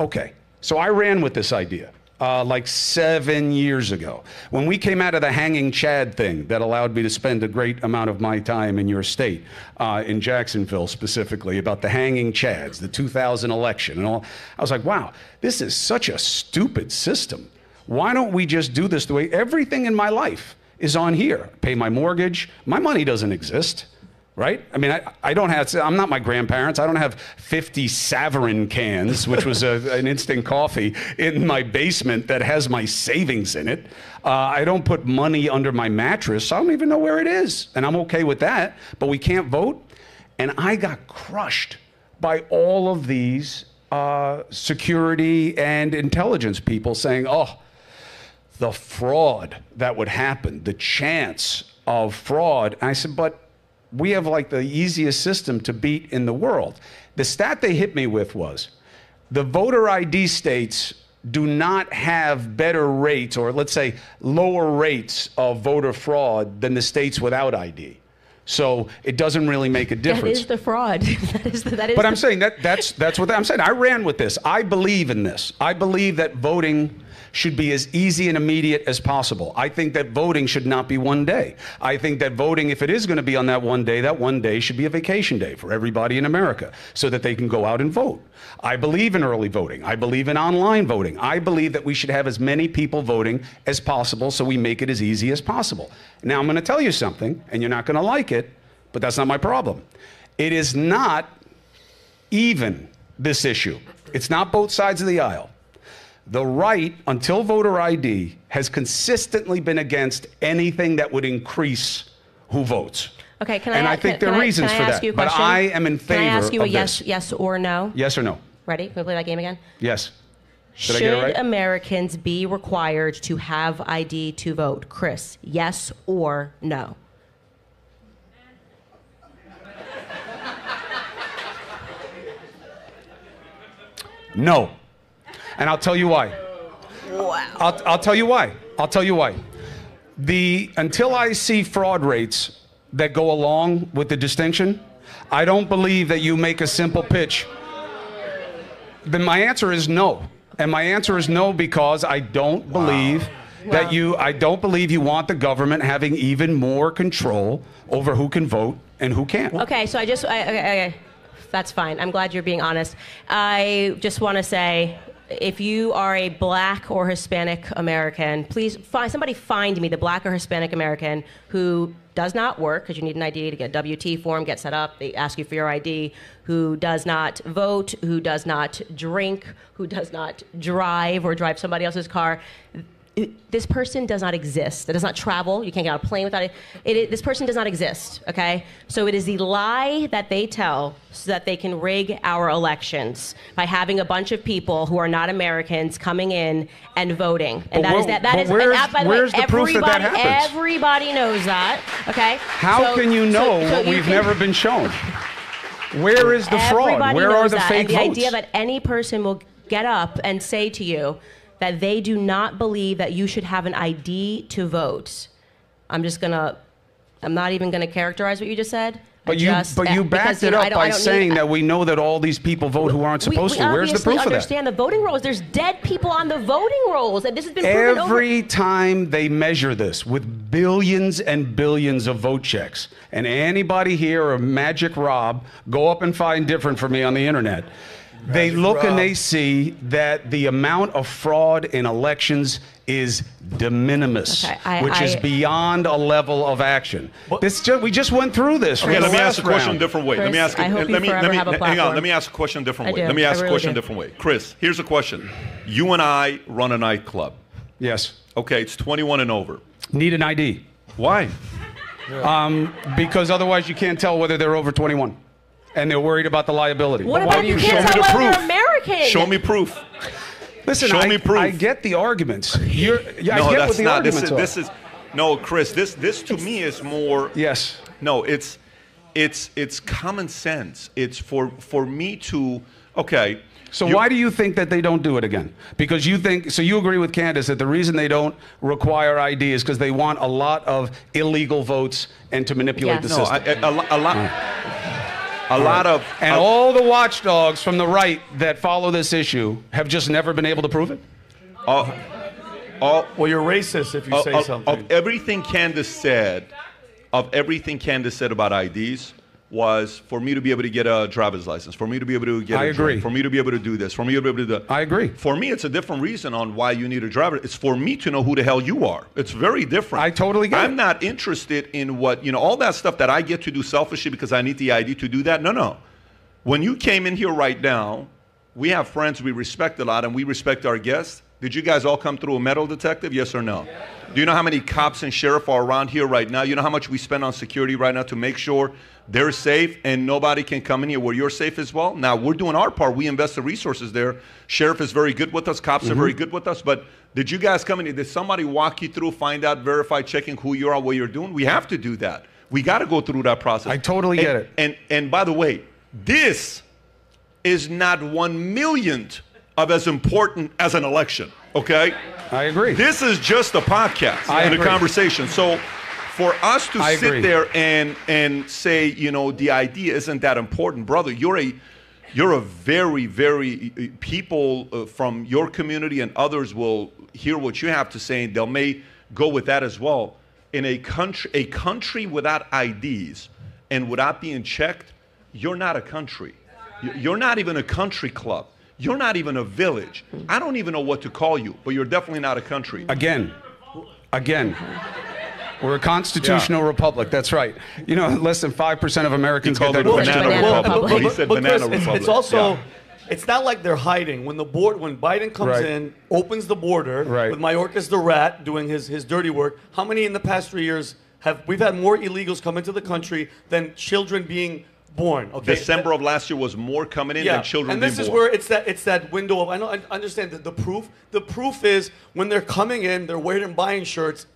Okay, so I ran with this idea. Like 7 years ago, when we came out of the Hanging Chad thing that allowed me to spend a great amount of my time in your state, in Jacksonville specifically, about the Hanging Chads, the 2000 election and all, I was like, wow, this is such a stupid system. Why don't we just do this the way everything in my life is on here? Pay my mortgage, my money doesn't exist. Right? I mean, I don't have, I'm not my grandparents. I don't have 50 Savarin cans, which was an instant coffee, in my basement that has my savings in it. I don't put money under my mattress. So I don't even know where it is. And I'm okay with that, but we can't vote. And I got crushed by all of these security and intelligence people saying, oh, the fraud that would happen, the chance of fraud. And I said, but we have like the easiest system to beat in the world. The stat they hit me with was the voter ID states do not have better rates, or let's say lower rates of voter fraud than the states without ID. So it doesn't really make a difference. That is the fraud. But I'm saying that's what I'm saying. I ran with this. I believe in this. I believe that voting should be as easy and immediate as possible. I think that voting should not be one day. I think that voting, if it is going to be on that one day should be a vacation day for everybody in America so that they can go out and vote. I believe in early voting. I believe in online voting. I believe that we should have as many people voting as possible so we make it as easy as possible. Now, I'm going to tell you something, and you're not going to like it, but that's not my problem. It is not even this issue. It's not both sides of the aisle. The right, until voter ID, has consistently been against anything that would increase who votes. Okay, I think there are reasons for that. But I am in favor of this. Can I ask you a yes or no? Yes or no. Ready? Can we play that game again? Yes. Should Americans be required to have ID to vote? Chris, yes or no? No. And I'll tell you why. Wow. I'll tell you why. I'll tell you why. Until I see fraud rates that go along with the distinction, I don't believe that you make a simple pitch. Then my answer is no. And my answer is no because I don't believe that I don't believe you want the government having even more control over who can vote and who can't. Okay, so okay. That's fine. I'm glad you're being honest. I just want to say, if you are a black or Hispanic American, please find me the black or Hispanic American who does not work, because you need an ID to get a WT form, get set up, they ask you for your ID, who does not vote, who does not drink, who does not drive or drive somebody else's car. This person does not exist. It does not travel. You can't get on a plane without it. This person does not exist, okay? So it is the lie that they tell so that they can rig our elections by having a bunch of people who are not Americans coming in and voting. And where's the proof that that happens? Everybody knows that, okay? How can you know what we've never been shown? Where is the fraud? Where are the fake votes? The idea that any person will get up and say to you that they do not believe that you should have an ID to vote. I'm not even gonna characterize what you just said. But you backed it up by saying that we know that all these people vote who aren't supposed to. Where's the proof of that? We understand the voting rolls. There's dead people on the voting rolls, and this has been proven every time they measure this with billions and billions of vote checks. And anybody here or Magic Rob, go up and find different for me on the internet. They look and they see that the amount of fraud in elections is de minimis, which is beyond a level of action. We just went through this. Okay, let me ask a question a different way. Let me ask a question a different way. Let me ask a question a different way. Chris, here's a question. You and I run a nightclub. Yes. Okay, it's 21 and over. Need an ID. Why? Yeah. Because otherwise you can't tell whether they're over 21. And they're worried about the liability. What about you can't tell whether they're American? Show me proof. Listen, I get the arguments. No, Chris, this to me is more. Yes. No, it's common sense. It's for me to, okay. So why do you think that they don't do it again? Because you think, so you agree with Candace that the reason they don't require ID is because they want a lot of illegal votes and to manipulate the system. No, a lot of all the watchdogs from the right that follow this issue have just never been able to prove it. Well, you're racist if you say something. Of everything Candace said about IDs was for me to be able to get a driver's license, for me to be able to get a drink, for me to be able to do this, for me to be able to do that. I agree. For me, it's a different reason on why you need a driver. It's for me to know who the hell you are. It's very different. I totally get it. I'm not interested in what, you know, all that stuff that I get to do selfishly because I need the ID to do that. No, no. When you came in here right now, we have friends we respect a lot and we respect our guests. Did you guys all come through a metal detective? Yes or no? Yeah. Do you know how many cops and sheriff are around here right now? You know how much we spend on security right now to make sure they're safe and nobody can come in here where you're safe as well? Now, we're doing our part. We invest the resources there. Sheriff is very good with us. Cops are very good with us. But did you guys come in here? Did somebody walk you through, find out, verify, checking who you are, what you're doing? We have to do that. We got to go through that process. I totally get it. And by the way, this is not 1 millionth of as important as an election. Okay? I agree. This is just a podcast and a conversation. So for us to sit there and say, you know, the idea isn't that important, brother, you're a very, very, people from your community and others will hear what you have to say and they may go with that as well. In a country without IDs and without being checked, you're not a country. You're not even a country club. You're not even a village. I don't even know what to call you, but you're definitely not a country. Again, we're a constitutional republic. That's right. You know, less than 5% of Americans call it a banana republic. He said banana republic. It's also, it's not like they're hiding. When Biden comes in, opens the border with Mayorkas the rat doing his dirty work. How many in the past 3 years we've had more illegals come into the country than children being born? Okay. December of last year was more coming in than children being born. And this is where it's that window of, I understand that the proof. The proof is when they're coming in, they're wearing Biden shirts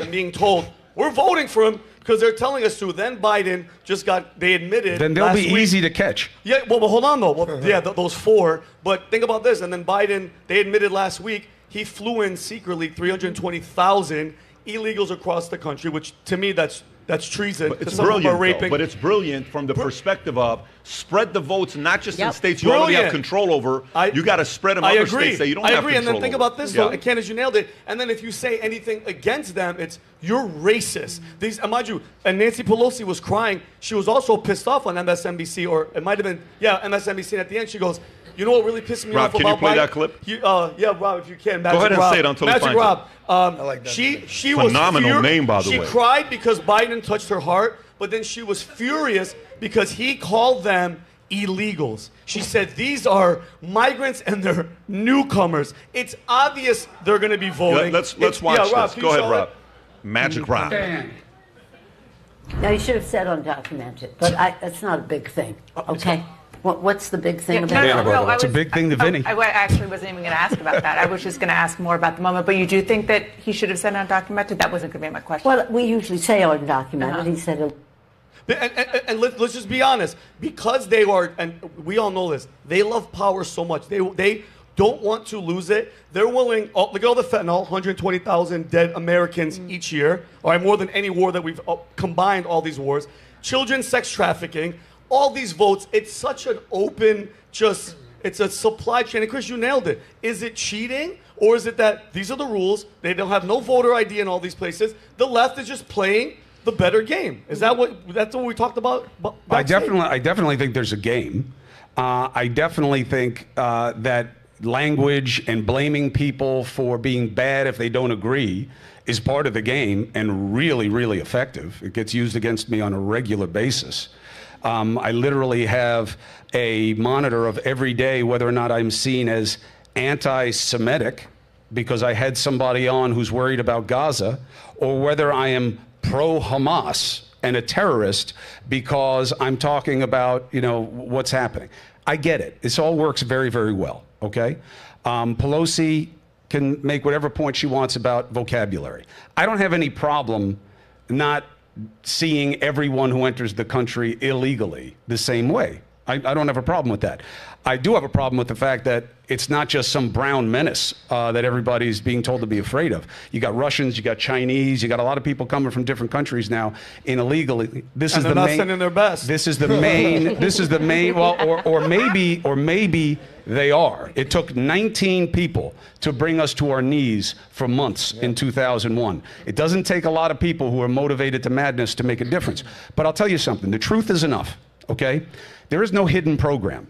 and being told, we're voting for him because they're telling us to. Then Biden just got, they admitted. Then they'll be easy to catch. Yeah, well, but hold on though. Well, yeah, those four. But think about this. And then Biden, they admitted last week, he flew in secretly 320,000 illegals across the country, which to me, that's treason. But it's brilliant, but it's brilliant from the perspective of spread the votes, not just in states you already have control over. You got to spread them other states that you don't have control over. I agree, and then think about this, though. Candace, you nailed it. And then if you say anything against them, it's you're racist. These, mind you, and Nancy Pelosi was crying. She was also pissed off on MSNBC, or it might have been, MSNBC. And at the end, she goes, you know what really pissed me off about Biden? Rob, can you play that clip? Yeah, Rob, if you can. Magic Rob. Go ahead and say it until he finds it. Magic Rob. I like that. She was phenomenal name, by the way. She cried because Biden touched her heart, but then she was furious because he called them illegals. She said, these are migrants and they're newcomers. It's obvious they're going to be voting. Let's watch this. Go ahead, Rob. Magic Rob. Now, you should have said undocumented, but it's not a big thing, okay? What's the big thing about it? No, it's a big thing to Vinny. I actually wasn't even going to ask about that. I was just going to ask more about the moment. But you do think that he should have said undocumented? That wasn't going to be my question. Well, we usually say undocumented. He said And let's just be honest. Because they are, and we all know this, they love power so much. They don't want to lose it. They're willing, look at all the fentanyl, 120,000 dead Americans each year. All right, more than any war that we've combined, all these wars. Children, sex trafficking. All these votes, it's such an open, it's a supply chain. And Chris, you nailed it. Is it cheating? Or is it that these are the rules, they don't have no voter ID in all these places, the left is just playing the better game? Is that what we talked about? I definitely think there's a game. I definitely think that language and blaming people for being bad if they don't agree is part of the game and really, really effective. It gets used against me on a regular basis. I literally have a monitor of every day whether or not I'm seen as anti-Semitic because I had somebody on who's worried about Gaza, or whether I am pro-Hamas and a terrorist because I'm talking about, you know, what's happening. I get it. This all works very, very well, okay? Pelosi can make whatever point she wants about vocabulary. I don't have any problem not seeing everyone who enters the country illegally the same way. I don't have a problem with that. I do have a problem with the fact that it's not just some brown menace that everybody's being told to be afraid of. You got Russians, you got Chinese, you got a lot of people coming from different countries now in illegally. This is the main. Well, or maybe they are. It took 19 people to bring us to our knees for months in 2001. It doesn't take a lot of people who are motivated to madness to make a difference. But I'll tell you something. The truth is enough. Okay? There is no hidden program.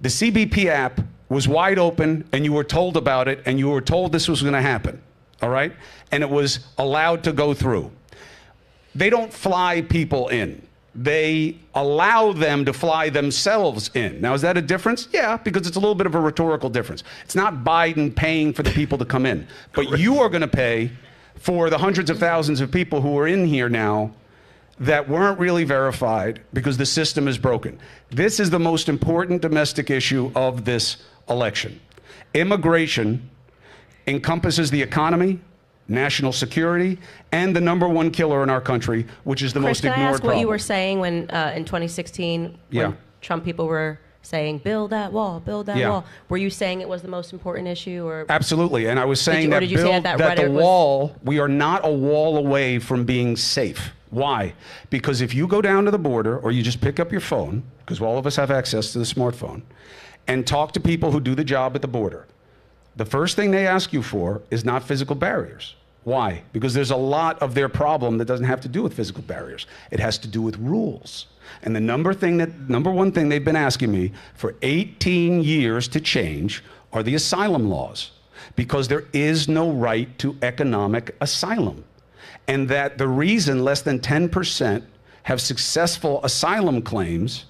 The CBP app was wide open, and you were told about it, and you were told this was going to happen, all right? And it was allowed to go through. They don't fly people in. They allow them to fly themselves in. Now, is that a difference? Yeah, because it's a little bit of a rhetorical difference. It's not Biden paying for the people to come in, but you are going to pay for the hundreds of thousands of people who are in here now that weren't really verified because the system is broken. This is the most important domestic issue of this election. Immigration encompasses the economy, national security, and the number one killer in our country, which is the most ignored problem. Chris, can I ask what you were saying when in 2016, when Trump people were saying, build that wall, build that wall? Were you saying it was the most important issue? Or absolutely, and I was saying that the wall, we are not a wall away from being safe. Why? Because if you go down to the border, or you just pick up your phone, because all of us have access to the smartphone, and talk to people who do the job at the border, the first thing they ask you for is not physical barriers. Why? Because there's a lot of their problem that doesn't have to do with physical barriers. It has to do with rules. And the number one thing they've been asking me for 18 years to change are the asylum laws, because there is no right to economic asylum. And that the reason less than 10% have successful asylum claims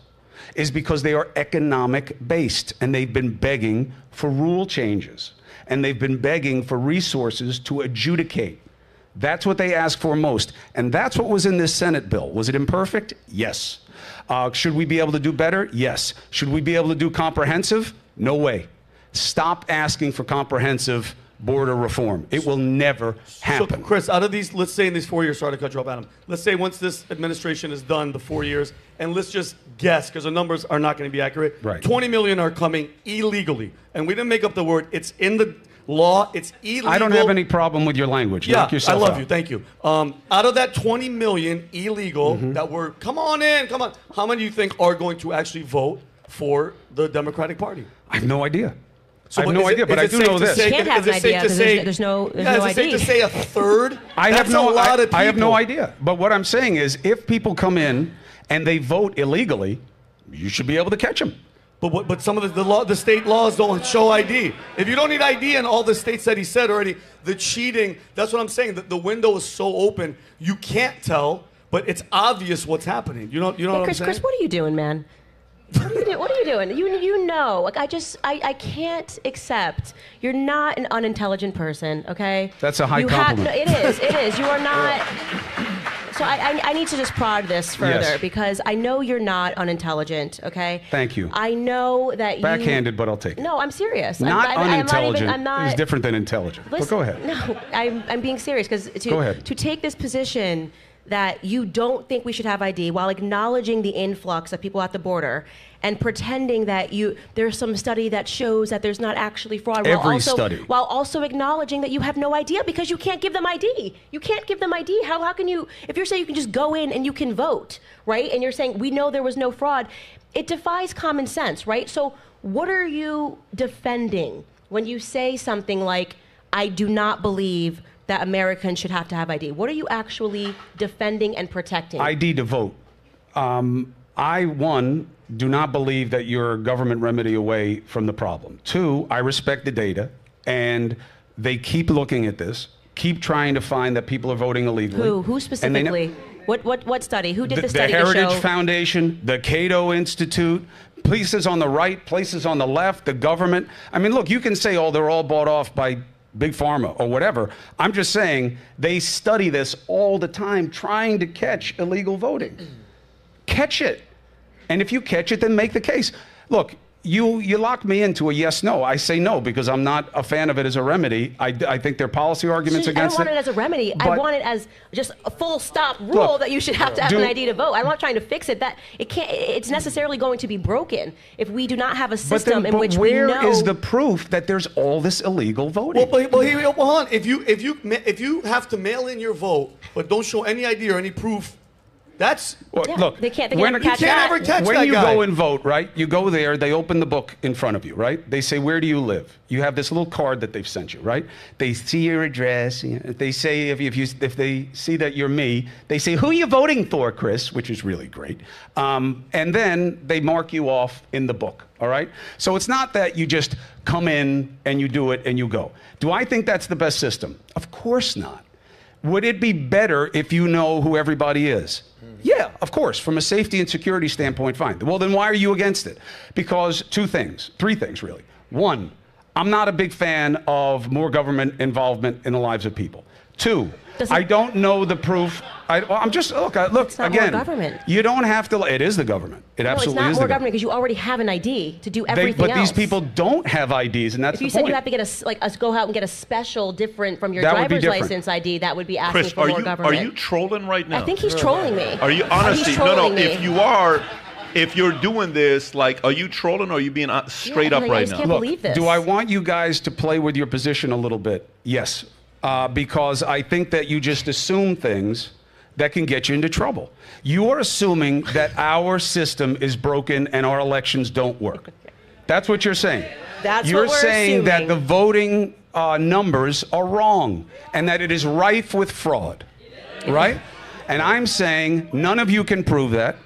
is because they are economic-based, and they've been begging for rule changes, and they've been begging for resources to adjudicate. That's what they ask for most, and that's what was in this Senate bill. Was it imperfect? Yes. Should we be able to do better? Yes. Should we be able to do comprehensive? No way. Stop asking for comprehensive border reform. It will never happen. So, Chris, out of these, let's say in these 4 years, sorry to cut you off, Adam, let's say once this administration is done, the 4 years, and let's just guess, because the numbers are not going to be accurate, right. 20 million are coming illegally. And we didn't make up the word. It's in the law. It's illegal. I don't have any problem with your language. Yeah, I love you. Thank you. Out of that 20 million illegal that were, come on in, how many do you think are going to actually vote for the Democratic Party? I have no idea. So I have no idea, but I do know this. You can't have an idea because there's no idea. Is it safe to say a third? I have no idea. But what I'm saying is if people come in and they vote illegally, you should be able to catch them. But some of the state laws don't show ID. If you don't need ID in all the states that he said already, the cheating, that's what I'm saying. The window is so open, you can't tell, but it's obvious what's happening. You know what I'm saying? Chris, what are you doing, man? What are you doing? You know, like I can't accept. You're not an unintelligent person, okay? That's a high compliment. It is. You are not. So I need to just prod this further because I know you're not unintelligent, okay? Thank you. I know that you... Backhanded, but I'll take it. No, I'm serious. Not unintelligent is different than intelligent. Listen, but go ahead. No, I'm being serious because to take this position that you don't think we should have ID while acknowledging the influx of people at the border and pretending that there's some study that shows that there's not actually fraud while also acknowledging that you have no idea because you can't give them ID. You can't give them ID. How can you, if you're saying you can just go in and you can vote, right? And you're saying we know there was no fraud, it defies common sense, right? So what are you defending when you say something like, I do not believe that Americans should have to have ID? What are you actually defending and protecting? ID to vote. I won do not believe that you're a government remedy away from the problem. Two, I respect the data, and they keep looking at this, keep trying to find that people are voting illegally. Who specifically? What study? Who did the study to show? The Heritage Foundation, the Cato Institute, places on the right, places on the left, the government. I mean, look, you can say, oh, they're all bought off by Big Pharma or whatever. I'm just saying they study this all the time, trying to catch illegal voting. Catch it. And if you catch it, then make the case. Look, you lock me into a yes, no. I say no because I'm not a fan of it as a remedy. I think their policy arguments against it. I don't want it as a remedy. I want it as just a full stop rule that you should have to have an ID to vote. I'm not trying to fix it. That it can't. It's necessarily going to be broken if we do not have a system in which we know. But where is the proof that there's all this illegal voting? Well, hold on. If you have to mail in your vote but don't show any ID or any proof. That's, well, yeah, look, when you go and vote, right, you go there, they open the book in front of you, right? They say, where do you live? You have this little card that they've sent you, right? They see your address. You know, they say, if they see that you're me, they say, who are you voting for, Chris? Which is really great. And then they mark you off in the book, all right? So it's not that you just come in and you do it and you go. Do I think that's the best system? Of course not. Would it be better if you know who everybody is? Yeah, of course. From a safety and security standpoint, fine. Well, then why are you against it? Because three things really. One, I'm not a big fan of more government involvement in the lives of people. Two, I don't know the proof. Look, it's not again, more government. You don't have to. It is the government. It absolutely is. It's not more government because you already have an ID to do everything else. But these people don't have IDs, and that's the point. If you said you have to get go out and get a special different from your driver's license ID, that would be asking Chris, for more government. Are you trolling right now? I think he's trolling me. Are you honestly? No, no. If you are. If you're doing this, like, are you trolling or are you being straight up right now? I can't believe this. Look, do I want you guys to play with your position a little bit? Yes. Because I think that you just assume things that can get you into trouble. You are assuming that our system is broken and our elections don't work. That's what you're saying. You're saying that the voting numbers are wrong and that it is rife with fraud, right? And I'm saying none of you can prove that.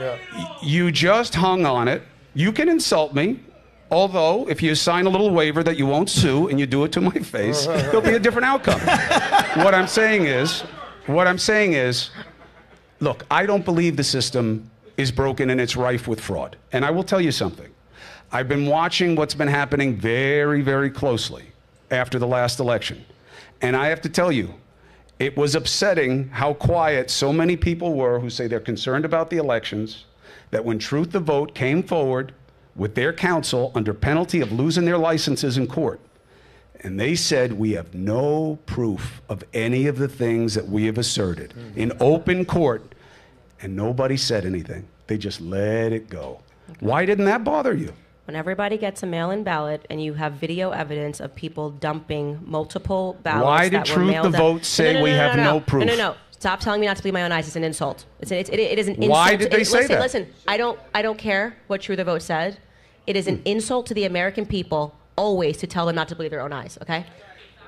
Yeah. You just hung on it. You can insult me. Although, if you sign a little waiver that you won't sue and you do it to my face, there'll be a different outcome. What I'm saying is, look, I don't believe the system is broken and it's rife with fraud. And I will tell you something. I've been watching what's been happening very, very closely after the last election. And I have to tell you, it was upsetting how quiet so many people were who say they're concerned about the elections, that when Truth the Vote came forward with their counsel under penalty of losing their licenses in court. And they said, we have no proof of any of the things that we have asserted in open court. And nobody said anything. They just let it go. Okay. Why didn't that bother you? When everybody gets a mail-in ballot and you have video evidence of people dumping multiple ballots Why did Truth the Vote say we have no proof? No. Stop telling me not to believe my own eyes. It's an insult. It is an insult. Why did they say that? Listen, I don't care what Truth the Vote said. It is an insult to the American people always to tell them not to believe their own eyes, okay?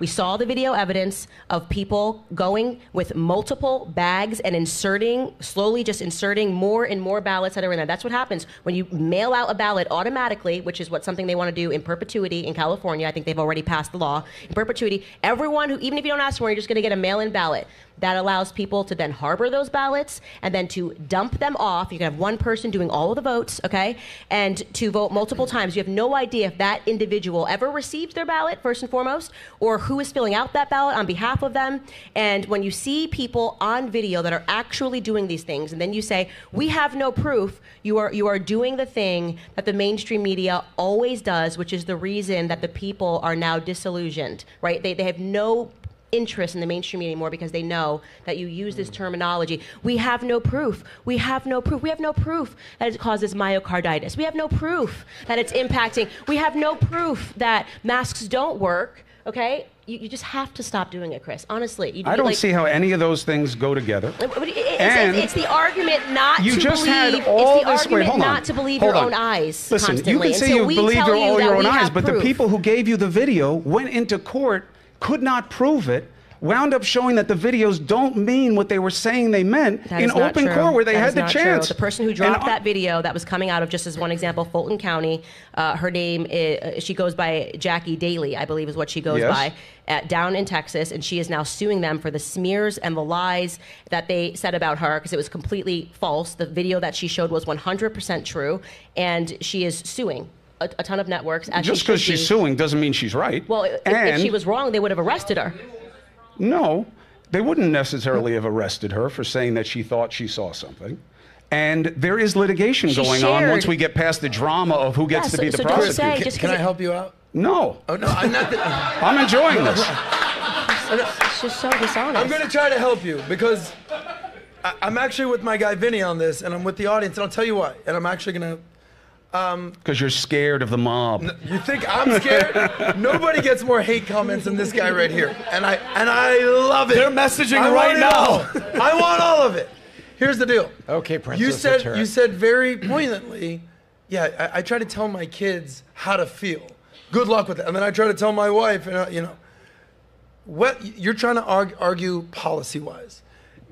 We saw the video evidence of people going with multiple bags and slowly just inserting more and more ballots that are in there. That's what happens when you mail out a ballot automatically, which is something they want to do in perpetuity in California. I think they've already passed the law. In perpetuity, everyone who, even if you don't ask for it, you're just going to get a mail-in ballot. That allows people to then harbor those ballots and then to dump them off. You can have one person doing all of the votes, okay, and to vote multiple times. You have no idea if that individual ever received their ballot, first and foremost, or who is filling out that ballot on behalf of them. And when you see people on video that are actually doing these things, and then you say, we have no proof, you are doing the thing that the mainstream media always does, which is the reason that the people are now disillusioned, right? They have no interest in the mainstream media anymore because they know that you use this terminology. We have no proof. We have no proof. We have no proof that it causes myocarditis. We have no proof that it's impacting. We have no proof that masks don't work, okay? You just have to stop doing it, Chris. Honestly, I don't see how any of those things go together. It's the argument not to believe. It's the argument not to believe your own eyes. Listen, constantly. You can say you believe all your own eyes, but the people who gave you the video went into court, could not prove it, wound up showing that the videos don't mean what they were saying they meant in open court where they had the chance. The person who dropped that video that was coming out of, just as one example, Fulton County, her name is, she goes by Jackie Daly, I believe is what she goes by, down in Texas, and she is now suing them for the smears and the lies that they said about her because it was completely false. The video that she showed was 100% true, and she is suing a ton of networks. Just because she's suing doesn't mean she's right. Well, if she was wrong, they would have arrested her. No, they wouldn't necessarily have arrested her for saying that she thought she saw something. And there is litigation going on once we get past the drama of who gets to be the prosecutor. Can I help you out? No. Oh, no, I'm not. I'm enjoying this. It's just so dishonest. I'm going to try to help you because I'm actually with my guy Vinny on this, and I'm with the audience, and I'll tell you why. And I'm actually going to... Because you're scared of the mob. You think I'm scared? Nobody gets more hate comments than this guy right here. And I love it. They're messaging right now. I want all of it. Here's the deal. Okay, Princess. You said very poignantly, yeah, I try to tell my kids how to feel. Good luck with that. And then I try to tell my wife, and you know, what you're trying to argue policy-wise.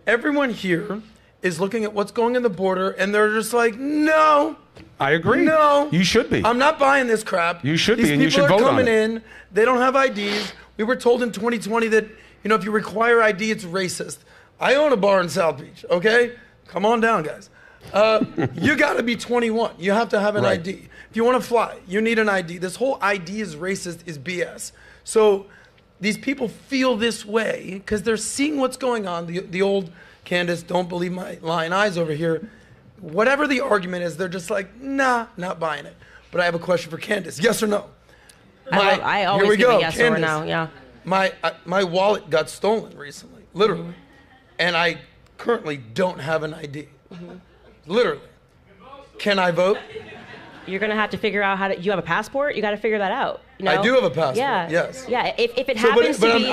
Everyone here is looking at what's going on the border, and they're just like, no. I agree. No. You should be. I'm not buying this crap. You should be, and you should vote on it. These people are coming in. They don't have IDs. We were told in 2020 that, you know, if you require ID, it's racist. I own a bar in South Beach, okay? Come on down, guys. You got to be 21. You have to have an ID. If you want to fly, you need an ID. This whole ID is racist is BS. So these people feel this way because they're seeing what's going on. The old... Candace, don't believe my lying eyes over here. Whatever the argument is, they're just like, nah, not buying it. But I have a question for Candace. Yes or no? I always give a yes or no. Yeah. My wallet got stolen recently, literally, and I currently don't have an ID. Literally. Can I vote? You're gonna have to figure out how to. You have a passport. You got to figure that out. You know? I do have a passport. Yeah. Yes. Yeah. If it happens to be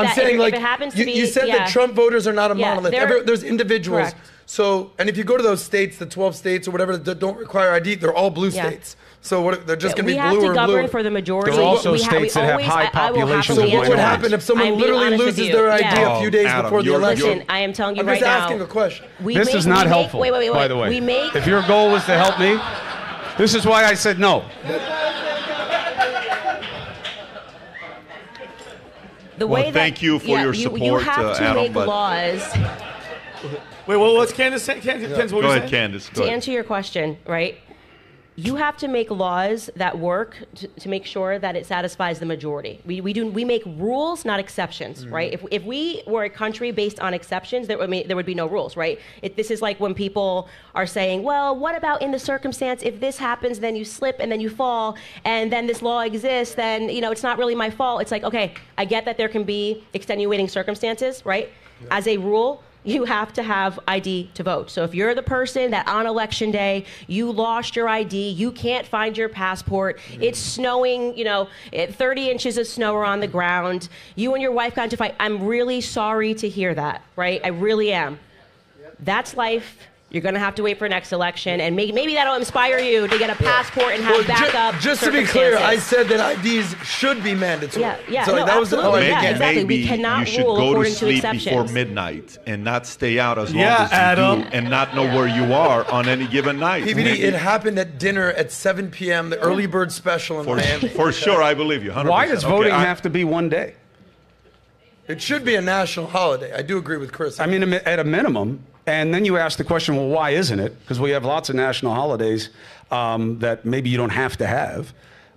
that. You said that Trump voters are not a monolith. There's individuals. Correct. So, and if you go to those states, the 12 states or whatever that don't require ID, they're all blue states. So what, they're just going to be blue or blue. We have to govern for the majority. There are also states that have high populations. So what would happen if someone literally loses their ID a few days before the election? Listen, I am telling you right now. I'm just asking a question. This is not helpful. Wait, wait, wait. By the way, if your goal was to help me. This is why I said no. Well, thank you for your support, Adam. You have to make laws. Wait, well, what's Candace saying? Go ahead, Candace. To answer your question, right, you have to make laws that work to make sure that it satisfies the majority. We make rules, not exceptions, right? If we were a country based on exceptions, there would be no rules, right? This is like when people are saying, well, what about in the circumstance if this happens, then you slip and then you fall, and then this law exists, then you know it's not really my fault. It's like, okay, I get that there can be extenuating circumstances, right? Yeah. As a rule, you have to have ID to vote. So if you're the person that on election day, you lost your ID, you can't find your passport, it's snowing, you know, 30 inches of snow are on the ground, you and your wife got into a fight, I'm really sorry to hear that, right? I really am. That's life. You're going to have to wait for next election, and maybe that'll inspire you to get a passport and have backup. Just to be clear, I said that IDs should be mandatory. Yeah, yeah. So no, that was absolutely. Exactly. Maybe we cannot rule according to exceptions. You should go to sleep before midnight and not stay out as long as you do, and not know where you are on any given night. PVD, it happened at dinner at 7 p.m. The early bird special in Miami. For sure, I believe you. 100%. Why does voting have to be one day? It should be a national holiday. I do agree with Chris. I mean, at a minimum. And then you ask the question, well, why isn't it? Because we have lots of national holidays that maybe you don't have to have.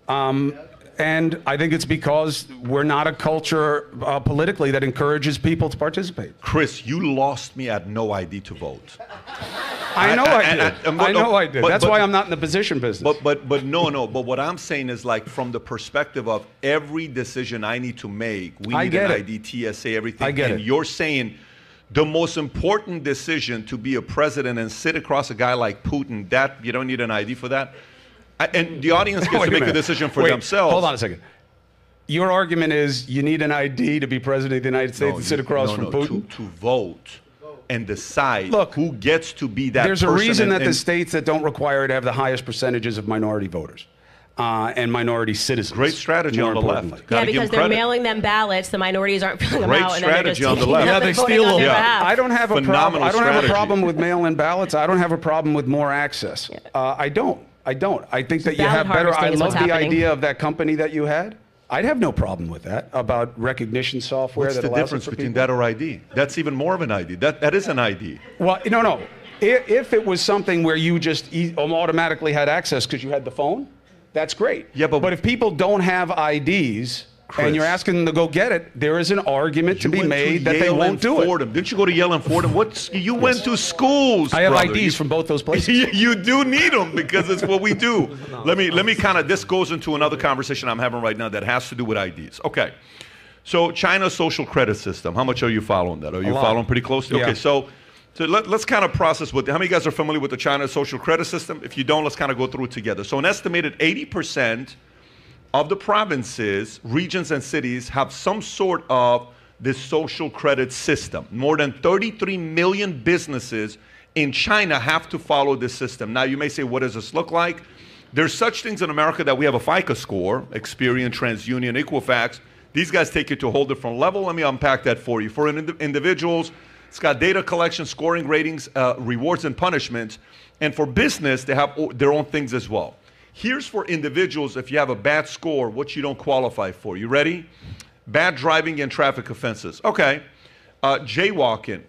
And I think it's because we're not a culture politically that encourages people to participate. Chris, you lost me at no ID to vote. I know I did. I know I did. That's why I'm not in the position business. But no. But what I'm saying is, like, from the perspective of every decision I need to make, we need an ID, TSA, everything. I get it. And you're saying... the most important decision to be a president and sit across a guy like Putin, that you don't need an ID for that. And the audience gets to make the decision for themselves. Hold on a second. Your argument is you need an ID to be president of the United States and sit across from Putin? To vote and decide who gets to be that person. There's a reason that the states that don't require it have the highest percentages of minority voters. and minority citizens. Great strategy on the left. Yeah, because they're mailing them ballots. The minorities aren't filling them out. Great strategy on the left. Yeah, they steal them. I don't have a problem. I don't have a problem with mail-in ballots. I don't have a problem with more access. I don't. I think that you have better. I love the idea of that company that you had. I'd have no problem with that about recognition software. What's the difference between that or ID? That's even more of an ID. That is an ID. Well, no. If it was something where you just automatically had access because you had the phone, that's great. Yeah, but if people don't have IDs, Chris, and you're asking them to go get it, there is an argument to be made that they won't do it. Didn't you go to Yale and Fordham? You went to schools. I have IDs from both those places. You do need them because it's what we do. Let me kind of, this goes into another conversation I'm having right now that has to do with IDs. Okay. So China's social credit system, how much are you following that? Are you following pretty closely? Yeah. Okay, so let's kind of process how many of you guys are familiar with the China social credit system? If you don't, let's kind of go through it together. So an estimated 80% of the provinces, regions, and cities have some sort of this social credit system. More than 33 million businesses in China have to follow this system. Now, you may say, what does this look like? There's such things in America that we have a FICO score, Experian, TransUnion, Equifax. These guys take you to a whole different level. Let me unpack that for you. For individuals, it's got data collection, scoring, ratings, rewards, and punishments. And for business, they have their own things as well. Here's for individuals, if you have a bad score, what you don't qualify for. You ready? Bad driving and traffic offenses. Okay. Jaywalking.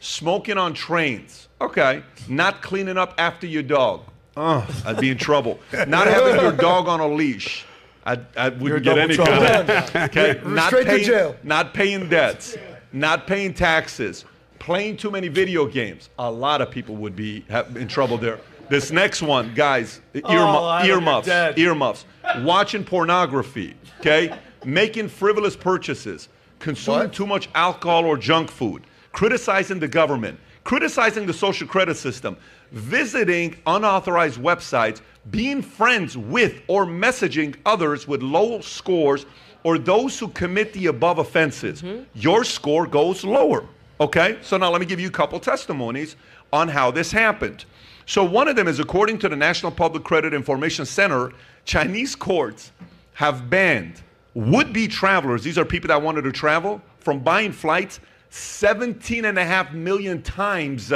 Smoking on trains. Okay. Not cleaning up after your dog. I'd be in trouble. Not having your dog on a leash. I wouldn't get any trouble. Kind of. Okay. Straight to jail. Not paying debts. Not paying taxes. Playing too many video games. A lot of people would be in trouble there. This next one, guys, earmuffs, watching pornography, okay? Making frivolous purchases, consuming too much alcohol or junk food, criticizing the government, criticizing the social credit system, visiting unauthorized websites, being friends with or messaging others with low scores, or those who commit the above offenses. Your score goes lower, okay? So now let me give you a couple testimonies on how this happened. So one of them is, according to the National Public Credit Information Center, Chinese courts have banned would-be travelers, these are people that wanted to travel, from buying flights 17.5 million times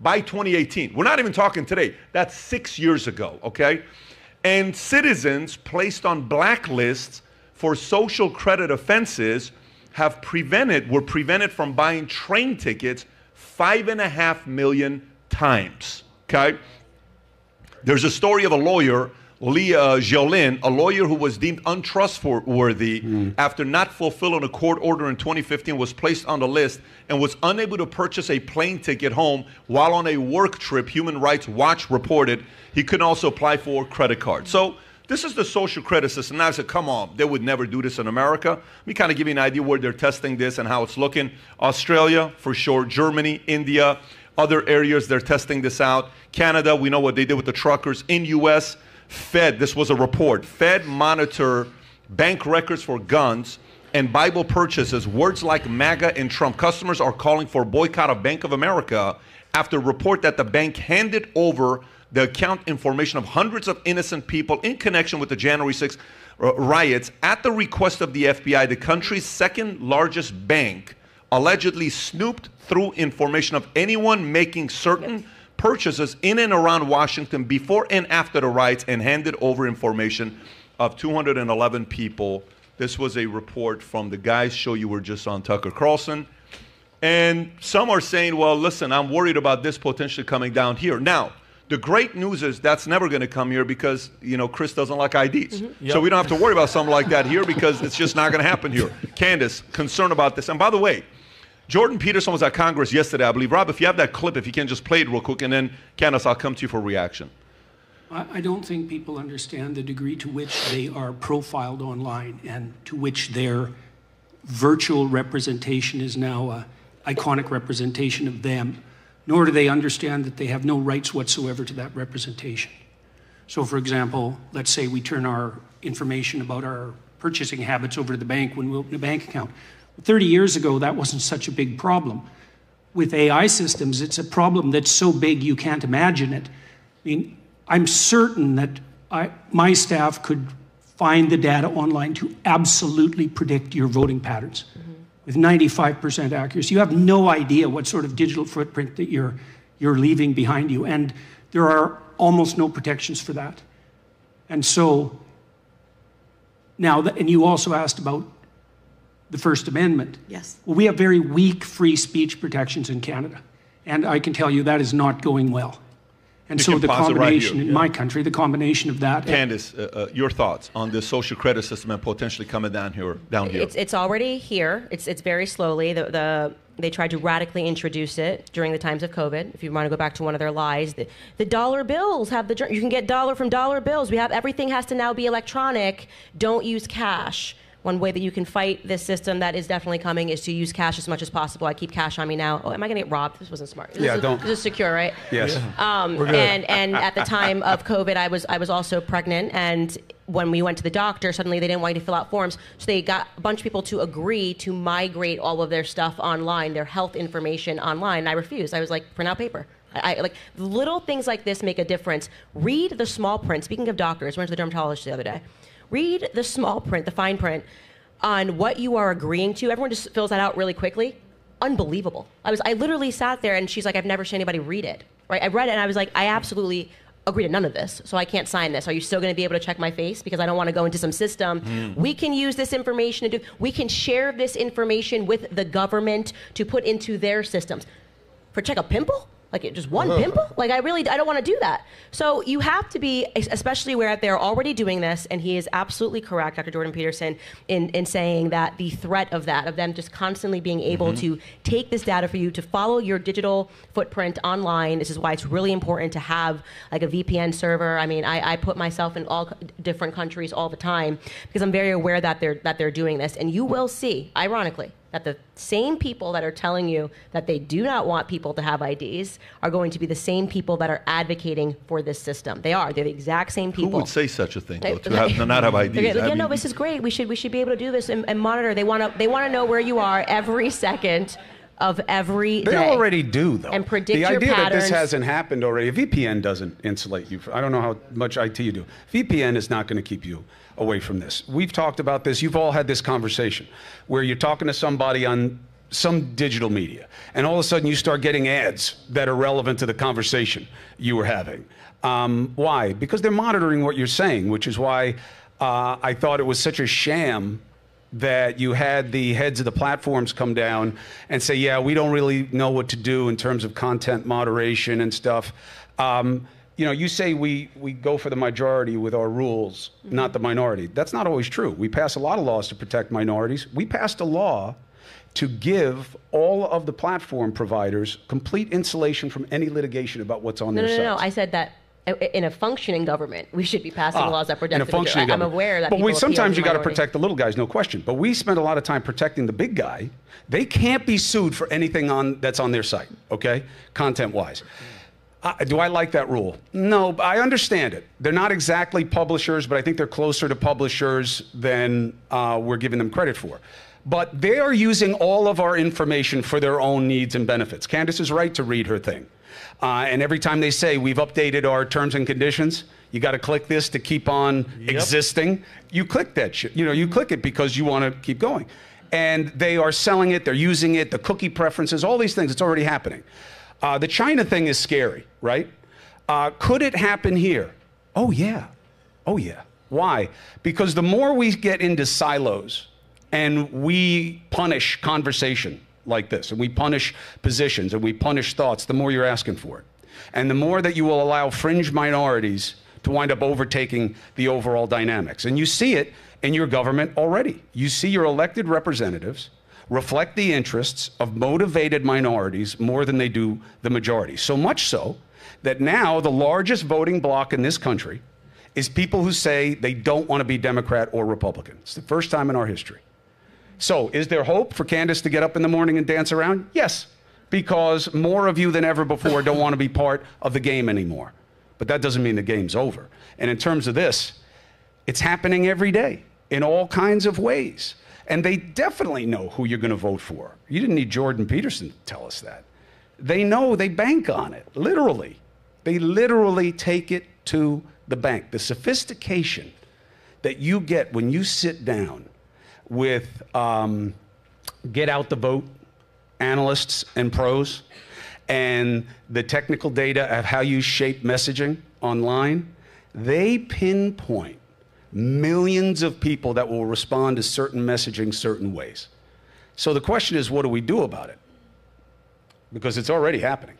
by 2018. We're not even talking today. That's 6 years ago, okay? And citizens placed on blacklists for social credit offenses were prevented from buying train tickets 5.5 million times. Okay, there's a story of a lawyer, Li Jiolin, a lawyer who was deemed untrustworthy after not fulfilling a court order in 2015, was placed on the list and was unable to purchase a plane ticket home while on a work trip, Human Rights Watch reported. He couldn't also apply for credit cards. So this is the social credit system. Now I said, come on, they would never do this in America. Let me kind of give you an idea where they're testing this and how it's looking. Australia, for sure, Germany, India. Other areas, they're testing this out. Canada, we know what they did with the truckers. In U.S., Fed, this was a report. Fed monitor bank records for guns and Bible purchases. Words like MAGA and Trump. Customers are calling for a boycott of Bank of America after a report that the bank handed over the account information of hundreds of innocent people in connection with the January 6th riots at the request of the FBI, the country's second largest bank, allegedly snooped through information of anyone making certain purchases in and around Washington before and after the riots and handed over information of 211 people. This was a report from the guys show you were just on, Tucker Carlson. And some are saying, well, listen, I'm worried about this potentially coming down here. Now, the great news is that's never going to come here because, you know, Chris doesn't like IDs. So we don't have to worry about something like that here because it's just not going to happen here. Candace, concerned about this. And by the way, Jordan Peterson was at Congress yesterday, I believe. Rob, if you have that clip, if you can just play it real quick, and then, Candace, I'll come to you for reaction. I don't think people understand the degree to which they are profiled online and to which their virtual representation is now an iconic representation of them, nor do they understand that they have no rights whatsoever to that representation. So, for example, let's say we turn our information about our purchasing habits over to the bank when we open a bank account. 30 years ago, that wasn't such a big problem. With AI systems, it's a problem that's so big you can't imagine it. I mean, I'm certain that my staff could find the data online to absolutely predict your voting patterns with 95% accuracy. You have no idea what sort of digital footprint that you're leaving behind you, and there are almost no protections for that. And so now, and you also asked about the First Amendment. Yes. Well, we have very weak free speech protections in Canada, and I can tell you that is not going well. And so the combination in my country, the combination of that. Candace, your thoughts on the social credit system and potentially coming down here? It's already here. It's very slowly. They tried to radically introduce it during the times of COVID. If you want to go back to one of their lies, the dollar bills have the. You can get dollar from dollar bills. We have everything has to now be electronic. Don't use cash. One way that you can fight this system that is definitely coming is to use cash as much as possible. I keep cash on me now. Oh, am I going to get robbed? This wasn't smart. Don't. This is secure, right? Yes. Yeah. We're good. And at the time of COVID, I was also pregnant, and when we went to the doctor, suddenly they didn't want you to fill out forms, so they got a bunch of people to agree to migrate all of their stuff online, their health information online. And I refused. I was like, print out paper. I like little things like this make a difference. Read the small print. Speaking of doctors, I went to the dermatologist the other day. Read the small print, the fine print, on what you are agreeing to. Everyone just fills that out really quickly. Unbelievable. I literally sat there, and she's like, I've never seen anybody read it. Right? I read it, and I was like, I absolutely agree to none of this, so I can't sign this. Are you still going to be able to check my face? Because I don't want to go into some system. We can use this information to do. We can share this information with the government to put into their systems. For check a pimple? Like just one pimple? Like I don't want to do that. So you have to be, especially where they're already doing this, and he is absolutely correct, Dr. Jordan Peterson, in saying that the threat of that, of them just constantly being able to take this data for you, to follow your digital footprint online. This is why it's really important to have like a VPN server. I mean, I put myself in all different countries all the time because I'm very aware that they're doing this. And you will see, ironically, that the same people that are telling you that they do not want people to have IDs are going to be the same people that are advocating for this system. They are. They're the exact same people. Who would say such a thing, though, to not have IDs? Like, yeah, no, this is great. We should be able to do this and monitor. They want to know where you are every second of every day. They already do, though. And predict your patterns. The idea that this hasn't happened already, VPN doesn't insulate you. I don't know how much IT you do. VPN is not going to keep you away from this. We've talked about this. You've all had this conversation where you're talking to somebody on some digital media, and all of a sudden you start getting ads that are relevant to the conversation you were having. Why? Because they're monitoring what you're saying, which is why I thought it was such a sham that you had the heads of the platforms come down and say, yeah, we don't really know what to do in terms of content moderation and stuff. You know, you say we go for the majority with our rules, not the minority. That's not always true. We pass a lot of laws to protect minorities. We passed a law to give all of the platform providers complete insulation from any litigation about what's on their sites. No. I said that in a functioning government, we should be passing laws that protect the majority. I'm aware that. But sometimes you got to protect the little guys, no question. But we spend a lot of time protecting the big guy. They can't be sued for anything that's on their site, okay? Content-wise. Do I like that rule? No, but I understand it. They're not exactly publishers, but I think they're closer to publishers than we're giving them credit for. But they are using all of our information for their own needs and benefits. Candace is right to read her thing. And every time they say, we've updated our terms and conditions, you got to click this to keep on existing. You click that shit. You know, you click it because you want to keep going. And they are selling it. They're using it. The cookie preferences, all these things, it's already happening. The China thing is scary, right? Could it happen here? Oh, yeah. Oh, yeah. Why? Because the more we get into silos and we punish conversation like this, and we punish positions, and we punish thoughts, the more you're asking for it. And the more that you will allow fringe minorities to wind up overtaking the overall dynamics. And you see it in your government already. You see your elected representatives reflect the interests of motivated minorities more than they do the majority. So much so that now the largest voting bloc in this country is people who say they don't want to be Democrat or Republican. It's the first time in our history. So is there hope for Candace to get up in the morning and dance around? Yes, because more of you than ever before don't want to be part of the game anymore. But that doesn't mean the game's over. And in terms of this, it's happening every day in all kinds of ways. And they definitely know who you're going to vote for. You didn't need Jordan Peterson to tell us that. They know, they bank on it, literally. They literally take it to the bank, the sophistication that you get when you sit down with get out the vote analysts and pros and the technical data of how you shape messaging online, they pinpoint millions of people that will respond to certain messaging certain ways. So the question is, what do we do about it? Because it's already happening.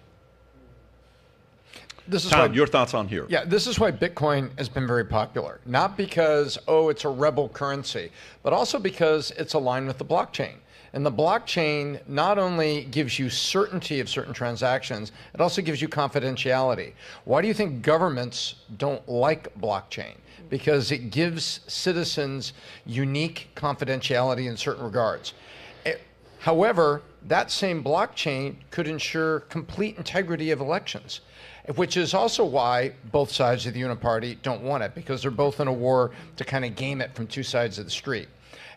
This is Tom, your thoughts on here. Yeah, this is why Bitcoin has been very popular. Not because, oh, it's a rebel currency, but also because it's aligned with the blockchain. And the blockchain not only gives you certainty of certain transactions, it also gives you confidentiality. Why do you think governments don't like blockchain? Because it gives citizens unique confidentiality in certain regards. However, that same blockchain could ensure complete integrity of elections, which is also why both sides of the Uniparty don't want it, because they're both in a war to kind of game it from two sides of the street.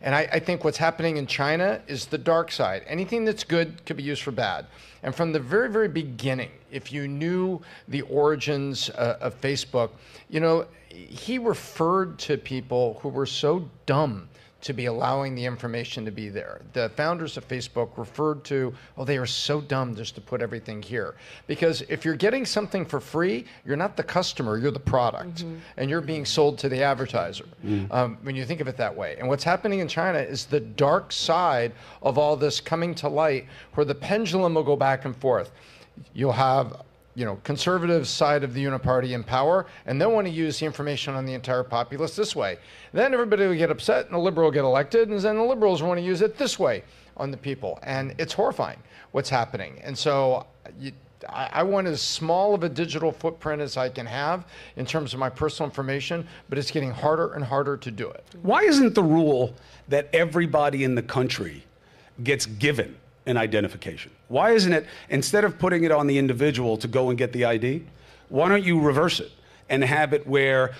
And I think what's happening in China is the dark side. Anything that's good could be used for bad. And from the very, very beginning, if you knew the origins of Facebook, you know, he referred to people who were so dumb to be allowing the information to be there. The founders of Facebook referred to, oh, they are so dumb just to put everything here. Because if you're getting something for free, you're not the customer, you're the product. Mm-hmm. And you're being sold to the advertiser, when you think of it that way. And what's happening in China is the dark side of all this coming to light, where the pendulum will go back and forth. You'll have, you know, conservative side of the Uniparty in power, and they'll want to use the information on the entire populace this way. Then everybody will get upset, and the liberal will get elected, and then the liberals want to use it this way on the people. And it's horrifying what's happening. And so I want as small of a digital footprint as I can have in terms of my personal information, but it's getting harder and harder to do it. Why isn't the rule that everybody in the country gets given an identification? Why isn't it, instead of putting it on the individual to go and get the ID, why don't you reverse it and have it where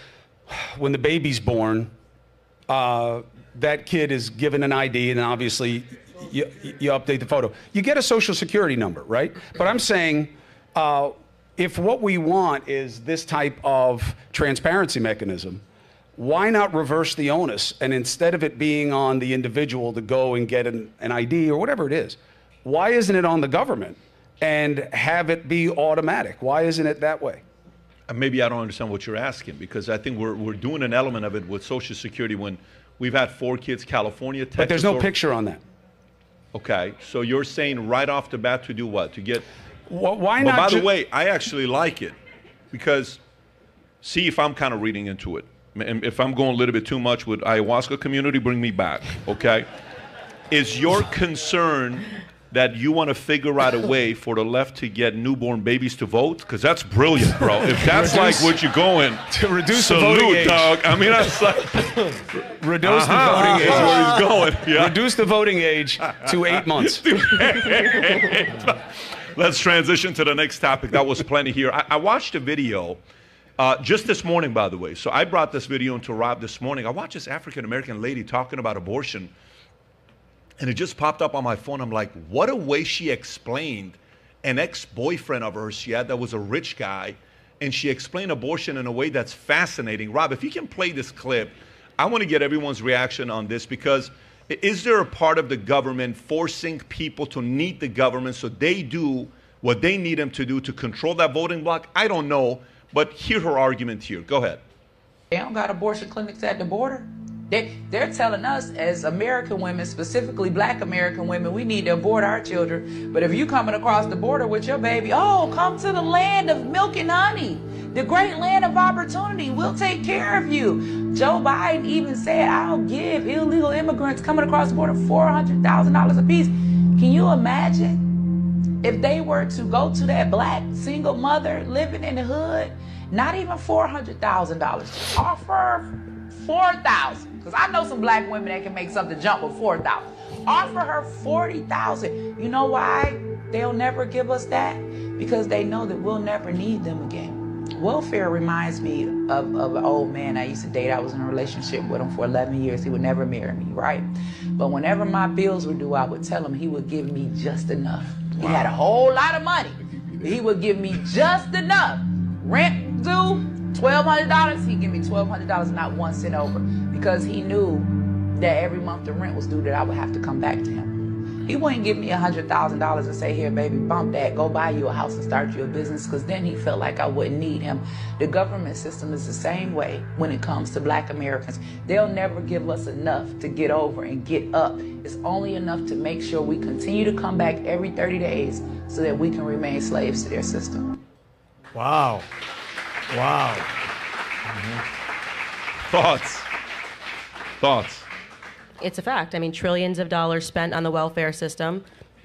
when the baby's born, that kid is given an ID, and obviously you update the photo. You get a social security number, right? But I'm saying if what we want is this type of transparency mechanism, why not reverse the onus, and instead of it being on the individual to go and get an ID or whatever it is, why isn't it on the government and have it be automatic? Why isn't it that way? Maybe I don't understand what you're asking, because I think we're doing an element of it with Social Security when we've had 4 kids, California, Texas. But there's no picture on that. Okay, so you're saying right off the bat to do what? To get... Well, why not? But by the way, I actually like it, because see if I'm kind of reading into it. And if I'm going a little bit too much with ayahuasca community, bring me back, okay? Is your concern that you want to figure out a way for the left to get newborn babies to vote? Because that's brilliant, bro. If that's like what you're going to reduce, salute, the voting dog. Age. I mean, that's like reduce the voting age. Where he's going, yeah. Reduce the voting age to 8 months. Let's transition to the next topic. That was plenty here. I watched a video just this morning, by the way. So I brought this video into Rob this morning. I watched this African-American lady talking about abortion, and it just popped up on my phone. I'm like, what a way she explained an ex-boyfriend of hers she had that was a rich guy, and she explained abortion in a way that's fascinating. Rob, if you can play this clip, I want to get everyone's reaction on this, because is there a part of the government forcing people to need the government so they do what they need them to do to control that voting block? I don't know, but hear her argument here. Go ahead. They don't got abortion clinics at the border. They're telling us as American women, specifically Black American women, we need to abort our children. But if you coming across the border with your baby, oh, come to the land of milk and honey, the great land of opportunity. We'll take care of you. Joe Biden even said, I'll give illegal immigrants coming across the border $400,000 apiece. Can you imagine if they were to go to that Black single mother living in the hood? Not even $400,000. Offer $4,000, because I know some Black women that can make something jump with $4,000. Offer her $40,000. You know why they'll never give us that? Because they know that we'll never need them again. Welfare reminds me of an old man I used to date. I was in a relationship with him for 11 years. He would never marry me, right? But whenever my bills were due, I would tell him he would give me just enough. Wow. He had a whole lot of money. He would give me just enough. Rent due, $1,200, he'd give me $1,200, not 1 cent over, because he knew that every month the rent was due that I would have to come back to him. He wouldn't give me $100,000 and say, here, baby, bump that, go buy you a house and start you a business, because then he felt like I wouldn't need him. The government system is the same way when it comes to Black Americans. They'll never give us enough to get over and get up. It's only enough to make sure we continue to come back every 30 days so that we can remain slaves to their system. Wow. Wow. Mm-hmm. Thoughts? It's a fact. I mean, trillions of dollars spent on the welfare system.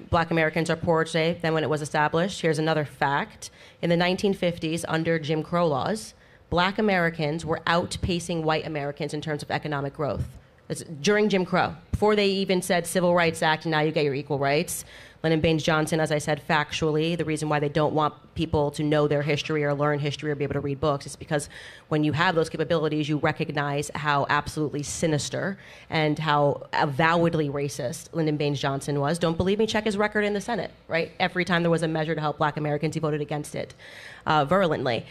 Black Americans are poorer today than when it was established. Here's another fact. In the 1950s, under Jim Crow laws, Black Americans were outpacing white Americans in terms of economic growth. It's during Jim Crow, before they even said Civil Rights Act, and now you get your equal rights. Lyndon Baines Johnson, as I said, factually, the reason why they don't want people to know their history or learn history or be able to read books is because when you have those capabilities, you recognize how absolutely sinister and how avowedly racist Lyndon Baines Johnson was. Don't believe me? Check his record in the Senate, right? Every time there was a measure to help Black Americans, he voted against it virulently.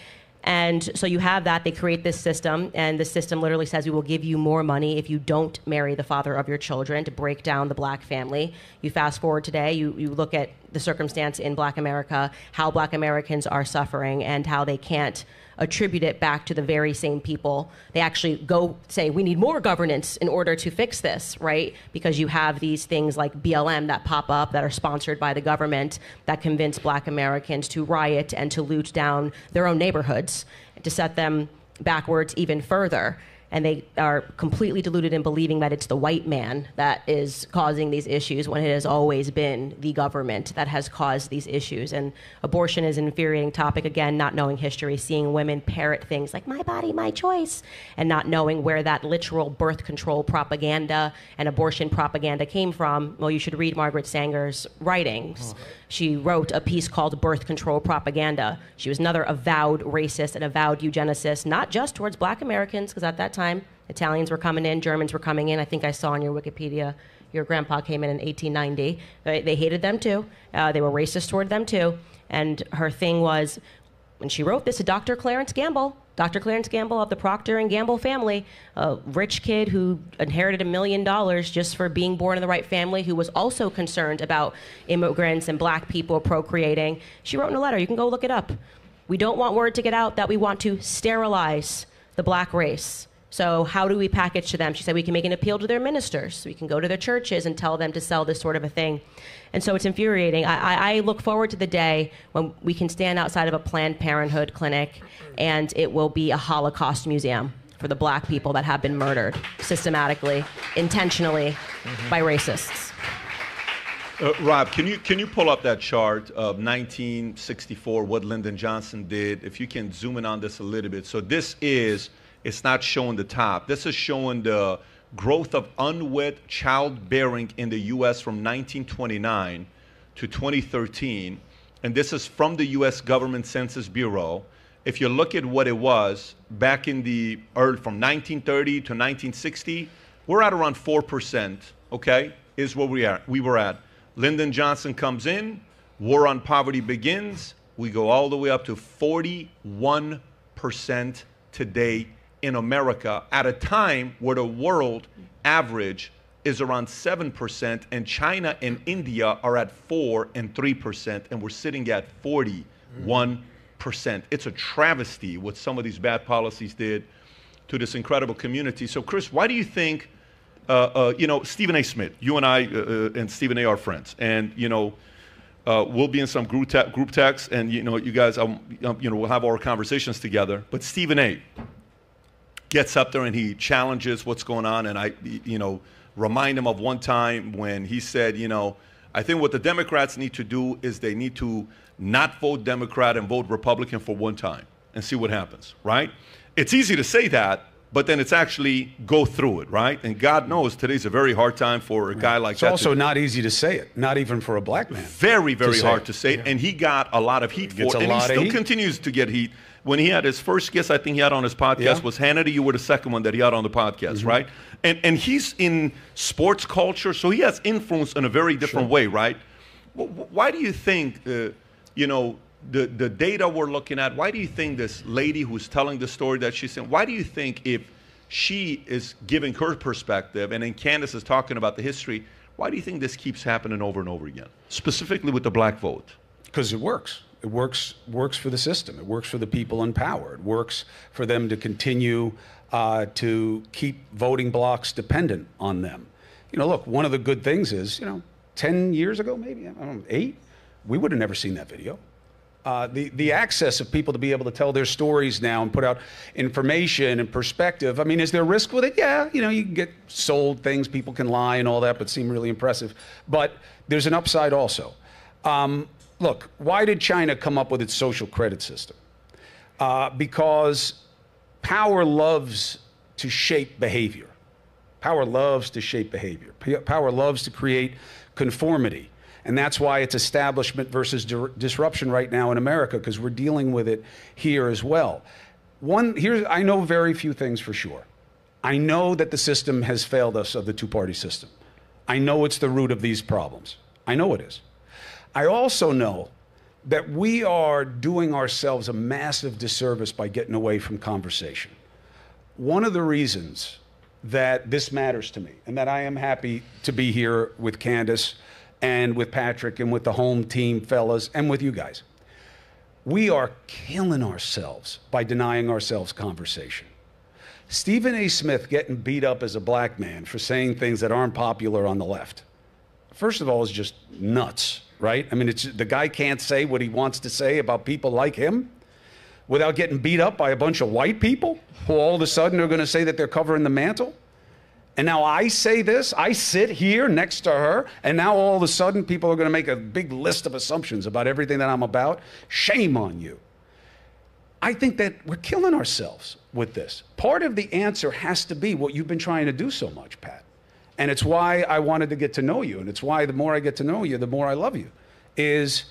And so you have that. They create this system, and the system literally says, we will give you more money if you don't marry the father of your children, to break down the Black family. You fast forward today, you look at the circumstance in Black America, how Black Americans are suffering, and how they can't attribute it back to the very same people. They actually go say, we need more governance in order to fix this, right? Because you have these things like BLM that pop up that are sponsored by the government that convince Black Americans to riot and to loot down their own neighborhoods to set them backwards even further. And they are completely deluded in believing that it's the white man that is causing these issues, when it has always been the government that has caused these issues. And abortion is an infuriating topic, again, not knowing history, seeing women parrot things like, my body, my choice, and not knowing where that literal birth control propaganda and abortion propaganda came from. Well, you should read Margaret Sanger's writings. Oh. She wrote a piece called Birth Control Propaganda. She was another avowed racist and avowed eugenicist, not just towards Black Americans, because at that time, Italians were coming in, Germans were coming in. I think I saw on your Wikipedia, your grandpa came in 1890. They hated them too. They were racist toward them too. And her thing was, when she wrote this, to Dr. Clarence Gamble, Dr. Clarence Gamble of the Procter & Gamble family, a rich kid who inherited $1 million just for being born in the right family, who was also concerned about immigrants and Black people procreating. She wrote in a letter, you can go look it up. We don't want word to get out that we want to sterilize the Black race. So how do we package to them? She said, we can make an appeal to their ministers. We can go to their churches and tell them to sell this sort of a thing. And so it's infuriating. I look forward to the day when we can stand outside of a Planned Parenthood clinic, and it will be a Holocaust museum for the Black people that have been murdered systematically, intentionally, by racists. Rob, can you pull up that chart of 1964, what Lyndon Johnson did? If you can zoom in on this a little bit. So this is... It's not showing the top. This is showing the growth of unwed childbearing in the U.S. from 1929 to 2013. And this is from the U.S. Government Census Bureau. If you look at what it was back in the early, from 1930 to 1960, we're at around 4%, okay, is where we were at. Lyndon Johnson comes in, war on poverty begins. We go all the way up to 41% today in America, at a time where the world average is around 7%, and China and India are at 4 and 3%, and we're sitting at 41%. It's a travesty what some of these bad policies did to this incredible community. So, Chris, why do you think, you know, Stephen A. Smith, you and I and Stephen A. are friends, and, you know, we'll be in some group text, and, you know, you guys, you know, we'll have our conversations together, but Stephen A. gets up there and he challenges what's going on, and I, you know, remind him of one time when he said, you know, I think what the Democrats need to do is they need to not vote Democrat and vote Republican for one time and see what happens, right? It's easy to say that, but then it's actually go through it, right? And God knows today's a very hard time for a guy like that. It's also not easy to say it, not even for a Black man. Very, very hard to say it, and he got a lot of heat for it, and he still continues to get heat. When he had his first guest, I think he had on his podcast, was Hannity. You were the second one that he had on the podcast, right? And he's in sports culture, so he has influence in a very different way, right? Why do you think, you know, the data we're looking at, why do you think this lady who's telling the story that she's saying, why do you think if she is giving her perspective and then Candace is talking about the history, why do you think this keeps happening over and over again, specifically with the black vote? Because it works. It works for the system. It works for the people in power. It works for them to continue to keep voting blocks dependent on them. You know, look, one of the good things is, you know, 10 years ago, maybe, I don't know, 8, we would have never seen that video. The access of people to be able to tell their stories now and put out information and perspective. I mean, is there risk with it? Yeah, you know, you can get sold things, people can lie and all that, but seem really impressive. But there's an upside also. Look, why did China come up with its social credit system? Because power loves to shape behavior. Power loves to shape behavior. Power loves to create conformity. And that's why it's establishment versus disruption right now in America, because we're dealing with it here as well. I know very few things for sure. I know that the system has failed us of the two-party system. I know it's the root of these problems. I know it is. I also know that we are doing ourselves a massive disservice by getting away from conversation. One of the reasons that this matters to me and that I am happy to be here with Candace and with Patrick and with the home team fellas and with you guys. We are killing ourselves by denying ourselves conversation. Stephen A. Smith getting beat up as a black man for saying things that aren't popular on the left, first of all, is just nuts, right? I mean, the guy can't say what he wants to say about people like him without getting beat up by a bunch of white people who all of a sudden are going to say that they're covering the mantle. And now I say this, I sit here next to her, and now all of a sudden people are going to make a big list of assumptions about everything that I'm about. Shame on you. I think that we're killing ourselves with this. Part of the answer has to be what you've been trying to do so much, Pat. And it's why I wanted to get to know you, and it's why the more I get to know you, the more I love you, is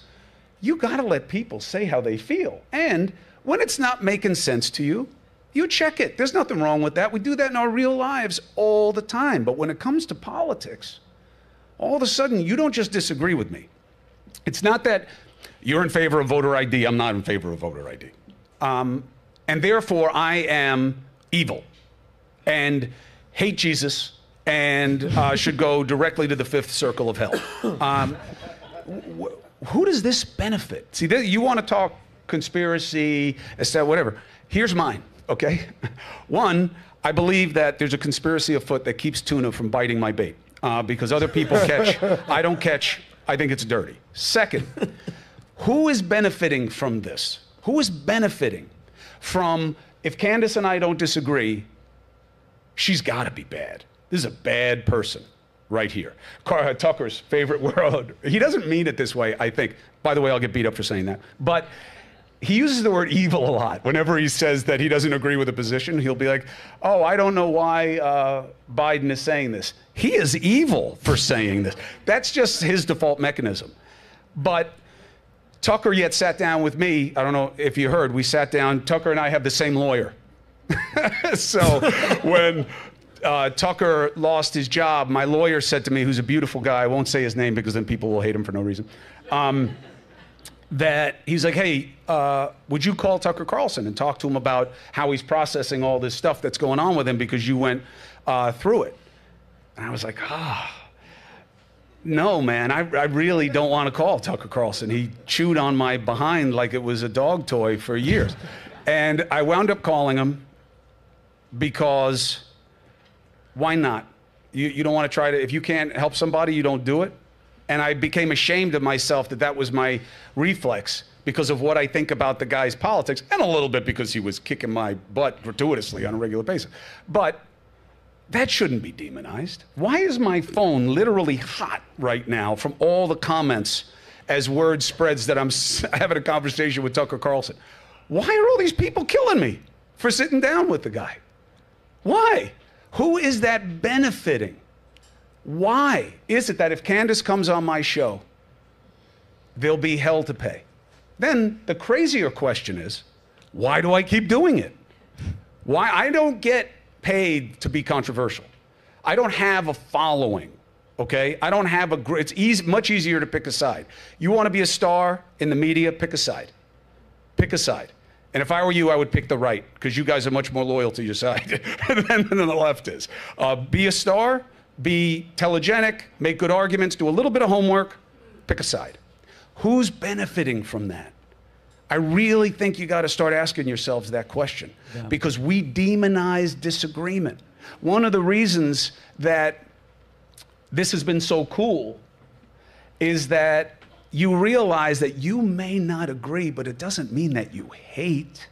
you got to let people say how they feel. And when it's not making sense to you, you check it. There's nothing wrong with that. We do that in our real lives all the time. But when it comes to politics, all of a sudden, you don't just disagree with me. It's not that you're in favor of voter ID. I'm not in favor of voter ID. And therefore, I am evil and hate Jesus and should go directly to the fifth circle of hell. Who does this benefit? See, you want to talk conspiracy, whatever. Here's mine. Okay? One, I believe that there's a conspiracy afoot that keeps tuna from biting my bait because other people catch. I don't catch. I think it's dirty. Second, who is benefiting from this? Who is benefiting from, if Candace and I don't disagree, she's got to be bad. This is a bad person right here. Carl Tucker's favorite word. He doesn't mean it this way, I think. By the way, I'll get beat up for saying that. But he uses the word evil a lot. Whenever he says that he doesn't agree with a position, he'll be like, oh, I don't know why Biden is saying this. He is evil for saying this. That's just his default mechanism. But Tucker yet sat down with me. I don't know if you heard, we sat down. Tucker and I have the same lawyer. So when Tucker lost his job, my lawyer said to me, who's a beautiful guy, I won't say his name because then people will hate him for no reason. That he's like, hey, would you call Tucker Carlson and talk to him about how he's processing all this stuff that's going on with him because you went through it? And I was like, no, man, I really don't want to call Tucker Carlson. He chewed on my behind like it was a dog toy for years. And I wound up calling him because why not? You don't want to try to, if you can't help somebody, you don't do it. And I became ashamed of myself that that was my reflex because of what I think about the guy's politics, and a little bit because he was kicking my butt gratuitously on a regular basis. But that shouldn't be demonized. Why is my phone literally hot right now from all the comments as word spreads that I'm having a conversation with Tucker Carlson? Why are all these people killing me for sitting down with the guy? Why? Who is that benefiting? Why is it that if Candace comes on my show, there'll be hell to pay? Then the crazier question is, why do I keep doing it? Why? I don't get paid to be controversial. I don't have a following, okay? I don't have a, it's much easier to pick a side. You want to be a star in the media, pick a side. Pick a side. And if I were you, I would pick the right, because you guys are much more loyal to your side than the left is. Be a star, be telegenic, make good arguments, do a little bit of homework, pick a side. Who's benefiting from that? I really think you got to start asking yourselves that question, because we demonize disagreement. One of the reasons that this has been so cool is that you realize that you may not agree, but it doesn't mean that you hate.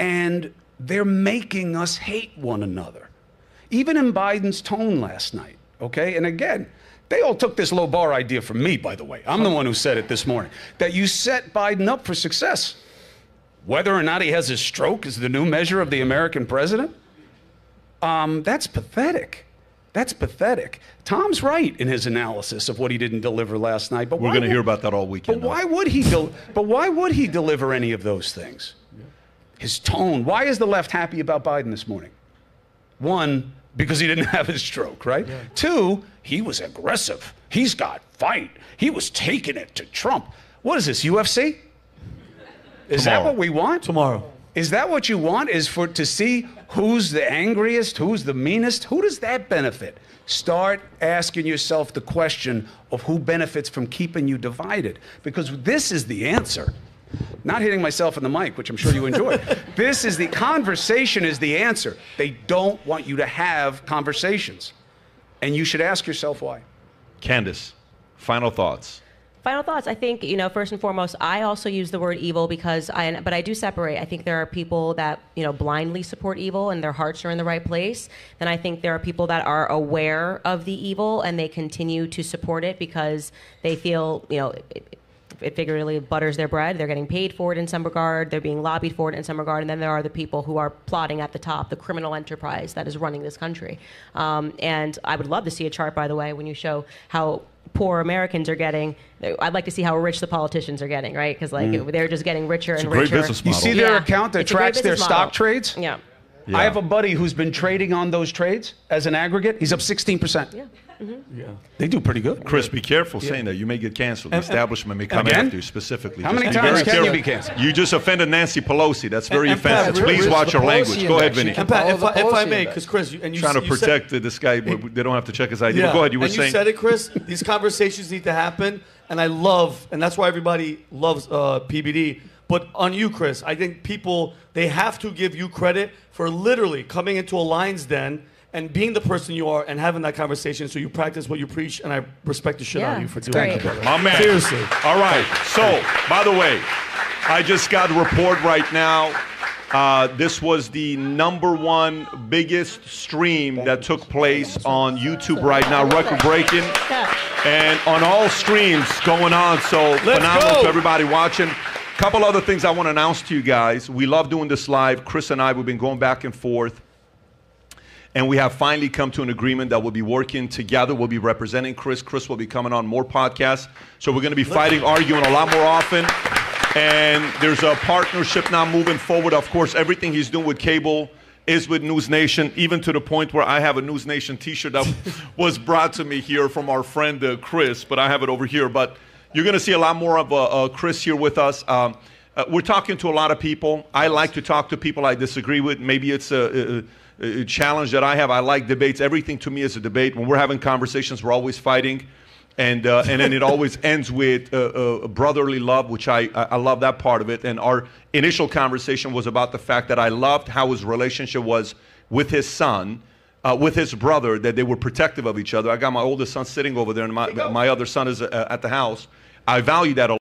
And they're making us hate one another. Even in Biden's tone last night, okay? And again, they all took this low bar idea from me, by the way. I'm the one who said it this morning, that you set Biden up for success. Whether or not he has his stroke is the new measure of the American president. That's pathetic. That's pathetic. Tom's right in his analysis of what he didn't deliver last night. But we're going to hear about that all weekend. But why would he? But why would he deliver any of those things? His tone. Why is the left happy about Biden this morning? One, because he didn't have his stroke, right? Yeah. Two, he was aggressive. He's got fight. He was taking it to Trump. What is this, UFC? Is that what we want? Tomorrow. Is that what you want, is for to see who's the angriest, who's the meanest? Who does that benefit? Start asking yourself the question of who benefits from keeping you divided, because this is the answer. Not hitting myself in the mic, which I'm sure you enjoy. This is the conversation is the answer. They don't want you to have conversations. And you should ask yourself why. Candace, final thoughts. Final thoughts. I think, you know, first and foremost, I also use the word evil because but I do separate. I think there are people that, you know, blindly support evil and their hearts are in the right place. Then I think there are people that are aware of the evil and they continue to support it because they feel, you know, it figuratively butters their bread. They're getting paid for it in some regard. They're being lobbied for it in some regard. And then there are the people who are plotting at the top, the criminal enterprise that is running this country. And I would love to see a chart, by the way, when you show how poor Americans are getting. I'd like to see how rich the politicians are getting, right? Because like they're just getting richer and richer. It's a great business model. You see their account that tracks their stock trades? Yeah. I have a buddy who's been trading on those trades as an aggregate. He's up 16%. Yeah. Mm-hmm. Yeah. They do pretty good. Chris, be careful saying that. You may get canceled. The establishment may come after you specifically. How many times can you be canceled? You just offended Nancy Pelosi. That's very offensive. Please watch your language. Go ahead, Vinny. And Pat, if I may, because Chris, and you trying to protect this guy, they don't have to check his ID. Go ahead. You were saying. You said it, Chris. These conversations need to happen, and I love, and that's why everybody loves PBD. But on you, Chris, I think people, they have to give you credit for literally coming into a lion's den and being the person you are and having that conversation so you practice what you preach, and I respect the shit out of you for doing it. My man. Seriously. All right. So, by the way, I just got a report right now. This was the #1 biggest stream that took place on YouTube right now, record-breaking, and on all streams going on. So, phenomenal to everybody watching. Couple other things I want to announce to you guys. We love doing this live. Chris and I, we've been going back and forth. And we have finally come to an agreement that we'll be working together. We'll be representing Chris. Chris will be coming on more podcasts. So we're going to be fighting, arguing a lot more often. And there's a partnership now moving forward. Of course, everything he's doing with cable is with News Nation, even to the point where I have a News Nation T-shirt that was brought to me here from our friend Chris, but I have it over here. But you're going to see a lot more of Chris here with us. We're talking to a lot of people. I like to talk to people I disagree with. Maybe it's a challenge that I have. I like debates. Everything to me is a debate. When we're having conversations, we're always fighting. And then it always ends with brotherly love, which I love that part of it. And our initial conversation was about the fact that I loved how his relationship was with his son, with his brother, that they were protective of each other. I got my oldest son sitting over there, and my other son is at the house. I value that a lot.